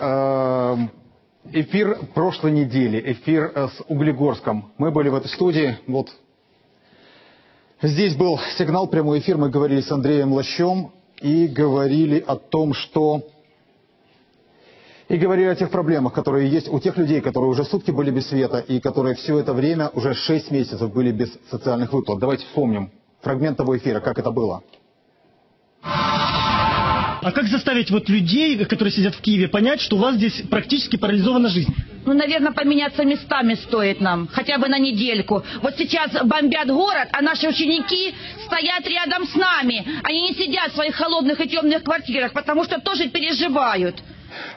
Эфир прошлой недели, эфир с Углегорском. Мы были в этой студии, вот здесь был сигнал, прямой эфир, мы говорили с Андреем Лощом и говорили о том, что... И говорили о тех проблемах, которые есть у тех людей, которые уже сутки были без света и которые все это время, уже шесть месяцев, были без социальных выплат. Давайте вспомним фрагмент того эфира, как это было. А как заставить вот людей, которые сидят в Киеве, понять, что у вас здесь практически парализована жизнь? Ну, наверное, поменяться местами стоит нам, хотя бы на недельку. Вот сейчас бомбят город, а наши ученики стоят рядом с нами. Они не сидят в своих холодных и темных квартирах, потому что тоже переживают.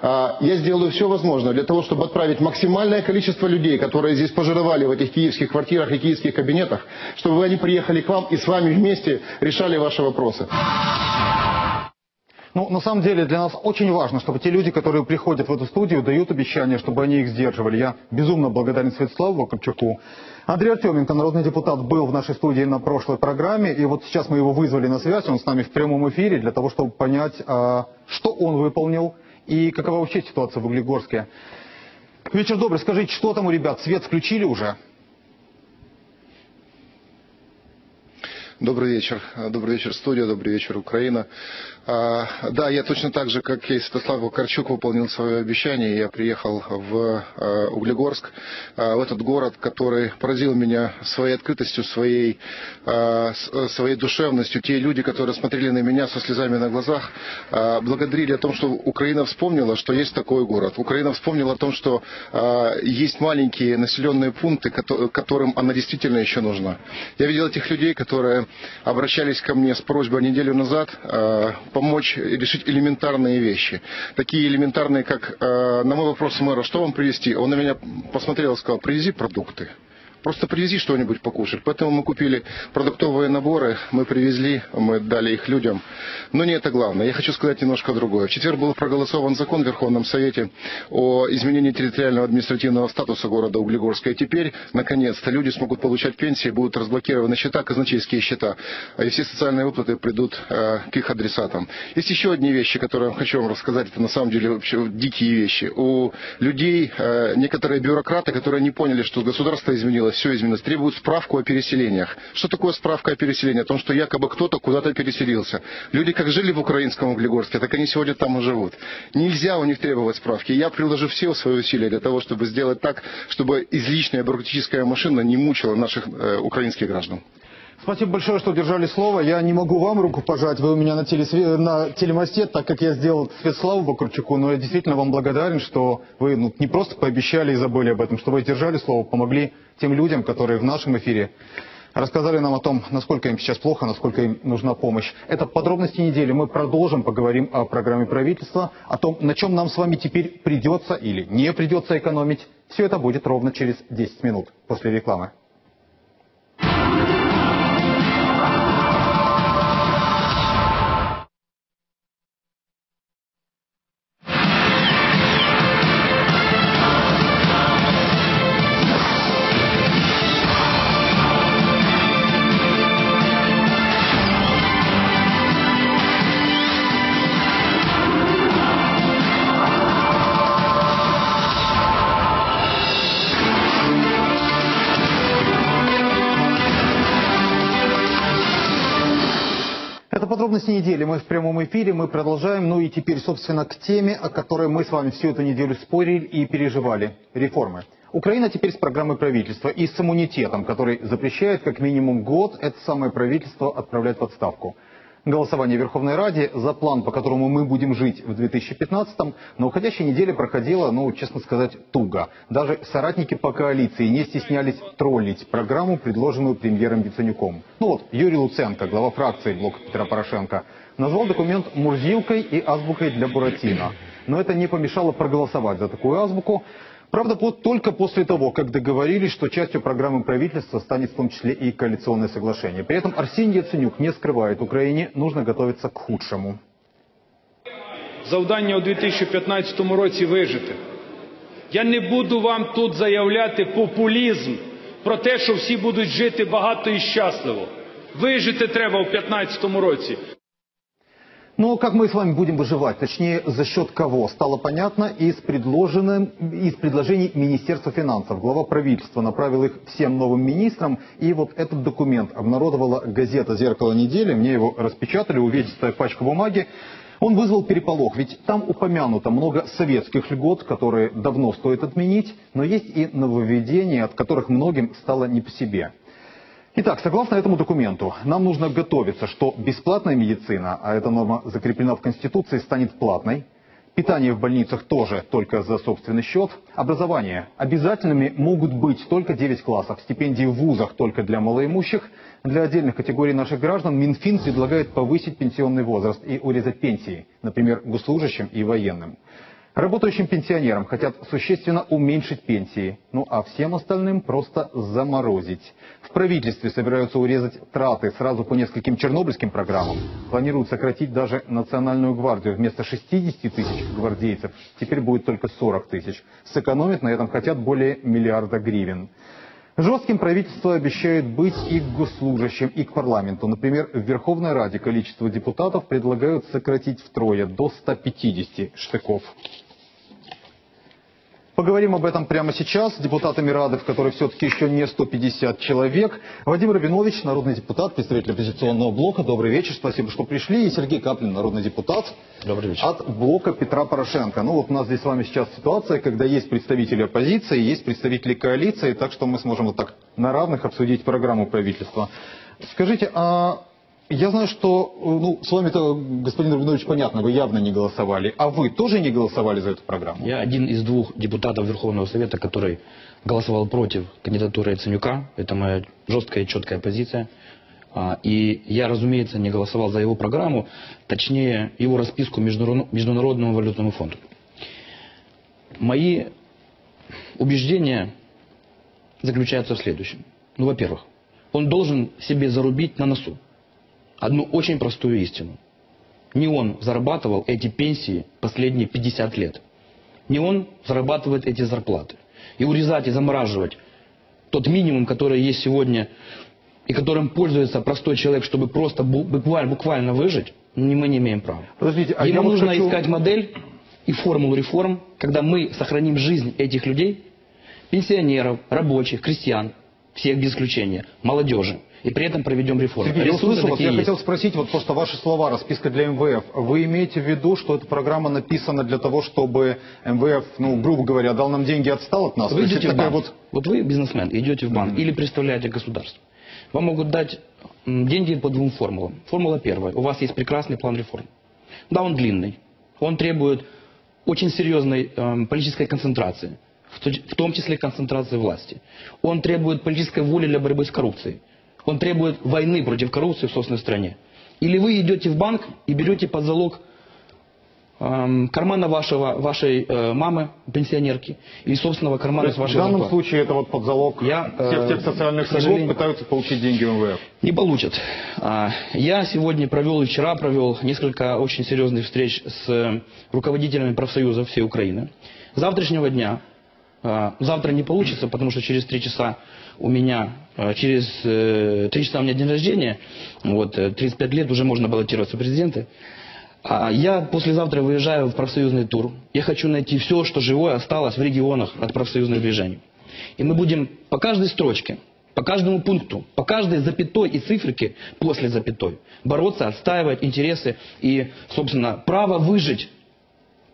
Я сделаю все возможное для того, чтобы отправить максимальное количество людей, которые здесь пожировали в этих киевских квартирах и киевских кабинетах, чтобы они приехали к вам и с вами вместе решали ваши вопросы. Ну, на самом деле, для нас очень важно, чтобы те люди, которые приходят в эту студию, дают обещания, чтобы они их сдерживали. Я безумно благодарен Святославу Вакарчуку. Андрей Артеменко, народный депутат, был в нашей студии на прошлой программе. И вот сейчас мы его вызвали на связь, он с нами в прямом эфире, для того, чтобы понять, что он выполнил и какова вообще ситуация в Углегорске. Вечер добрый, скажите, что там у ребят? Свет включили уже? Добрый вечер. Добрый вечер, студия. Добрый вечер, Украина. А, да, я точно так же, как и Святослав Вакарчук, выполнил свое обещание. Я приехал в а, Углегорск, а, в этот город, который поразил меня своей открытостью, своей, а, своей душевностью. Те люди, которые смотрели на меня со слезами на глазах, а, благодарили о том, что Украина вспомнила, что есть такой город. Украина вспомнила о том, что а, есть маленькие населенные пункты, которым она действительно еще нужна. Я видел этих людей, которые обращались ко мне с просьбой неделю назад э, помочь решить элементарные вещи. Такие элементарные, как э, на мой вопрос мэра, что вам привезти? Он на меня посмотрел и сказал, привези продукты. Просто привези что-нибудь покушать. Поэтому мы купили продуктовые наборы, мы привезли, мы дали их людям. Но не это главное. Я хочу сказать немножко другое. В четверг был проголосован закон в Верховном Совете о изменении территориального административного статуса города Углегорска. И теперь, наконец-то, люди смогут получать пенсии, будут разблокированы счета, казначейские счета. И все социальные выплаты придут э, к их адресатам. Есть еще одни вещи, которые я хочу вам рассказать. Это на самом деле вообще дикие вещи. У людей, э, некоторые бюрократы, которые не поняли, что государство изменилось, все изменилось, требуют справку о переселениях. Что такое справка о переселении? О том, что якобы кто-то куда-то переселился. Люди как жили в украинском Углегорске, так они сегодня там и живут. Нельзя у них требовать справки. Я приложу все свои усилия для того, чтобы сделать так, чтобы излишняя бюрократическая машина не мучила наших э, украинских граждан. Спасибо большое, что держали слово. Я не могу вам руку пожать, вы у меня на, телесве... на телемосте, так как я сделал Святославу Вакарчуку, но я действительно вам благодарен, что вы ну, не просто пообещали и забыли об этом, что вы держали слово, помогли тем людям, которые в нашем эфире рассказали нам о том, насколько им сейчас плохо, насколько им нужна помощь. Это подробности недели. Мы продолжим, поговорим о программе правительства, о том, на чем нам с вами теперь придется или не придется экономить. Все это будет ровно через десять минут после рекламы. Подробности недели мы в прямом эфире, мы продолжаем, ну и теперь, собственно, к теме, о которой мы с вами всю эту неделю спорили и переживали. Реформы. Украина теперь с программой правительства и с иммунитетом, который запрещает как минимум год это самое правительство отправлять в отставку. Голосование в Верховной Раде за план, по которому мы будем жить в две тысячи пятнадцатом, на уходящей неделе проходило, ну, честно сказать, туго. Даже соратники по коалиции не стеснялись троллить программу, предложенную премьером Яценюком. Ну вот, Юрий Луценко, глава фракции блока Петра Порошенко, назвал документ «мурзилкой» и «азбукой для Буратино». Но это не помешало проголосовать за такую азбуку. Правда, вот только после того, как договорились, что частью программы правительства станет в том числе и коалиционное соглашение. При этом Арсений Яценюк не скрывает, Украине нужно готовиться к худшему. Завдання у дві тисячі п'ятнадцятому році вижити. Я не буду вам тут заявляти популізм про те, що всі будуть жити багато і щасливо. Вижити треба у дві тисячі п'ятнадцятому році. Но как мы с вами будем выживать, точнее за счет кого, стало понятно из, из предложений Министерства финансов. Глава правительства направил их всем новым министрам, и вот этот документ обнародовала газета «Зеркало недели». Мне его распечатали, увесистая пачка бумаги. Он вызвал переполох, ведь там упомянуто много советских льгот, которые давно стоит отменить, но есть и нововведения, от которых многим стало не по себе. Итак, согласно этому документу, нам нужно готовиться, что бесплатная медицина, а эта норма закреплена в Конституции, станет платной. Питание в больницах тоже только за собственный счет. Образование. Обязательными могут быть только девять классов. Стипендии в вузах только для малоимущих. Для отдельных категорий наших граждан Минфин предлагает повысить пенсионный возраст и урезать пенсии, например, госслужащим и военным. Работающим пенсионерам хотят существенно уменьшить пенсии, ну а всем остальным просто заморозить. В правительстве собираются урезать траты сразу по нескольким чернобыльским программам. Планируют сократить даже Национальную гвардию. Вместо шестидесяти тысяч гвардейцев теперь будет только сорок тысяч. Сэкономить на этом хотят более миллиарда гривен. Жестким правительство обещает быть и к госслужащим, и к парламенту. Например, в Верховной Раде количество депутатов предлагают сократить втрое, до ста пятидесяти штыков. Поговорим об этом прямо сейчас с депутатами Рады, в которой все-таки еще не сто пятьдесят человек. Вадим Рабинович, народный депутат, представитель оппозиционного блока. Добрый вечер, спасибо, что пришли. И Сергей Каплин, народный депутат. Добрый вечер. От блока Петра Порошенко. Ну вот у нас здесь с вами сейчас ситуация, когда есть представители оппозиции, есть представители коалиции, так что мы сможем вот так на равных обсудить программу правительства. Скажите, а... Я знаю, что ну, с вами-то, господин Рабинович, понятно, вы явно не голосовали. А вы тоже не голосовали за эту программу? Я один из двух депутатов Верховного Совета, который голосовал против кандидатуры Яценюка. Это моя жесткая и четкая позиция. И я, разумеется, не голосовал за его программу, точнее, его расписку Международному валютному фонду. Мои убеждения заключаются в следующем. Ну, во-первых, он должен себе зарубить на носу одну очень простую истину. Не он зарабатывал эти пенсии последние пятьдесят лет. Не он зарабатывает эти зарплаты. И урезать и замораживать тот минимум, который есть сегодня, и которым пользуется простой человек, чтобы просто буквально, буквально выжить, мы не имеем права. Подождите, а ему нужно хочу... искать модель и формулу реформ, когда мы сохраним жизнь этих людей, пенсионеров, рабочих, крестьян, всех без исключения, молодежи. И при этом проведем реформу. Сергей, я слышал вас, я есть. хотел спросить, вот просто ваши слова, расписка для МВФ. Вы имеете в виду, что эта программа написана для того, чтобы МВФ, ну, грубо говоря, дал нам деньги и отстал от нас? Вы идете в банк. Вот... вот вы бизнесмен, идете в банк mm-hmm. или представляете государство. Вам могут дать деньги по двум формулам. Формула первая. У вас есть прекрасный план реформ. Да, он длинный. Он требует очень серьезной э, политической концентрации. В том числе концентрации власти. Он требует политической воли для борьбы с коррупцией. Он требует войны против коррупции в собственной стране. Или вы идете в банк и берете под залог эм, кармана вашего, вашей э, мамы, пенсионерки, или собственного кармана с вашей зарплаты. В данном зарплаты. случае это вот под залог Я, э, всех тех социальных служб пытаются получить деньги в МВФ. Не получат. Я сегодня провел и вчера провел несколько очень серьезных встреч с руководителями профсоюзов всей Украины. Завтрашнего дня, э, завтра не получится, потому что через три часа у меня... Через э, три часа у меня день рождения, вот, тридцать пять лет, уже можно баллотироваться в президенты. А я послезавтра выезжаю в профсоюзный тур. Я хочу найти все, что живое осталось в регионах от профсоюзных движений. И мы будем по каждой строчке, по каждому пункту, по каждой запятой и циферке после запятой бороться, отстаивать интересы и, собственно, право выжить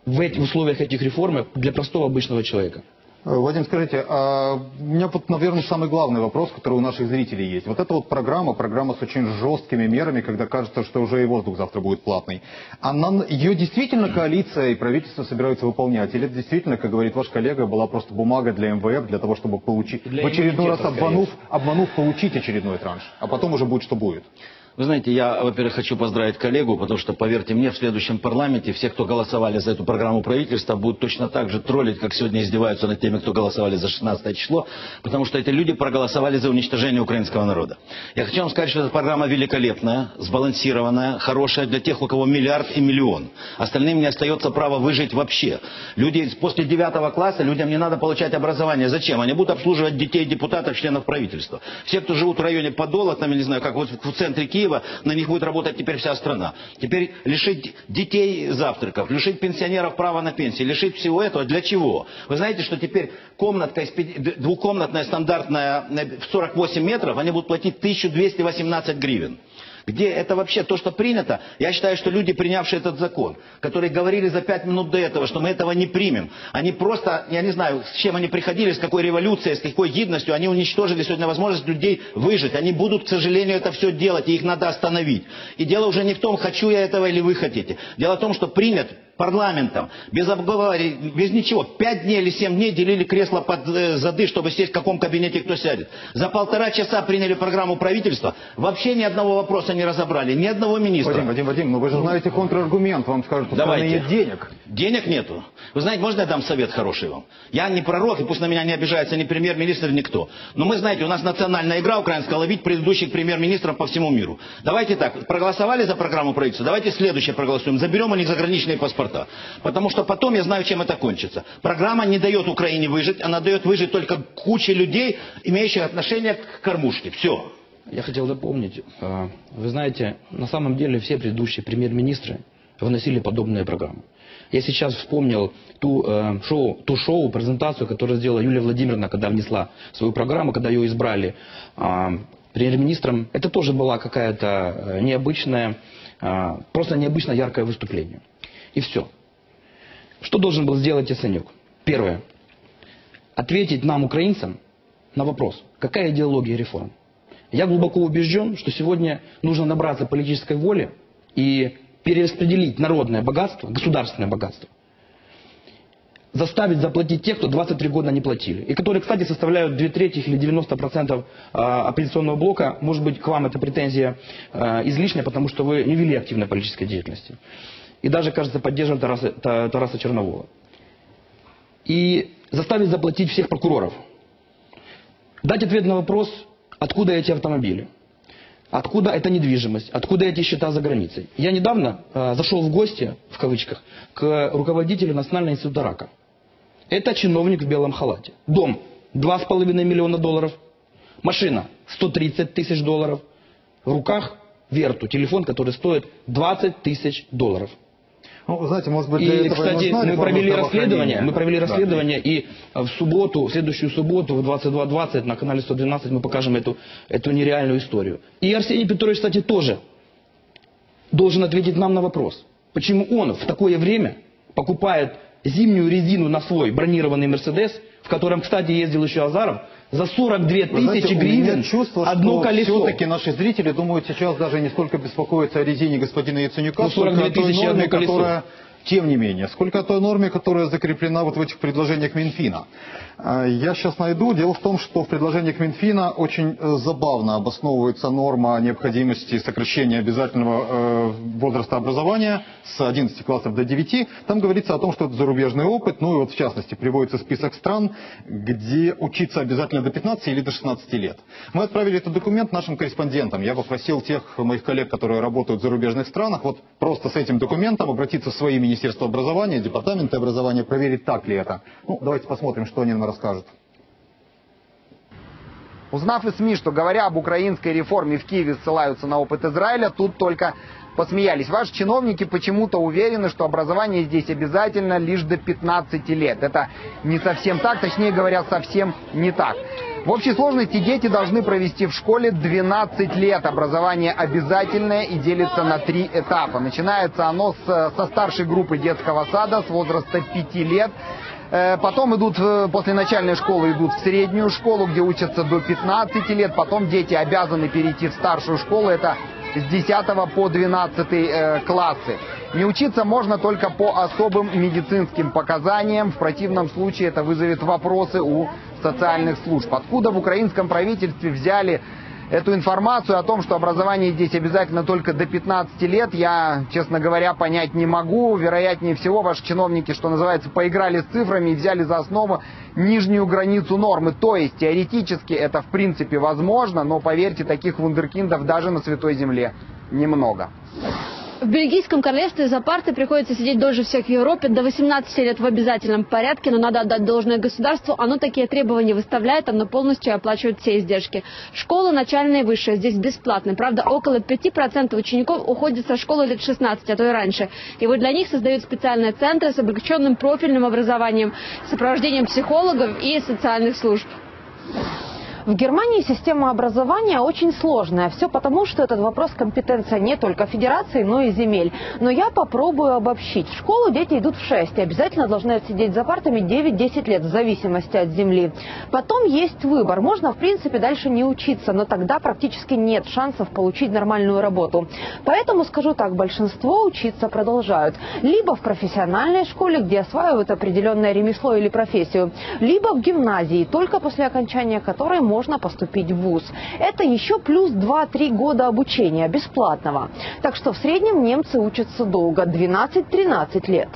в этих условиях этих реформ для простого обычного человека. Вадим, скажите, а у меня, вот, наверное, самый главный вопрос, который у наших зрителей есть. Вот эта вот программа, программа с очень жесткими мерами, когда кажется, что уже и воздух завтра будет платный. Она, ее действительно коалиция и правительство собираются выполнять? Или это действительно, как говорит ваш коллега, была просто бумага для МВФ, для того, чтобы получить, в очередной раз обманув, обманув, получить очередной транш, а потом уже будет, что будет? Вы знаете, я, во-первых, хочу поздравить коллегу, потому что, поверьте мне, в следующем парламенте все, кто голосовали за эту программу правительства, будут точно так же троллить, как сегодня издеваются над теми, кто голосовали за шестнадцатое число, потому что эти люди проголосовали за уничтожение украинского народа. Я хочу вам сказать, что эта программа великолепная, сбалансированная, хорошая для тех, у кого миллиард и миллион. Остальным не остается право выжить вообще. Люди после девятого класса, людям не надо получать образование. Зачем? Они будут обслуживать детей, депутатов, членов правительства. Все, кто живут в районе Подола, там, я не знаю, как вот в центре Киева, Киева, на них будет работать теперь вся страна. Теперь лишить детей завтраков, лишить пенсионеров права на пенсию, лишить всего этого. Для чего? Вы знаете, что теперь комнатка, двухкомнатная стандартная в сорок восемь метров, они будут платить тысячу двести восемнадцать гривен. Где это вообще то, что принято? Я считаю, что люди, принявшие этот закон, которые говорили за пять минут до этого, что мы этого не примем, они просто, я не знаю, с чем они приходили, с какой революцией, с какой гидностью, они уничтожили сегодня возможность людей выжить. Они будут, к сожалению, это все делать, и их надо остановить. И дело уже не в том, хочу я этого или вы хотите. Дело в том, что принят парламентом, без обговорения, без ничего. Пять дней или семь дней делили кресло под э, зады, чтобы сесть в каком кабинете кто сядет. За полтора часа приняли программу правительства. Вообще ни одного вопроса не разобрали, ни одного министра. Вадим, Вадим, Вадим, но вы же знаете контраргумент, вам скажут, что страны нет денег. Денег нету. Вы знаете, можно я дам совет хороший вам? Я не пророк, и пусть на меня не обижается ни премьер-министр, никто. Но мы, знаете, у нас национальная игра украинская — ловить предыдущих премьер-министров по всему миру. Давайте так, проголосовали за программу правительства, давайте следующее проголосуем, заберем у них заграничные паспорта. Потому что потом я знаю, чем это кончится. Программа не дает Украине выжить, она дает выжить только куче людей, имеющих отношение к кормушке. Все. Я хотел дополнить. Вы знаете, на самом деле все предыдущие премьер-министры выносили подобные программы. Я сейчас вспомнил ту, э, шоу, ту шоу, презентацию, которую сделала Юлия Владимировна, когда внесла свою программу, когда ее избрали э, премьер-министром. Это тоже была какая-то необычная, э, просто необычно яркое выступление. И все. Что должен был сделать Яценюк? Первое. Ответить нам, украинцам, на вопрос, какая идеология реформ. Я глубоко убежден, что сегодня нужно набраться политической воли и перераспределить народное богатство, государственное богатство. Заставить заплатить тех, кто двадцать три года не платили. И которые, кстати, составляют две трети или девяносто процентов оппозиционного блока. Может быть, к вам эта претензия излишняя, потому что вы не вели активной политической деятельности. И даже, кажется, поддерживаем Тараса, Тараса Черновола. И заставить заплатить всех прокуроров. Дать ответ на вопрос, откуда эти автомобили, откуда эта недвижимость, откуда эти счета за границей. Я недавно э, зашел в гости, в кавычках, к руководителю Национального института рака. Это чиновник в белом халате. Дом два с половиной миллиона долларов, машина сто тридцать тысяч долларов, в руках верту, телефон, который стоит двадцать тысяч долларов. Ну, знаете, может быть, для и, этого кстати, и мы провели расследование, мы провели расследование, да, и в субботу, в следующую субботу в двадцать два двадцать на канале сто двенадцать мы покажем эту, эту нереальную историю. И Арсений Петрович, кстати, тоже должен ответить нам на вопрос, почему он в такое время покупает зимнюю резину на свой бронированный «Мерседес», в котором, кстати, ездил еще Азаров, за сорок две тысячи гривен чувство, одно колесо. Все-таки наши зрители, думаю, сейчас даже не сколько беспокоятся о резине господина Яценюка, сколько о той норме, которая, тем не менее, сколько о той норме, которая закреплена вот в этих предложениях Минфина. Я сейчас найду. Дело в том, что в предложениях Минфина очень забавно обосновывается норма необходимости сокращения обязательного возраста образования с одиннадцати классов до девяти. Там говорится о том, что это зарубежный опыт. Ну и вот в частности приводится список стран, где учиться обязательно до пятнадцати или до шестнадцати лет. Мы отправили этот документ нашим корреспондентам. Я попросил тех моих коллег, которые работают в зарубежных странах, вот просто с этим документом обратиться в свои министерства образования, департаменты образования, проверить, так ли это. Ну, давайте посмотрим, что они нам расскажут. Узнав из СМИ, что, говоря об украинской реформе, в Киеве ссылаются на опыт Израиля, тут только посмеялись. Ваши чиновники почему-то уверены, что образование здесь обязательно лишь до пятнадцати лет. Это не совсем так, точнее говоря, совсем не так. В общей сложности дети должны провести в школе двенадцать лет. Образование обязательное и делится на три этапа. Начинается оно с, со старшей группы детского сада, с возраста пяти лет. Потом идут, после начальной школы идут в среднюю школу, где учатся до пятнадцати лет. Потом дети обязаны перейти в старшую школу, это с десятого по двенадцатый классы. Не учиться можно только по особым медицинским показаниям. В противном случае это вызовет вопросы у социальных служб. Откуда в украинском правительстве взяли эту информацию о том, что образование здесь обязательно только до пятнадцати лет, я, честно говоря, понять не могу. Вероятнее всего, ваши чиновники, что называется, поиграли с цифрами и взяли за основу нижнюю границу нормы. То есть, теоретически это, в принципе, возможно, но, поверьте, таких вундеркиндов даже на Святой Земле немного. В Бельгийском королевстве за партой приходится сидеть дольше всех в Европе, до восемнадцати лет в обязательном порядке, но надо отдать должное государству, оно такие требования выставляет, оно полностью оплачивает все издержки. Школа начальная и высшая здесь бесплатная, правда около пяти процентов учеников уходит со школы лет шестнадцати, а то и раньше. И вот для них создают специальные центры с облегченным профильным образованием, сопровождением психологов и социальных служб. В Германии система образования очень сложная. Все потому, что этот вопрос компетенция не только федерации, но и земель. Но я попробую обобщить. В школу дети идут в шесть и обязательно должны отсидеть за партами девять-десять лет в зависимости от земли. Потом есть выбор. Можно, в принципе, дальше не учиться, но тогда практически нет шансов получить нормальную работу. Поэтому, скажу так, большинство учиться продолжают. Либо в профессиональной школе, где осваивают определенное ремесло или профессию, либо в гимназии, только после окончания которой можно поступить в вуз. Это еще плюс два-три года обучения, бесплатного. Так что в среднем немцы учатся долго, двенадцать-тринадцать лет.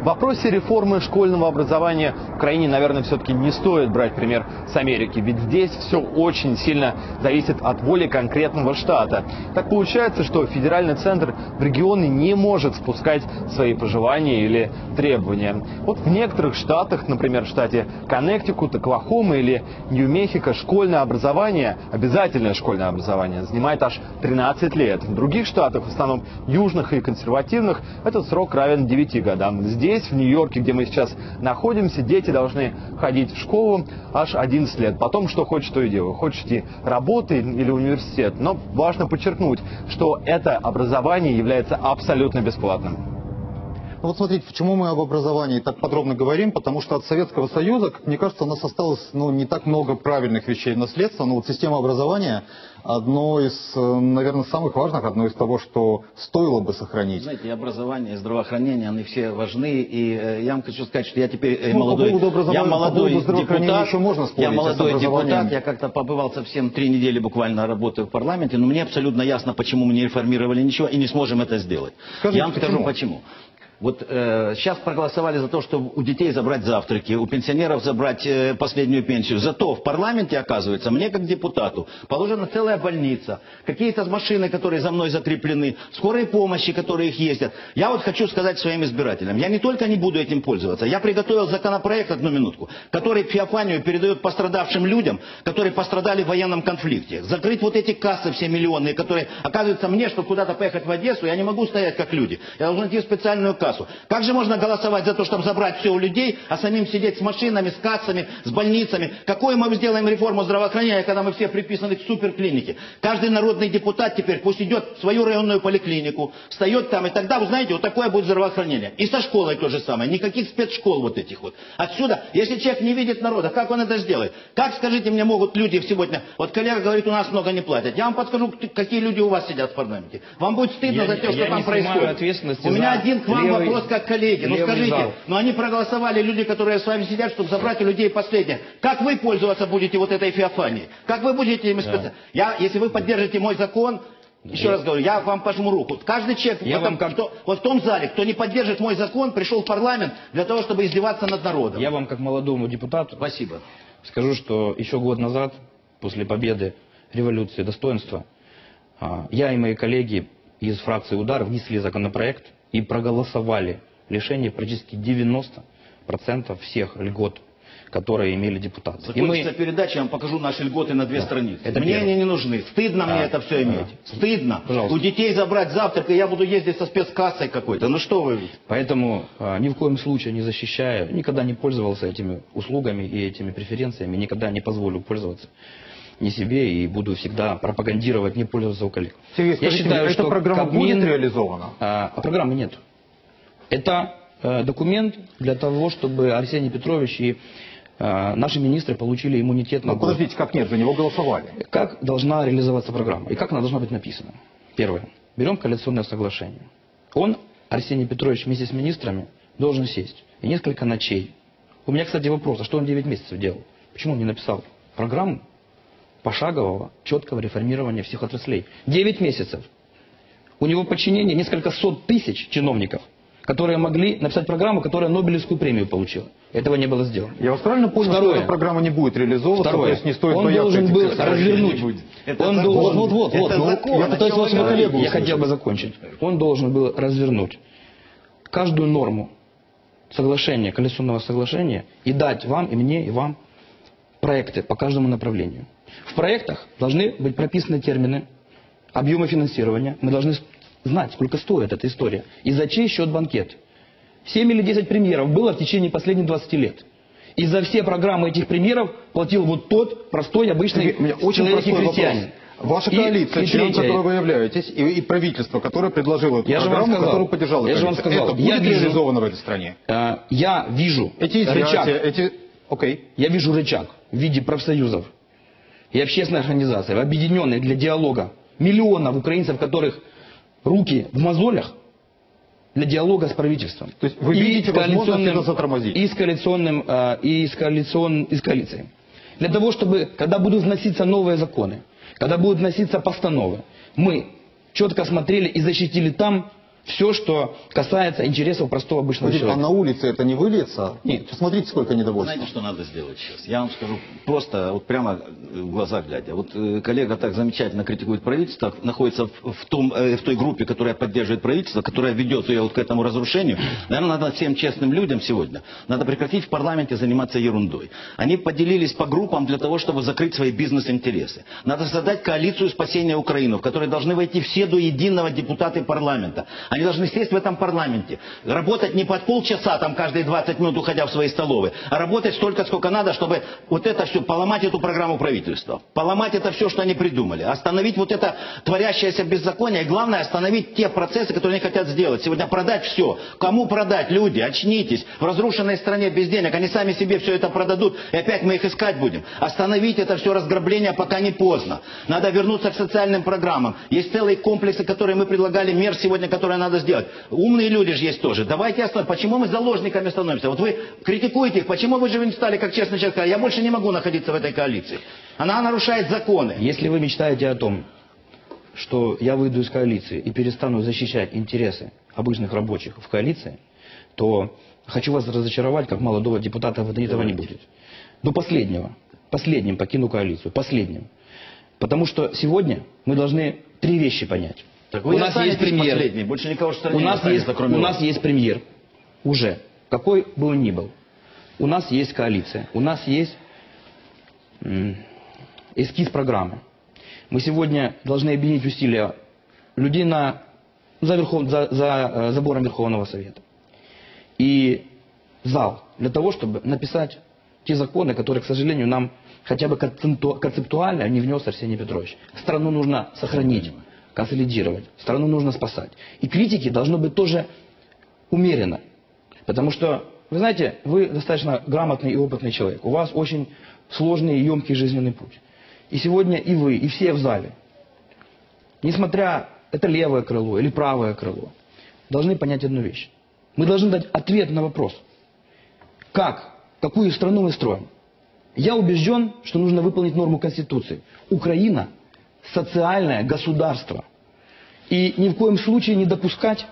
В вопросе реформы школьного образования Украине, наверное, все-таки не стоит брать пример с Америки. Ведь здесь все очень сильно зависит от воли конкретного штата. Так получается, что федеральный центр в регионы не может спускать свои пожелания или требования. Вот в некоторых штатах, например, в штате Коннектикут, Оклахома или Нью-Мехико, школьное образование, обязательное школьное образование, занимает аж тринадцать лет. В других штатах, в основном южных и консервативных, этот срок равен девяти годам. Здесь, в Нью-Йорке, где мы сейчас находимся, дети должны ходить в школу аж одиннадцать лет. Потом, что хочешь, то и делай. Хочешь идти работай или университет. Но важно подчеркнуть, что это образование является абсолютно бесплатным. Ну вот смотрите, почему мы об образовании так подробно говорим, потому что от Советского Союза, как мне кажется, у нас осталось ну, не так много правильных вещей наследства, но вот система образования одно из, наверное, самых важных, одно из того, что стоило бы сохранить. Знаете, и образование, и здравоохранение, они все важны, и я вам хочу сказать, что я теперь ну, молодой, по поводу я молодой по поводу депутат, еще можно спорить, я молодой депутат, я как-то побывал совсем три недели буквально работаю в парламенте, но мне абсолютно ясно, почему мы не реформировали ничего и не сможем это сделать. Скажите, я вам скажу, почему. почему. Вот э, сейчас проголосовали за то, что у детей забрать завтраки, у пенсионеров забрать э, последнюю пенсию. Зато в парламенте, оказывается, мне как депутату положена целая больница, какие-то машины, которые за мной закреплены, скорые помощи, которые их ездят. Я вот хочу сказать своим избирателям, я не только не буду этим пользоваться, я приготовил законопроект, одну минутку, который Феофанию передает пострадавшим людям, которые пострадали в военном конфликте. Закрыть вот эти кассы все миллионные, которые, оказывается, мне, чтобы куда-то поехать в Одессу, я не могу стоять как люди. Я должен идти в специальную кассу. Как же можно голосовать за то, чтобы забрать все у людей, а самим сидеть с машинами, с кассами, с больницами? Какую мы сделаем реформу здравоохранения, когда мы все приписаны к суперклинике? Каждый народный депутат теперь пусть идет в свою районную поликлинику, встает там, и тогда, вы знаете, вот такое будет здравоохранение. И со школой то же самое, никаких спецшкол вот этих вот. Отсюда, если человек не видит народа, как он это сделает? Как, скажите мне, могут люди сегодня... Вот коллега говорит, у нас много не платят. Я вам подскажу, какие люди у вас сидят в парламенте. Вам будет стыдно я, за то, что там происходит. У меня за... один к вам вопрос как коллеги. Ну скажите, но они проголосовали, люди, которые с вами сидят, чтобы забрать у людей последнее. Как вы пользоваться будете вот этой феофанией? Как вы будете им спец... да. Я, если вы поддержите мой закон, еще да. раз говорю, я вам пожму руку. Каждый человек я в, этом, как... кто, вот в том зале, кто не поддержит мой закон, пришел в парламент для того, чтобы издеваться над народом. Я вам, как молодому депутату, спасибо, скажу, что еще год назад, после победы революции достоинства, я и мои коллеги из фракции «Удар» внесли законопроект и проголосовали лишение практически девяноста процентов всех льгот, которые имели депутаты. Закончится мы... передача, я вам покажу наши льготы на две да. страницы. Это мне первое. Они не нужны. Стыдно да. мне это все иметь. Да. Стыдно. Пожалуйста. У детей забрать завтрак, и я буду ездить со спецкассой какой-то. Ну что вы? Поэтому а, ни в коем случае не защищаю, никогда не пользовался этими услугами и этими преференциями, никогда не позволю пользоваться. Не себе и буду всегда пропагандировать, не пользоваться у коллег. Сергей, скажите, я считаю, что эта программа Кабмин, будет реализована? А, а программы нет. Это э, документ для того, чтобы Арсений Петрович и э, наши министры получили иммунитет на год. Подождите, как нет, за него голосовали. Как должна реализоваться программа и как она должна быть написана? Первое. Берем коалиционное соглашение. Он, Арсений Петрович, вместе с министрами должен сесть. И несколько ночей. У меня, кстати, вопрос, а что он девять месяцев делал? Почему он не написал программу пошагового, четкого реформирования всех отраслей? девять месяцев. У него подчинение несколько сот тысяч чиновников, которые могли написать программу, которая Нобелевскую премию получила. Этого не было сделано. Я вас правильно понял, второе, что эта программа не будет реализовываться, то есть не стоит он бояться. Этих был развернуть. Он закон. должен был вот, вот, вот. Я, пытаюсь вашего коллегу я хотел бы закончить. Он должен был развернуть каждую норму соглашения, коалиционного соглашения и дать вам, и мне, и вам проекты по каждому направлению. В проектах должны быть прописаны термины, объемы финансирования. Мы должны знать, сколько стоит эта история и за чей счет банкет. семь или десять премьеров было в течение последних двадцати лет. И за все программы этих премьеров платил вот тот простой, обычный человек и крестьянин. Ваша и коалиция, членом которой вы являетесь, и, и правительство, которое предложило эту я программу, которую поддержало правительство, это будет я вижу, реализовано в этой стране? Э, я вижу эти рычаг. Эти... Okay. Я вижу рычаг в виде профсоюзов и общественных организаций, объединенных для диалога миллионов украинцев, которых руки в мозолях, для диалога с правительством. То есть вы видите возможность это затормозить? И с коалиционным, и с коалицион, и с коалицией. Для того, чтобы, когда будут вноситься новые законы, когда будут вноситься постановы, мы четко смотрели и защитили там все, что касается интересов простого обычного Смотрите, человека. А на улице это не выльется? Нет. Посмотрите, сколько недовольства. Знаете, что надо сделать сейчас? Я вам скажу, просто вот прямо в глаза глядя. Вот коллега так замечательно критикует правительство, находится в, в, том, в той группе, которая поддерживает правительство, которая ведет ее вот к этому разрушению. Наверное, надо всем честным людям сегодня, надо прекратить в парламенте заниматься ерундой. Они поделились по группам для того, чтобы закрыть свои бизнес-интересы. Надо создать коалицию спасения Украины, в которой должны войти все до единого депутаты парламента. Они должны сесть в этом парламенте, работать не под полчаса, там каждые двадцать минут уходя в свои столовые, а работать столько, сколько надо, чтобы вот это все, поломать эту программу правительства, поломать это все, что они придумали, остановить вот это творящееся беззаконие, и главное, остановить те процессы, которые они хотят сделать. Сегодня продать все. Кому продать? Люди, очнитесь. В разрушенной стране без денег, они сами себе все это продадут, и опять мы их искать будем. Остановить это все разграбление, пока не поздно. Надо вернуться к социальным программам. Есть целые комплексы, которые мы предлагали, мер сегодня, которые надо надо сделать. Умные люди же есть тоже. Давайте остановим. Почему мы заложниками становимся? Вот вы критикуете их. Почему вы же не стали, как честный человек, я больше не могу находиться в этой коалиции. Она нарушает законы. Если вы мечтаете о том, что я выйду из коалиции и перестану защищать интересы обычных рабочих в коалиции, то хочу вас разочаровать, как молодого депутата, вот этого не будет. До последнего. Последним покину коалицию. Последним. Потому что сегодня мы должны три вещи понять. Так у нас есть премьер. Больше никого что у, нас останется, есть, у нас есть премьер. Уже. Какой бы он ни был. У нас есть коалиция. У нас есть эскиз программы. Мы сегодня должны объединить усилия людей на, за, верхов, за, за забором Верховного Совета. И зал. Для того, чтобы написать те законы, которые, к сожалению, нам хотя бы концептуально не внес Арсений Петрович. Страну нужно сохранить. Консолидировать. Страну нужно спасать. И критики должно быть тоже умеренно. Потому что, вы знаете, вы достаточно грамотный и опытный человек. У вас очень сложный и емкий жизненный путь. И сегодня и вы, и все в зале, несмотря это левое крыло или правое крыло, должны понять одну вещь. Мы должны дать ответ на вопрос. Как? Какую страну мы строим? Я убежден, что нужно выполнить норму Конституции. Украина – социальное государство. И ни в коем случае не допускать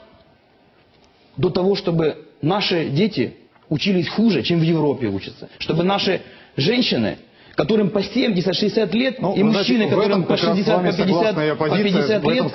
до того, чтобы наши дети учились хуже, чем в Европе учатся. Чтобы наши женщины, которым по семьдесят-шестьдесят лет, ну, и мужчины, которым по шестьдесят, по пятьдесят лет,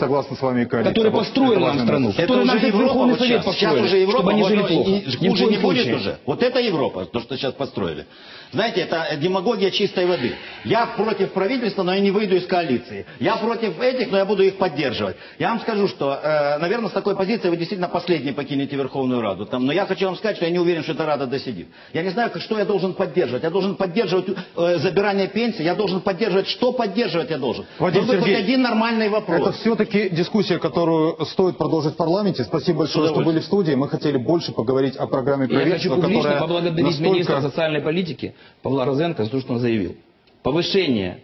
которые построили нам страну, которые наш Верховный Совет построили, чтобы они жили плохо. Хуже не будет уже. Вот это Европа, то, что сейчас построили. Знаете, это демагогия чистой воды. Я против правительства, но я не выйду из коалиции. Я против этих, но я буду их поддерживать. Я вам скажу, что, э, наверное, с такой позиции вы действительно последний покинете Верховную Раду. Там, но я хочу вам сказать, что я не уверен, что эта Рада досидит. Я не знаю, что я должен поддерживать. Я должен поддерживать э, забирание пенсии, я должен поддерживать. Что поддерживать я должен? Вадим Сергеевич, хоть один нормальный вопрос. Это все-таки дискуссия, которую стоит продолжить в парламенте. Спасибо большое, что были в студии. Мы хотели больше поговорить о программе правительства. Я хочу публично поблагодарить настолько... министра социальной политики Павла Розенко за то, что он заявил. Повышение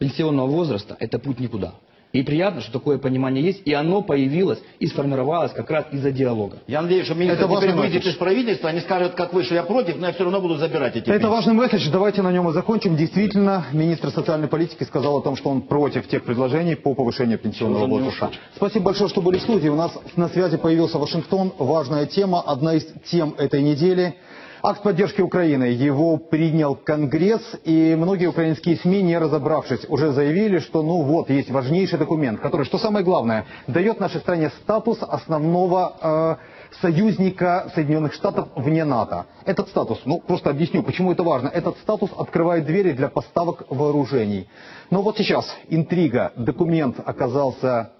пенсионного возраста – это путь никуда. И приятно, что такое понимание есть, и оно появилось и сформировалось как раз из-за диалога. Я надеюсь, что министр это теперь выйдет месседж. Из правительства, они скажут, как вы, что я против, но я все равно буду забирать эти пенсии. Это важный месседж, давайте на нем и закончим. Действительно, министр социальной политики сказал о том, что он против тех предложений по повышению пенсионного возраста. Спасибо большое, что были в студии. У нас на связи появился Вашингтон. Важная тема, одна из тем этой недели. Акт поддержки Украины. Его принял Конгресс, и многие украинские СМИ, не разобравшись, уже заявили, что ну вот, есть важнейший документ, который, что самое главное, дает нашей стране статус основного э, союзника Соединенных Штатов вне НАТО. Этот статус, ну просто объясню, почему это важно, этот статус открывает двери для поставок вооружений. Но вот сейчас интрига, документ оказался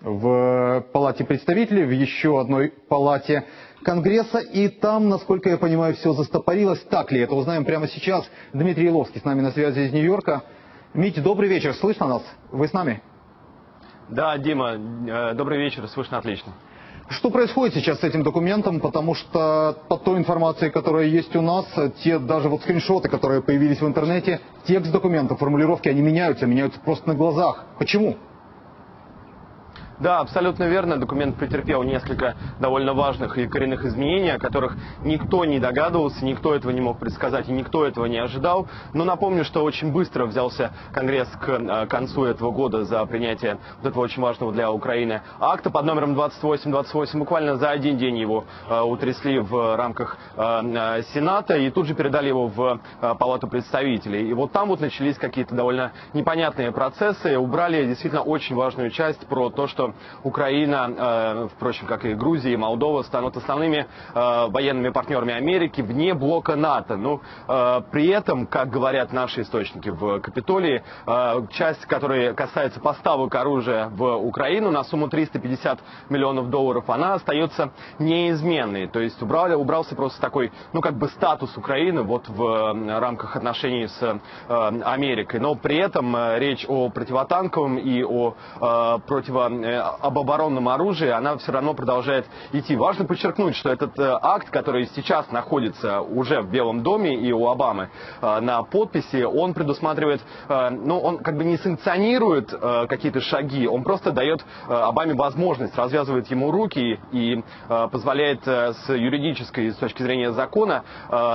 в Палате представителей, в еще одной палате Конгресса, и там, насколько я понимаю, все застопорилось. Так ли? Это узнаем прямо сейчас. Дмитрий Иловский с нами на связи из Нью-Йорка. Митя, добрый вечер. Слышно нас? Вы с нами? Да, Дима, добрый вечер. Слышно отлично. Что происходит сейчас с этим документом? Потому что по той информации, которая есть у нас, те даже вот скриншоты, которые появились в интернете, текст документа, формулировки, они меняются, меняются просто на глазах. Почему? Да, абсолютно верно. Документ претерпел несколько довольно важных и коренных изменений, о которых никто не догадывался, никто этого не мог предсказать и никто этого не ожидал. Но напомню, что очень быстро взялся Конгресс к концу этого года за принятие вот этого очень важного для Украины акта под номером двадцать восемь двадцать восемь. Буквально за один день его утрясли в рамках Сената и тут же передали его в Палату представителей. И вот там вот начались какие-то довольно непонятные процессы. Убрали действительно очень важную часть про то, что Украина, впрочем, как и Грузия, и Молдова, станут основными военными партнерами Америки вне блока НАТО. Ну, при этом, как говорят наши источники в Капитолии, часть, которая касается поставок оружия в Украину на сумму триста пятьдесят миллионов долларов, она остается неизменной. То есть убрали, убрался просто такой, ну, как бы статус Украины вот в рамках отношений с Америкой. Но при этом речь о противотанковом и о противо... об оборонном оружии, она все равно продолжает идти. Важно подчеркнуть, что этот акт, который сейчас находится уже в Белом доме и у Обамы на подписи, он предусматривает, ну, он как бы не санкционирует какие-то шаги, он просто дает Обаме возможность, развязывает ему руки и позволяет с юридической, с точки зрения закона,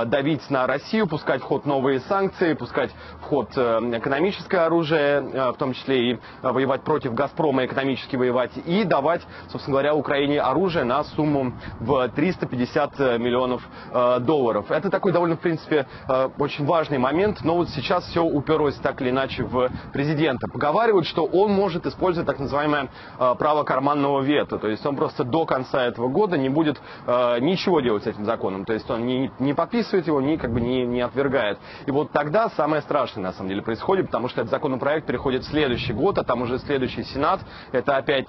давить на Россию, пускать в ход новые санкции, пускать в ход экономическое оружие, в том числе и воевать против «Газпрома» экономически воевать и давать, собственно говоря, Украине оружие на сумму в триста пятьдесят миллионов долларов. Это такой довольно, в принципе, очень важный момент, но вот сейчас все уперлось так или иначе в президента. Поговаривают, что он может использовать так называемое право карманного вето, то есть он просто до конца этого года не будет ничего делать с этим законом, то есть он не, не подписывает его, ни как бы не, не отвергает. И вот тогда самое страшное, на самом деле, происходит, потому что этот законопроект переходит в следующий год, а там уже следующий Сенат, это опять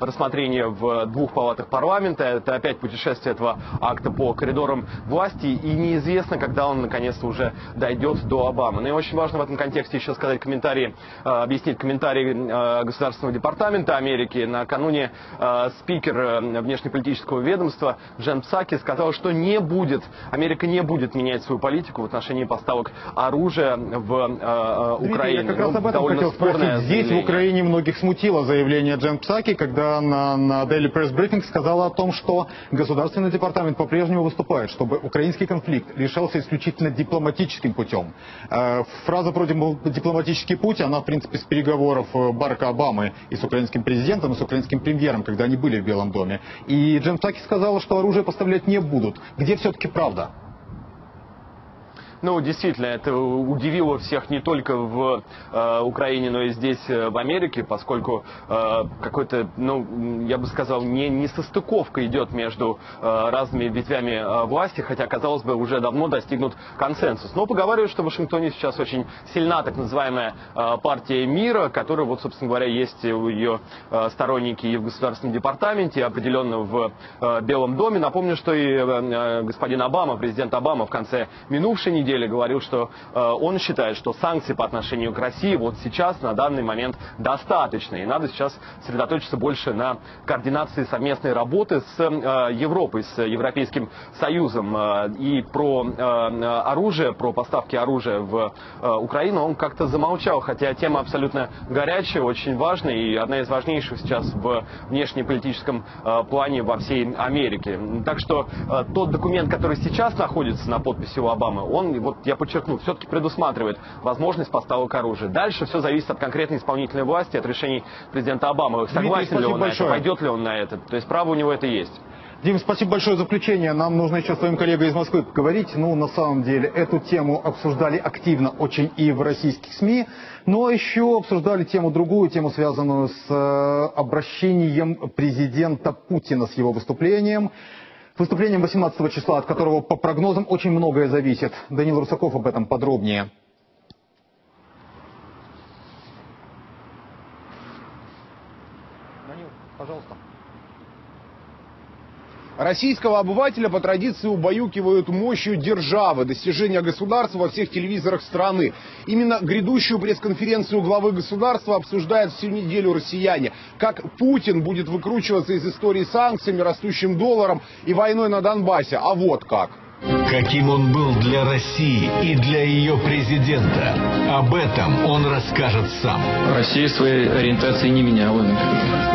рассмотрение в двух палатах парламента, это опять путешествие этого акта по коридорам власти, и неизвестно, когда он наконец-то уже дойдет до Обамы. Ну и очень важно в этом контексте еще сказать комментарии, объяснить комментарии Государственного департамента Америки. Накануне спикер внешнеполитического ведомства Джен Псаки сказал, что не будет, Америка не будет менять свою политику в отношении поставок оружия в Украину. Я как раз об этом хотел спросить. Здесь в Украине многих смутило заявление Джен Псаки, когда она на Daily Press Briefing сказала о том, что Государственный департамент по-прежнему выступает, чтобы украинский конфликт решался исключительно дипломатическим путем. Фраза вроде «дипломатический путь», она, в принципе, с переговоров Барака Обамы и с украинским президентом, и с украинским премьером, когда они были в Белом доме. И Джен Псаки сказала, что оружие поставлять не будут. Где все-таки правда? Ну, действительно, это удивило всех не только в э, Украине, но и здесь, в Америке, поскольку э, какой-то, ну, я бы сказал, не, не состыковка идет между э, разными ветвями э, власти, хотя, казалось бы, уже давно достигнут консенсус. Но поговаривают, что в Вашингтоне сейчас очень сильна так называемая э, партия мира, которая, вот, собственно говоря, есть у ее э, сторонники и в Государственном департаменте, и определенно в э, Белом доме. Напомню, что и э, господин Обама, президент Обама в конце минувшей недели, неделе говорил, что э, он считает, что санкции по отношению к России вот сейчас, на данный момент, достаточны. И надо сейчас сосредоточиться больше на координации совместной работы с э, Европой, с Европейским Союзом. Э, и про э, оружие, про поставки оружия в э, Украину он как-то замолчал, хотя тема абсолютно горячая, очень важная и одна из важнейших сейчас в внешнеполитическом э, плане во всей Америке. Так что э, тот документ, который сейчас находится на подписи у Обамы, он, вот я подчеркну, все-таки предусматривает возможность поставок оружия. Дальше все зависит от конкретной исполнительной власти, от решений президента Обамы. Согласен ли он на это, пойдет ли он на это. То есть право у него это есть. Дим, спасибо большое за включение. Нам нужно еще с твоим коллегой из Москвы поговорить. Ну, на самом деле, эту тему обсуждали активно очень и в российских СМИ, но еще обсуждали тему другую, тему, связанную с обращением президента Путина, с его выступлением. Выступлением восемнадцатого числа, от которого, по прогнозам, очень многое зависит. Даниил Русаков об этом подробнее. Данил, пожалуйста. Российского обывателя по традиции убаюкивают мощью державы, достижения государства во всех телевизорах страны. Именно грядущую пресс-конференцию главы государства обсуждают всю неделю россияне. Как Путин будет выкручиваться из истории санкциями, растущим долларом и войной на Донбассе. А вот как. Каким он был для России и для ее президента, об этом он расскажет сам. Россия своей ориентации не меняла.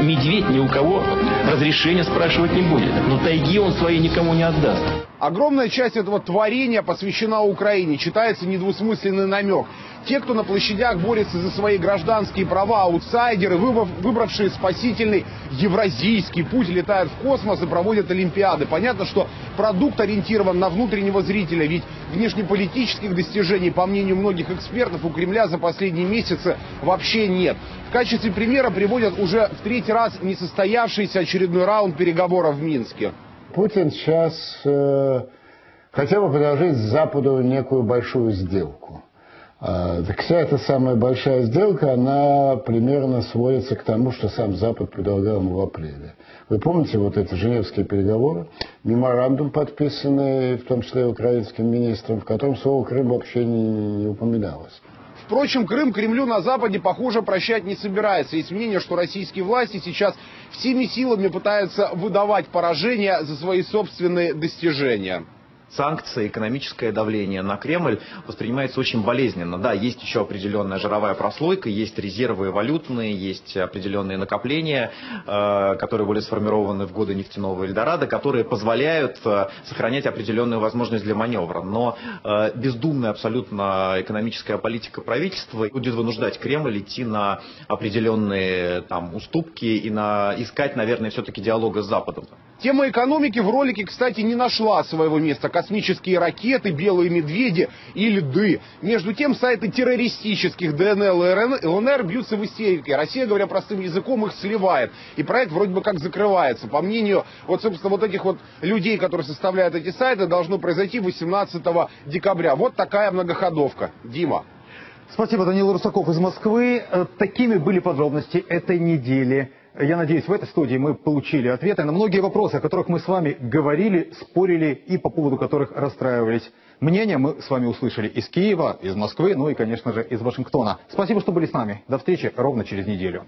Медведь ни у кого разрешения спрашивать не будет, но тайги он своей никому не отдаст. Огромная часть этого творения посвящена Украине. Читается недвусмысленный намек. Те, кто на площадях борется за свои гражданские права, аутсайдеры, выбравшие спасительный евразийский путь, летают в космос и проводят олимпиады. Понятно, что продукт ориентирован на внутреннего зрителя, ведь внешнеполитических достижений, по мнению многих экспертов, у Кремля за последние месяцы вообще нет. В качестве примера приводят уже в третий раз несостоявшийся очередной раунд переговоров в Минске. Путин сейчас э, хотел бы предложить Западу некую большую сделку. Э, так вся эта самая большая сделка, она примерно сводится к тому, что сам Запад предлагал ему в апреле. Вы помните вот эти женевские переговоры, меморандум подписанный, в том числе украинским министром, в котором слово «Крым» вообще не, не упоминалось. Впрочем, Крым Кремлю на Западе, похоже, прощать не собирается. Есть мнение, что российские власти сейчас всеми силами пытаются выдавать поражение за свои собственные достижения. Санкции, экономическое давление на Кремль воспринимается очень болезненно. Да, есть еще определенная жировая прослойка, есть резервы валютные, есть определенные накопления, э, которые были сформированы в годы нефтяного Эльдорадо, которые позволяют э, сохранять определенную возможность для маневра. Но э, бездумная абсолютно экономическая политика правительства будет вынуждать Кремль идти на определенные там, уступки и на, искать, наверное, все-таки диалога с Западом. Тема экономики в ролике, кстати, не нашла своего места. Космические ракеты, белые медведи и льды. Между тем, сайты террористических ДНЛ и ЛНР бьются в истерике. Россия, говоря простым языком, их сливает. И проект вроде бы как закрывается. По мнению, вот, собственно, вот этих вот людей, которые составляют эти сайты, должно произойти восемнадцатого декабря. Вот такая многоходовка. Дима. Спасибо, Данил Русаков из Москвы. Такими были подробности этой недели. Я надеюсь, в этой студии мы получили ответы на многие вопросы, о которых мы с вами говорили, спорили и по поводу которых расстраивались. Мнения мы с вами услышали из Киева, из Москвы, ну и, конечно же, из Вашингтона. Спасибо, что были с нами. До встречи ровно через неделю.